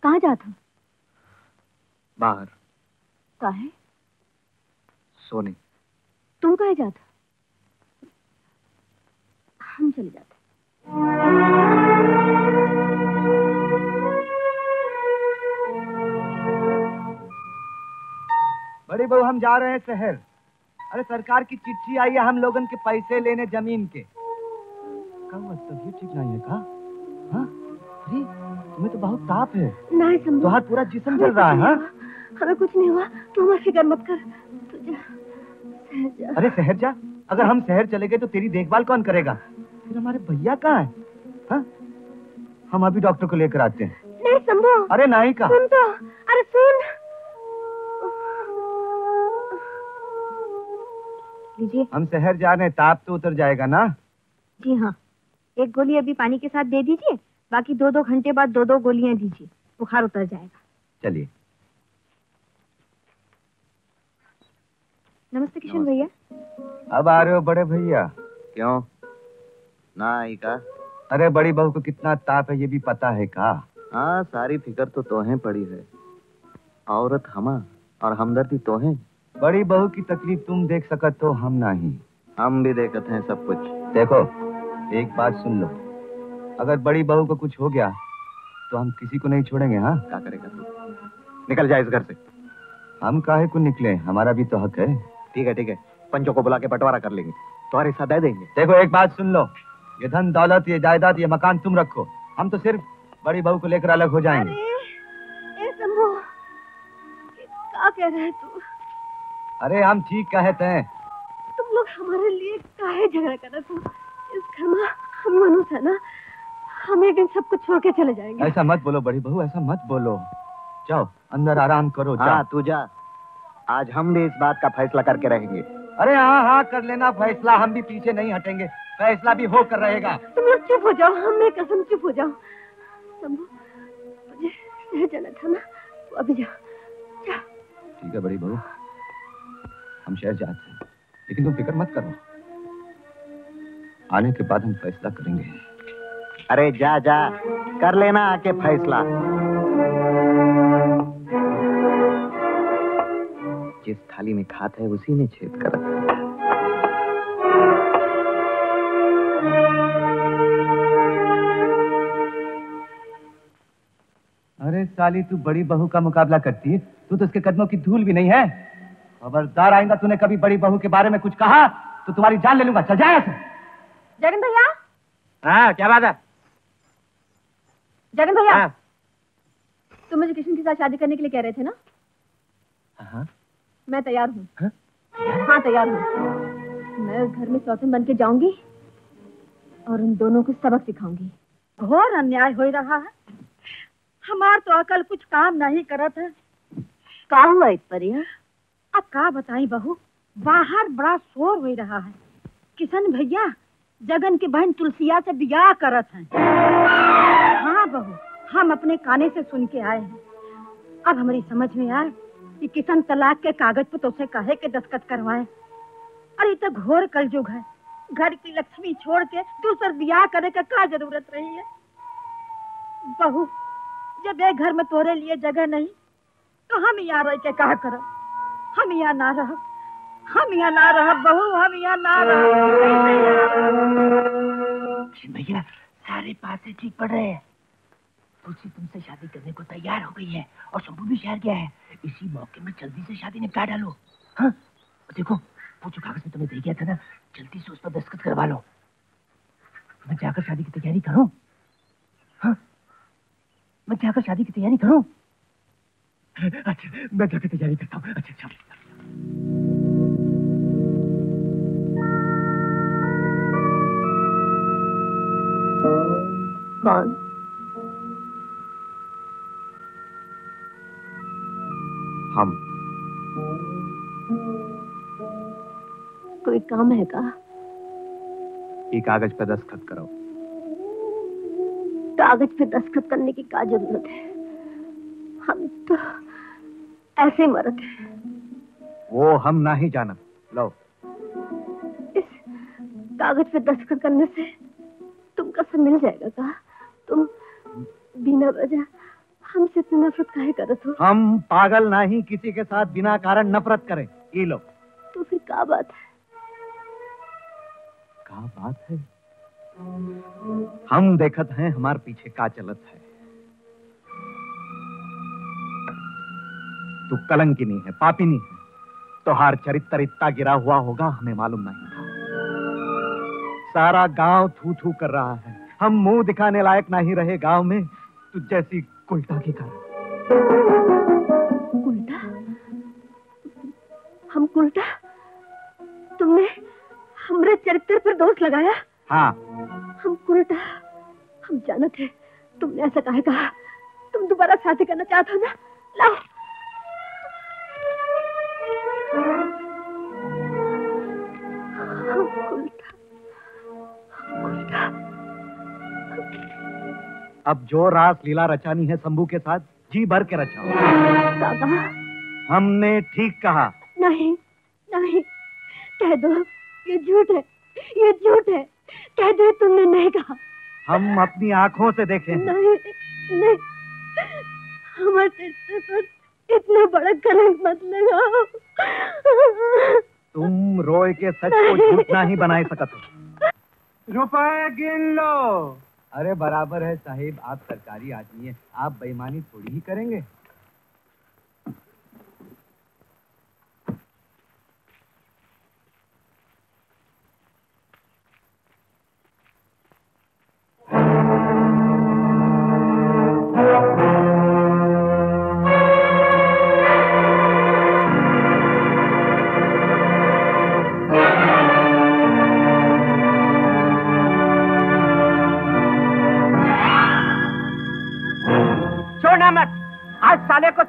कहाँ जाता हूँ? बाहर। काहे? सोने। तुम कहाँ जाता? हम चले जाते। बड़ी बहू, हम जा रहे हैं शहर। अरे सरकार की चिट्ठी आई है हम लोगन के पैसे लेने जमीन के। कहाँ तभी ठीक नहीं है कहाँ? हाँ? अरे तुम्हें तो बहुत ताप है। नहीं शंभू, तुम्हारा पूरा जिस्म जल रहा है। हमें कुछ नहीं हुआ, तू हमारी फिक्र मत कर। तू जा, शहर जा। अरे शहर जा, अगर हम शहर चले गए तो तेरी देखभाल कौन करेगा? फिर हमारे भैया कहाँ है? हा? हम अभी डॉक्टर को लेकर आते हैं। नहीं शंभू। अरे नहीं कहा। सुन तो, अरे सुन। लीजिए, हम शहर जा रहे हैं, ताप तो उतर जाएगा ना? जी हाँ, एक गोली अभी पानी के साथ दे दीजिए, बाकी दो दो घंटे बाद दो दो गोलियां दीजिए, बुखार उतर जाएगा। चलिए। नमस्ते किशन भैया। अब आ रहे हो बड़े भैया? क्यों ना आई का? अरे बड़ी बहू को कितना ताप है ये भी पता है का? हाँ, सारी फिक्र तो तोहें पड़ी है। औरत हमा और हमदर्दी तोहें। बड़ी बहू की तकलीफ तुम देख सकत हो, हम नहीं। हम भी देखते हैं सब कुछ। देखो, एक बात सुन लो, अगर बड़ी बहू को कुछ हो गया तो हम किसी को नहीं छोड़ेंगे। हाँ, क्या करेगा तू? निकल जाए इस घर से। हम काहे को निकले, हमारा भी तो हक है। ठीक है ठीक है, पंचों को बुला के बंटवारा कर लेंगे, तुम्हारे हिस्सा दे देंगे। देखो एक बात सुन लो, ये धन दौलत, ये जायदाद, ये मकान तुम रखो, हम तो सिर्फ बड़ी बहू को लेकर अलग हो जाएंगे। क्या कह रहे तू? अरे हम ठीक कहते हैं। तुम लोग हमारे लिए काहे झगड़ा कर रहे? तुम इस घर में हम मनुष्य है ना, हम एक दिन सब कुछ छोड़ के चले जाएंगे। ऐसा मत बोलो बड़ी बहू, ऐसा मत बोलो। जाओ अंदर आराम करो। हाँ तू जा, आज हम भी इस बात का फैसला करके रहेंगे। अरे हाँ हाँ कर लेना फैसला, हम भी पीछे नहीं हटेंगे, फैसला भी होकर रहेगा। तुम लोग चुप हो जाओ, हमें कसम चुप हो जाओ। मुझे जाना था ना, अभी जाओ। ठीक है बड़ी बहू, हम शहर जाते हैं, लेकिन तुम फिक्र मत करो, आने के बाद हम फैसला करेंगे। अरे जा जा, कर लेना आके फैसला। जिस थाली में खात है उसी में छेद कर। अरे साली, तू बड़ी बहू का मुकाबला करती है, तू तो उसके कदमों की धूल भी नहीं है। खबरदार, आइंदा तूने कभी बड़ी बहू के बारे में कुछ कहा तो तुम्हारी जान ले लूंगा। चल जाए। जगन भैया। हाँ क्या बात है? जगन भैया। हाँ। तुम मुझे किशन के साथ शादी करने के लिए कह रहे थे ना? हाँ। मैं तैयार हूँ। हाँ? हाँ तैयार हूँ। मैं उस घर में सौतन बन के जाऊंगी और उन दोनों को सबक सिखाऊंगी। घोर अन्याय हो रहा है, हमार तो अकल कुछ काम नहीं करत है। का हुआ इस परिया? अब का बताई बहू, बाहर बड़ा शोर हो रहा है। किशन भैया जगन की बहन तुलसिया से ब्याह करत हैं। हाँ बहू, हम अपने काने से सुन के आए हैं। अब हमारी समझ में आए कि किशन तलाक के कागज पर तुझसे काहे के दस्तखत करवाए। अरे तो घोर कलयुग है, घर की लक्ष्मी छोड़ के दूसर ब्याह करने का क्या जरूरत रही है? बहू, जब एक घर में तोरे लिए जगह नहीं तो हम यहाँ रह के क्या करो? हम यहाँ ना रहो, हम यहाँ ना रहा बहू, हम यहाँ ना रहा। भैया सारे पासे ठीक पड़ रहे हैं। तुलसी तुमसे शादी करने को तैयार हो गई है और शंभू भी शहर गया है। इसी मौके में जल्दी से शादी निपटा डालो। हाँ देखो, वो जो कागज में तुम्हें दे गया था ना, जल्दी से उस पर दस्तखत करवा लो। मैं जाकर शादी की तैयारी करूं। हाँ मैं जाकर शादी की तैयारी करूं। अच्छा मैं जाकर तैयारी करता हूँ। अच्छा अच्छा कौन? हम। कोई काम है का? ये कागज पे दस्तखत करो। कागज पे दस्तखत करने की क्या जरूरत है? हम तो ऐसे मरद हैं। वो हम ना ही जाना। लो, इस कागज पे दस्तखत करने से तुमका सब मिल जाएगा का? तुम बिना वजह हमसे इतनी नफरत काहे करत हो? हम पागल नहीं किसी के साथ बिना कारण नफरत करें। ये लो। तो फिर क्या बात है? क्या बात है? हम देखत हैं हमारे पीछे का चलत है। तू कलंकिनी है, पापिनी है, तो हार चरित्र इतना गिरा हुआ होगा हमें मालूम नहीं था। सारा गांव थू थू कर रहा है, हम मुंह दिखाने लायक नहीं रहे गांव में तुझ जैसी कुलटा के कारण। कुलटा? हम कुलटा? तुमने हमरे चरित्र पर दोष लगाया? हाँ। हम कुलटा, हम जाना थे। तुमने ऐसा काहे कहा? तुम दोबारा शादी करना चाहते हो ना? लाओ। हम कुलटा, कुलटा। अब जो रास लीला रचानी है शंभू के साथ, जी भर के रचाओ। दादा हमने ठीक कहा। नहीं नहीं, कह दो ये झूठ है, ये झूठ है, कह दो तुमने नहीं कहा। हम अपनी आंखों से देखें। नहीं नहीं, हमारे चरित्र पर इतना बड़ा कलंक मत लगाओ। तुम रोए के सच को झूठ नहीं बनाए सकते। रुपए गिन लो। अरे बराबर है साहिब, आप सरकारी आदमी हैं, आप बेईमानी थोड़ी ही करेंगे।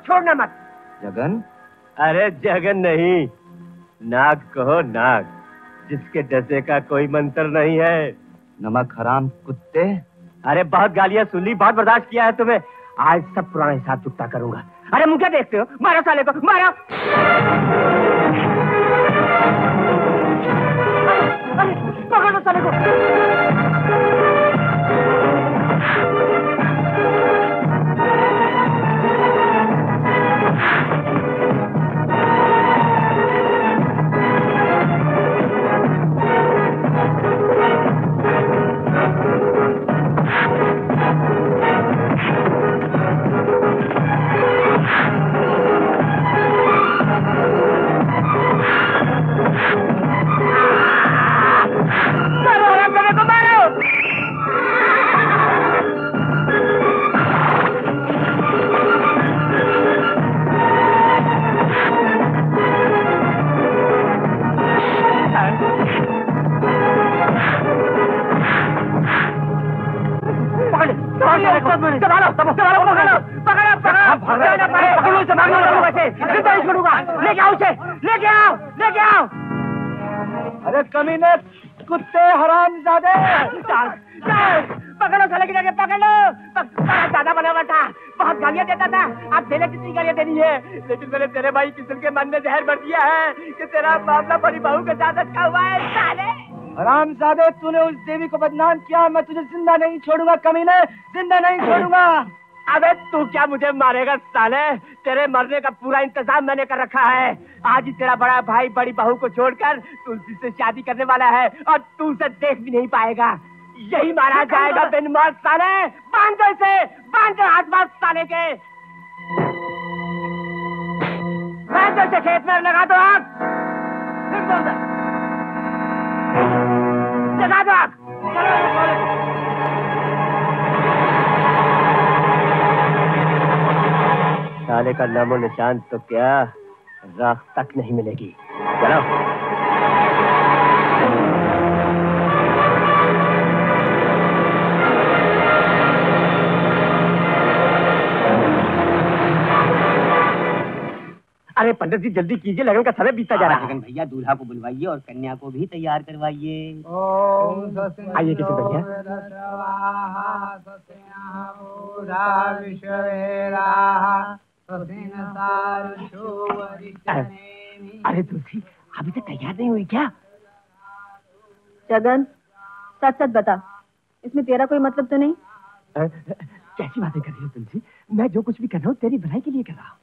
छोड़ना मत। जगन? अरे जगन नहीं, नाग कहो नाग, जिसके डसे का कोई मंत्र नहीं है। नमक हराम कुत्ते। अरे बहुत गालियां सुन ली, बहुत बर्दाश्त किया है तुम्हें, आज सब पुराने हिसाब चुकता करूंगा। अरे मुझे देखते हो, मारो साले को, मारो। अरे पकड़ो साले को। कुत्ते हरामजादे, पकड़ो साले के, पकड़ो। दादा बना हुआ था, बहुत गालियां देता था, अब तेरे कितनी गालियां देनी है। लेकिन मैंने तेरे भाई किशन के मन में जहर भर दिया है कि तेरा मामला बड़ी बहू के साथ अच्छा हुआ है। साले हरामजादे, तूने उस देवी को बदनाम किया, मैं तुझे जिंदा नहीं छोड़ूंगा कमीने, जिंदा नहीं छोड़ूंगा। अबे तू क्या मुझे मारेगा साले, तेरे मरने का पूरा इंतजाम मैंने कर रखा है। आज ही तेरा बड़ा भाई बड़ी बहू को छोड़कर तुलसी से शादी करने वाला है और तू उसे देख भी नहीं पाएगा, यही मारा जाएगा बिन मौत साले। बांधो इसे, बांधो हाथ बांध साले के, बांधो इसे, खेत में लगा दो आग, लगा दो आग। साले का नामो निशान तो क्या, राख तक नहीं मिलेगी। चलो अरे पंडित जी जल्दी कीजिए, लगन का समय बीतता जा रहा है। लगन भैया दूल्हा को बुलवाइए और कन्या को भी तैयार करवाइए। आइए किसी भैया। अरे तुलसी अभी तक तैयार नहीं हुई क्या? जगन सच सच बता, इसमें तेरा कोई मतलब तो नहीं? कैसी बातें कर रही हो तुलसी, मैं जो कुछ भी कर रहा हूँ तेरी भलाई के लिए कर रहा हूँ।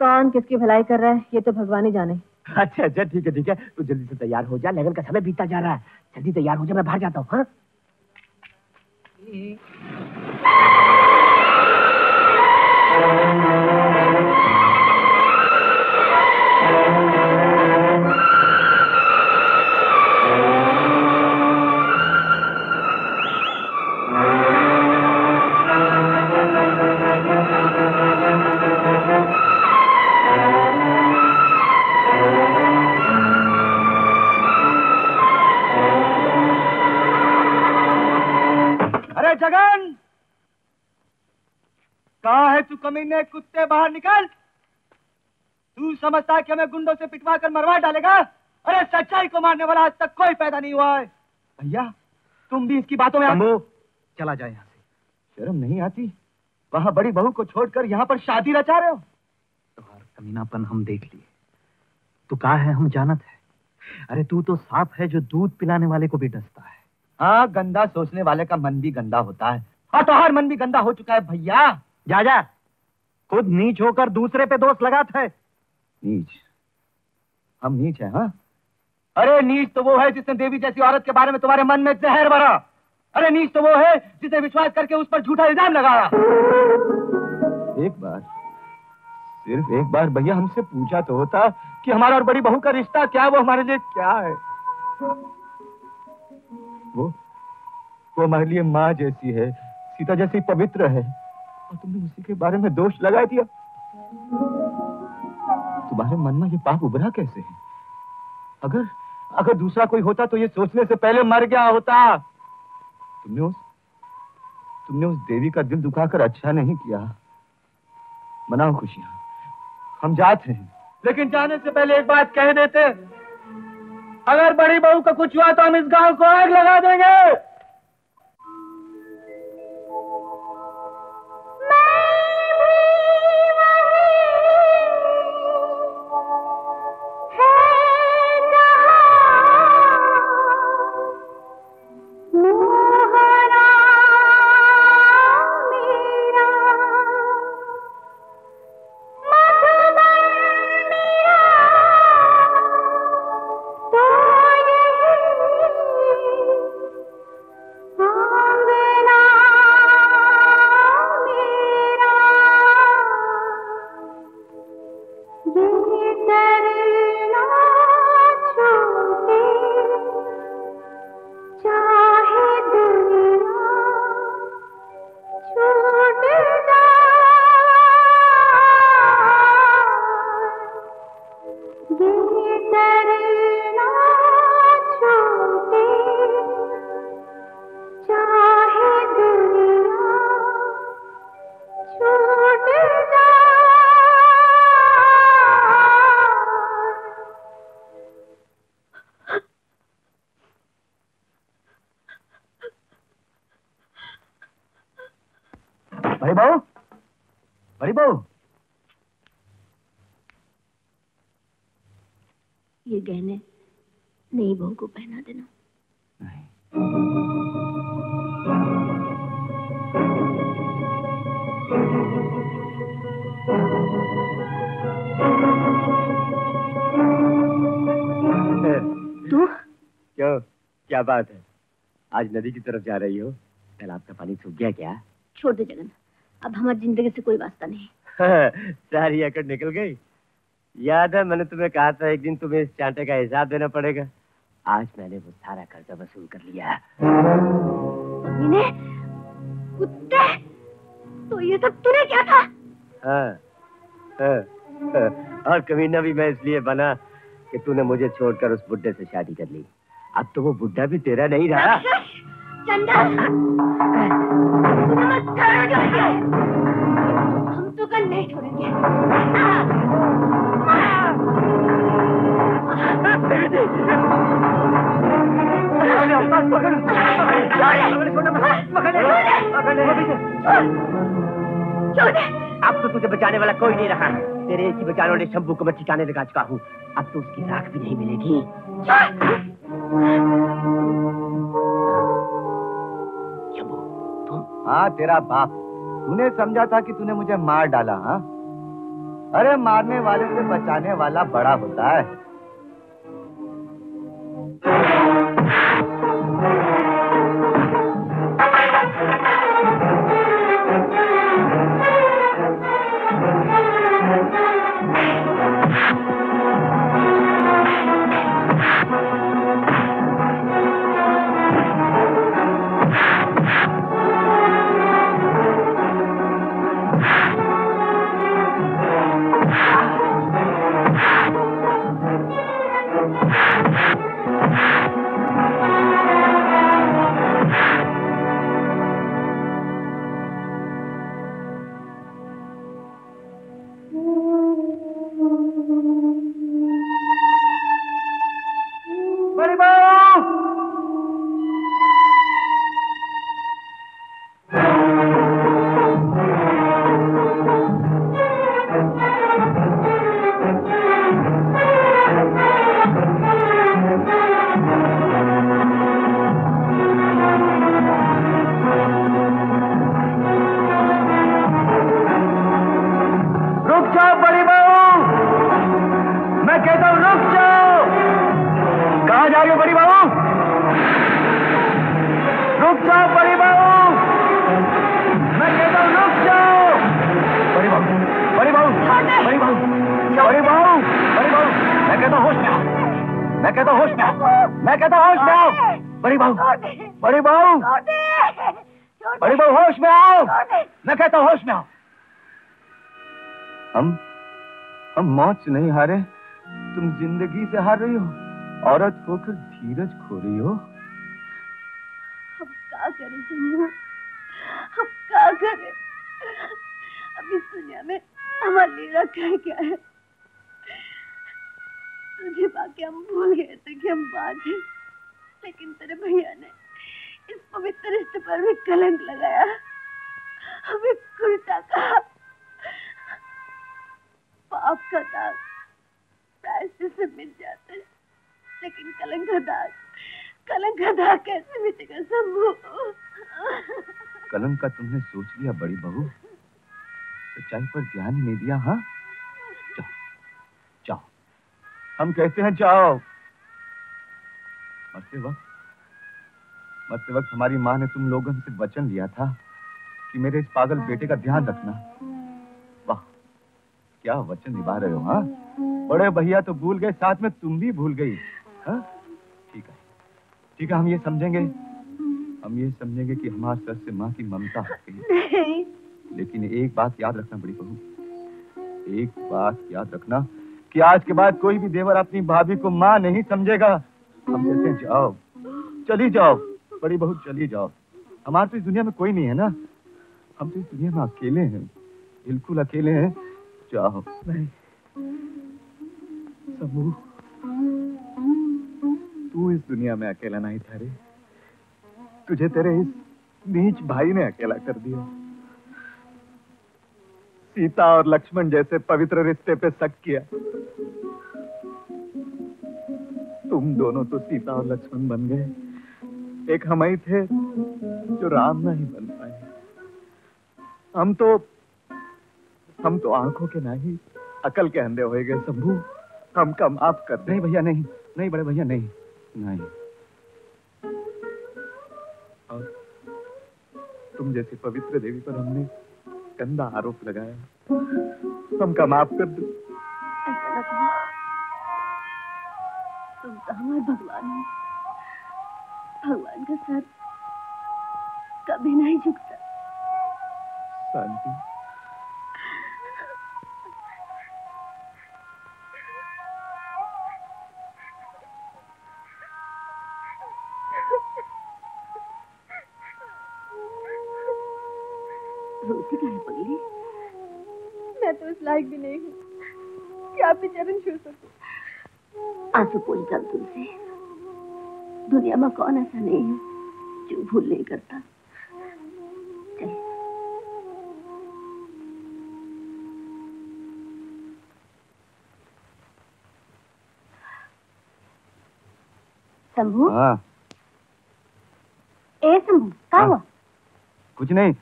कौन किसकी भलाई कर रहा है ये तो भगवान ही जाने। अच्छा अच्छा ठीक है ठीक है, तू जल्दी से तैयार हो जा, लगन का समय बीतता जा रहा है, जल्दी तैयार हो जा, मैं बाहर जाता हूँ। जगन कहाँ है तू कमीने कुत्ते, बाहर निकल। तू समझता है कि हमें गुंडों से पिटवा कर मरवा डालेगा? अरे सच्चाई को मारने वाला आज तक कोई पैदा नहीं हुआ है। भैया तुम भी इसकी बातों में आ... चला जाए यहाँ से, शर्म नहीं आती? वहां बड़ी बहू को छोड़कर यहाँ पर शादी रचा रहे हो। तुम्हारा कमीनापन हम देख लिए, तू कहा है हम जानत है। अरे तू तो सांप है जो दूध पिलाने वाले को भी डसता है। हाँ, गंदा सोचने वाले का मन भी गंदा होता है। हाँ तो हर मन भी गंदा हो चुका है भैया। जा जा, खुद नीच होकर दूसरे पे दोष लगाता है। नीच? हम नीच हैं? हाँ अरे नीच तो वो है जिसने देवी जैसी औरत के बारे में तुम्हारे मन में जहर भरा। अरे नीच तो वो है जिसे विश्वास करके उस पर झूठा इल्जाम लगाया। एक बार, सिर्फ एक बार भैया हमसे पूछा तो होता कि हमारा और बड़ी बहू का रिश्ता क्या है, वो हमारे लिए क्या है। वो वो हमारे लिए माँ जैसी है, सीता जैसी पवित्र है, और तुमने उसी के बारे में दोष लगा दिया। तुम्हारे मन में ये पाप उभरा कैसे है? अगर अगर दूसरा कोई होता तो ये सोचने से पहले मर गया होता। तुमने उस तुमने उस देवी का दिल दुखाकर अच्छा नहीं किया। मनाओ खुशियां, हम जाते हैं, लेकिन जाने से पहले एक बात कह देते, अगर बड़ी बहू का कुछ हुआ तो हम इस गांव को आग लगा देंगे। बात है, आज नदी की तरफ जा रही हो, कल आपका पानी सूख गया क्या? छोड़ दे जगन, अब हमारी जिंदगी से कोई वास्ता नहीं। सारी एकड़ निकल गई। याद है मैंने तुम्हें कहा था एक दिन तुम्हें इस चांटे का हिसाब देना पड़ेगा, आज मैंने वो सारा कर्जा वसूल कर लिया। कुत्ते, तो ये सब तूने क्या था? हाँ, हाँ, हाँ, और कमीना भी मैं इसलिए बना कि तूने मुझे छोड़कर उस बुड्ढे से शादी कर ली। अब तो वो बुड्ढा भी तेरा नहीं रहा। हम तो कल नहीं छोड़ेंगे। अब तो तुझे बचाने वाला कोई नहीं रहा। तेरे एक ही बेचारों ने शंभू को मैं ठिकाने लगा चुका हूँ, अब तो उसकी राख भी नहीं मिलेगी। हाँ, तेरा बाप, तूने समझा था कि तूने मुझे मार डाला। हाँ, अरे मारने वाले से बचाने वाला बड़ा होता है। मैं कहता होश में आओ, मैं कहता होश में आओ, बड़ी बहू, बड़ी बहू, बड़ी बहू होश में आओ, मैं कहता होश में आओ। हम हम मौत से नहीं हारे, तुम जिंदगी से हार रही हो, औरत होकर धीरज खो रही हो। अब क्या करें तुम, अब क्या करें, अब इस दुनिया में हमारी लीला क्या क्या है। तुझे बाकी हम भूल गए थे कि हम बात है, लेकिन तेरे भैया ने इस पवित्र रिश्ते पर भी कलंक लगाया, हमें कुर्ता कहा, पाप का दाग प्रायश्चित से मिट जाता है, लेकिन कलंक का दाग, कलंक का दाग कैसे मिटेगा शंभू? कलंक का तुमने सोच लिया बड़ी बहू, सच्चाई पर ध्यान नहीं दिया। हाँ हम कहते हैं जाओ। मरते वक्त मरते वक्त हमारी माँ ने तुम लोगों से वचन लिया था कि मेरे इस पागल बेटे का ध्यान रखना। वाह क्या वचन निभा रहे हो। हाँ बड़े भैया तो भूल गए, साथ में तुम भी भूल गई। हाँ ठीक है ठीक है, हम ये समझेंगे, हम ये समझेंगे कि हमारे सर से माँ की ममता होती है। लेकिन एक बात याद रखना बड़ी बहू, एक बात याद रखना कि आज के बाद कोई भी देवर अपनी भाभी को माँ नहीं समझेगा। हम कहते जाओ, चली जाओ बड़ी बहू, चली जाओ। हमारे तो इस दुनिया में कोई नहीं है ना, हम तो इस दुनिया में अकेले हैं, बिल्कुल अकेले हैं। जाओ शंभू, तू इस दुनिया में अकेला नहीं था रे, तुझे तेरे इस नीच भाई ने अकेला कर दिया। सीता और लक्ष्मण जैसे पवित्र रिश्ते पे शक किया, तुम दोनों तो सीता और लक्ष्मण बन गए, एक हम ही थे जो राम नहीं बन पाए। हम तो हम तो आंखों के नहीं अकल के अंधे हो गए शंभू, हम कम आप कर। नहीं भैया नहीं, नहीं बड़े भैया नहीं, नहीं। और तुम जैसी पवित्र देवी पर हमने गंदा आरोप लगाया, तुम का माफ कर दो। तुम तो हमारे भगवान हो, भगवान का सर कभी नहीं झुकता। शांति, लायक भी नहीं हूँ कि आपके चरण छू सकूं। आंसू पोंछ डाल तुलसी, दुनिया में कौन ऐसा नहीं है जो भूल नहीं करता। शंभू, ए शंभू क्या हुआ? कुछ नहीं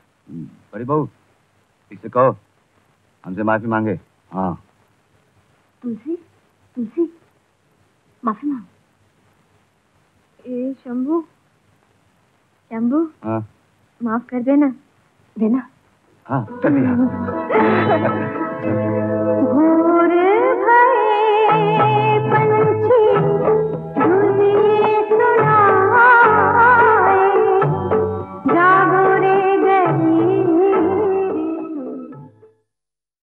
बड़ी बहू, इसे कहो हमसे माफी मांगे। हाँ तुलसी, तुलसी माफी मांग। ए शंभू, शंभू हाँ माफ कर देना, देना हाँ कर दिया।